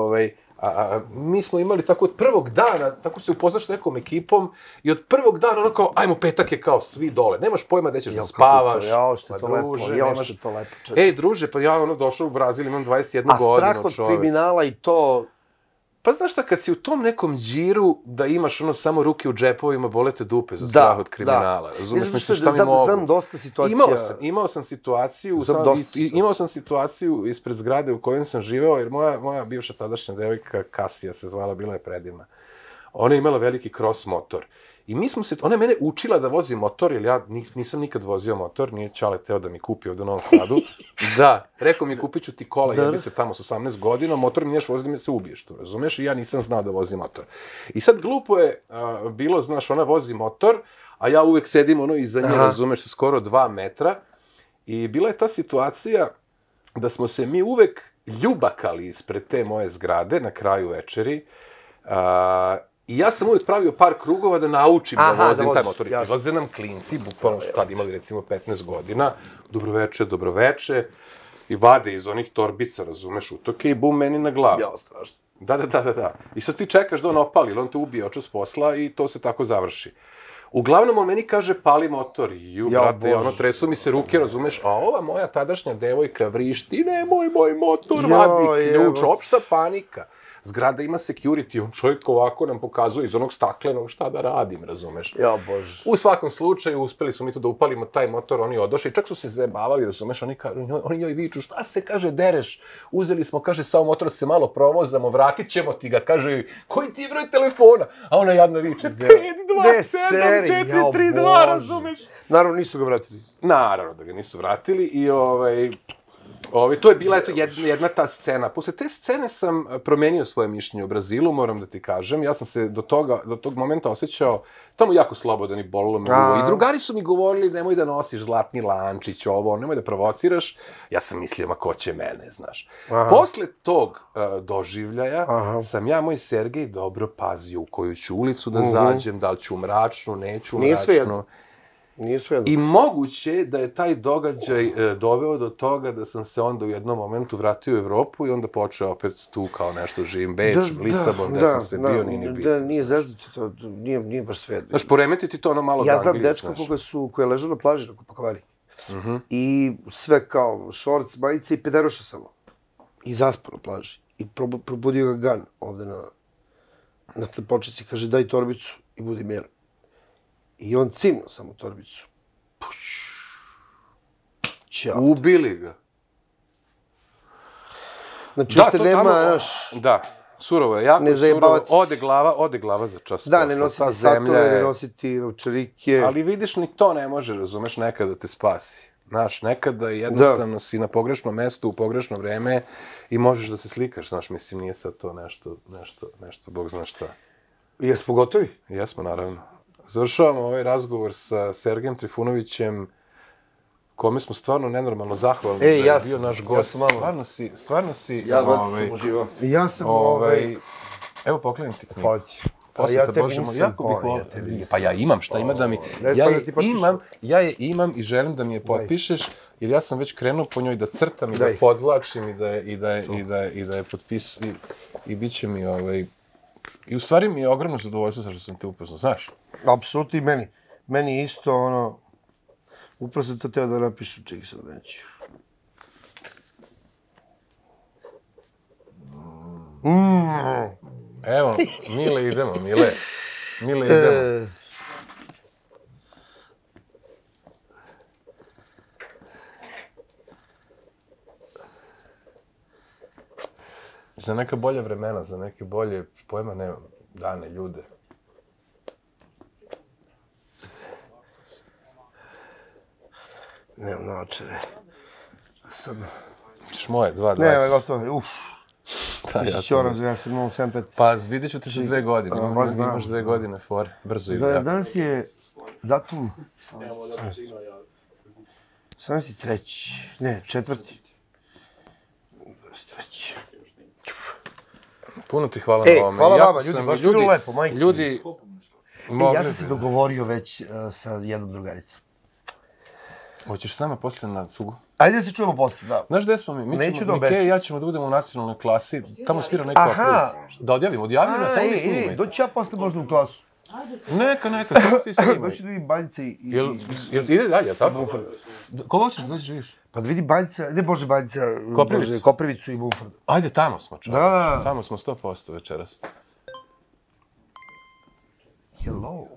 mi smo imali tako od prvog dana, tako se upoznaš nekom ekipom i od prvog dana ono kao, ajmo, petak je kao svi dole, nemaš pojma gde ćeš da spavaš. Jao što je to lepo, jao što je to lepo. Ej, druže, pa ja ono došao u Brazil, imam 21 godinu čovek. A strah od kriminala i to... Pa znaš šta, kad si u tom nekom džiru da imaš ono samo ruke u džepovima, bole te dupe za strah od kriminala. Razumeš, nešto šta mi mogu. Znam dosta situacija. Imao sam situaciju ispred zgrade u kojoj sam živeo, jer moja bivša tadašnja devojka, Kasija se zvala, bila je predivna. Ona je imala veliki cross motor. I mi smo se, ona je mene učila da vozi motor, jer ja nisam nikad vozio motor, nije Čale teo da mi kupi ovde u Novom Sadu. Da, rekao mi, kupit ću ti kola, jebi se tamo s 18 godina, motor mi neš vozi da me se ubiješ, tu razumeš? I ja nisam znao da vozi motor. I sad glupo je bilo, znaš, ona vozi motor, a ja uvek sedim ono iza nje, razumeš, skoro 2 metra. I bila je ta situacija da smo se mi uvek ljubakali ispred te moje zgrade na kraju večeri. I ja sam uvijek pravio par krugova da naučim da vozim taj motor. Izlaze nam klinci, bukvalno su tad imali recimo 15 godina. Dobroveče, dobroveče. I vade iz onih torbica, razumeš, utoke i bum, meni na glavu. Jao, strašno. Da. I sad ti čekaš da on opali, ili on te ubije očas posla i to se tako završi. Uglavnom, on meni kaže, pali motor. Ju, brate, ono, tresu mi se ruke, razumeš, a ova moja tadašnja devojka vrišti, nemoj moj motor, vadi ključ, opšta panika. Zgrada ima security, on čovjek ovako nam pokazuje iz onog staklenog šta da radim, razumeš? Ja, bože. U svakom slučaju, uspeli smo mi to da upalimo taj motor, oni odošli, čak su se zajebavali, razumeš, oni joj viču, šta se, kaže, dereš? Uzeli smo, kaže, samo motor se malo provozamo, vratit ćemo ti ga, kaže joj, koji ti je broj telefona? A ona jadno viče, 527-432, razumeš? Naravno, nisu ga vratili. Naravno da ga nisu vratili i to je bila jedna ta scena. Posle te scene sam promenio svoje mišljenje o Brazilu, moram da ti kažem. Ja sam se do tog momenta osjećao tamo jako slobodan i bolilo me uvo. I drugari su mi govorili, nemoj da nosiš zlatni lančić, ovo, nemoj da provociraš. Ja sam mislio, ma ko će mene, znaš. Posle tog doživljaja sam ja, moj Sergej, dobro pazio u koju ću ulicu da zađem, da li ću u mračnu, neću u mračnu. I moguće da je taj događaj doveo do toga da sam se onda u jednom momentu vratio u Evropu i onda počeo opet tu kao nešto, živim Beč, Lisabon, gde sam sve bio, nije bio. Da, nije zeznuti to, nije baš sve. Znaš, poremeti ti to ono malo Anglije, znaš. Ja znam dečka koja je ležao na plaži na Kupakovani i sve kao šorc, majice i pederoša samo. I zaspao na plaži. I probudio ga gan ovde na početci, kaže daj torbicu i budi miran. I on cimno sam u torbicu. Ubili ga. Znači, ušte nema još... Da, surovo je, jako surovo. Ode glava za čas. Da, ne nositi satove, ne nositi ručarike. Ali vidiš, ni to ne može, razumeš, nekada te spasi. Znaš, nekada jednostavno si na pogrešnom mestu, u pogrešno vreme i možeš da se slikaš, znaš, mislim, nije sad to nešto, Bog zna šta. Jesmo gotovi? Jesmo, naravno. Završavamo ovaj razgovor sa Sergejem Trifunovićem, kome smo stvarno nenormalno zahvalni da je bio naš gost. Stvarno si... Ja sam uživao. Ja sam... Evo, poklenim ti knjigu. Hvala ti. Pa ja tebi nisam ponio. Pa ja imam, šta ima da mi... Ja je imam i želim da mi je potpišeš, jer ja sam već krenuo po njoj da crtam i da podvlačim i da je potpisam i bit će mi... I u stvari mi je ogromno zadovoljstvo sa što sam te upoznao, znaš? Apsolutno i meni. Meni isto, ono... Upravo sam to teo da napišem, čekaj sad neću. Evo, Mile, idemo. Za neka bolja vremena, za neke bolje pojma, nema, dane, ljude. Nemam naočare. Sad... Češ moje, 2.20. Nema, gotovo, uff. Ćoram, ja sam imao 7.5. Pa, vidit ću ti za 2 godine. Imaš 2 godine, fore. Brzo i vrlo. Danas je datum... četvrti. Puno ti hvala na ovome. Hvala vama, ljudi, baš bilo lepo, majke. Ja sam se dogovorio već sa jednom drugaricom. Hoćeš s nama poslije na cugu? Ajde da se čujemo poslije, da. Znaš gde smo mi? Neću da obećam. Mike i ja ćemo da budemo u nacionalnoj klasi, tamo svira neko aprilis. Da odjavimo, samo mi snimaj. Doći ja poslije možda u klasu. Neka, samo ti snimaj. Doći da vidim Banjice i... Jel ide dalje, tako? Koga hoćeš da dođeš vidiš? Pa da vidi Banjica, ne Bože Banjica, Koprivicu i Mumford. Ajde, tamo smo čovječ, tamo smo 100% večeras. Hello.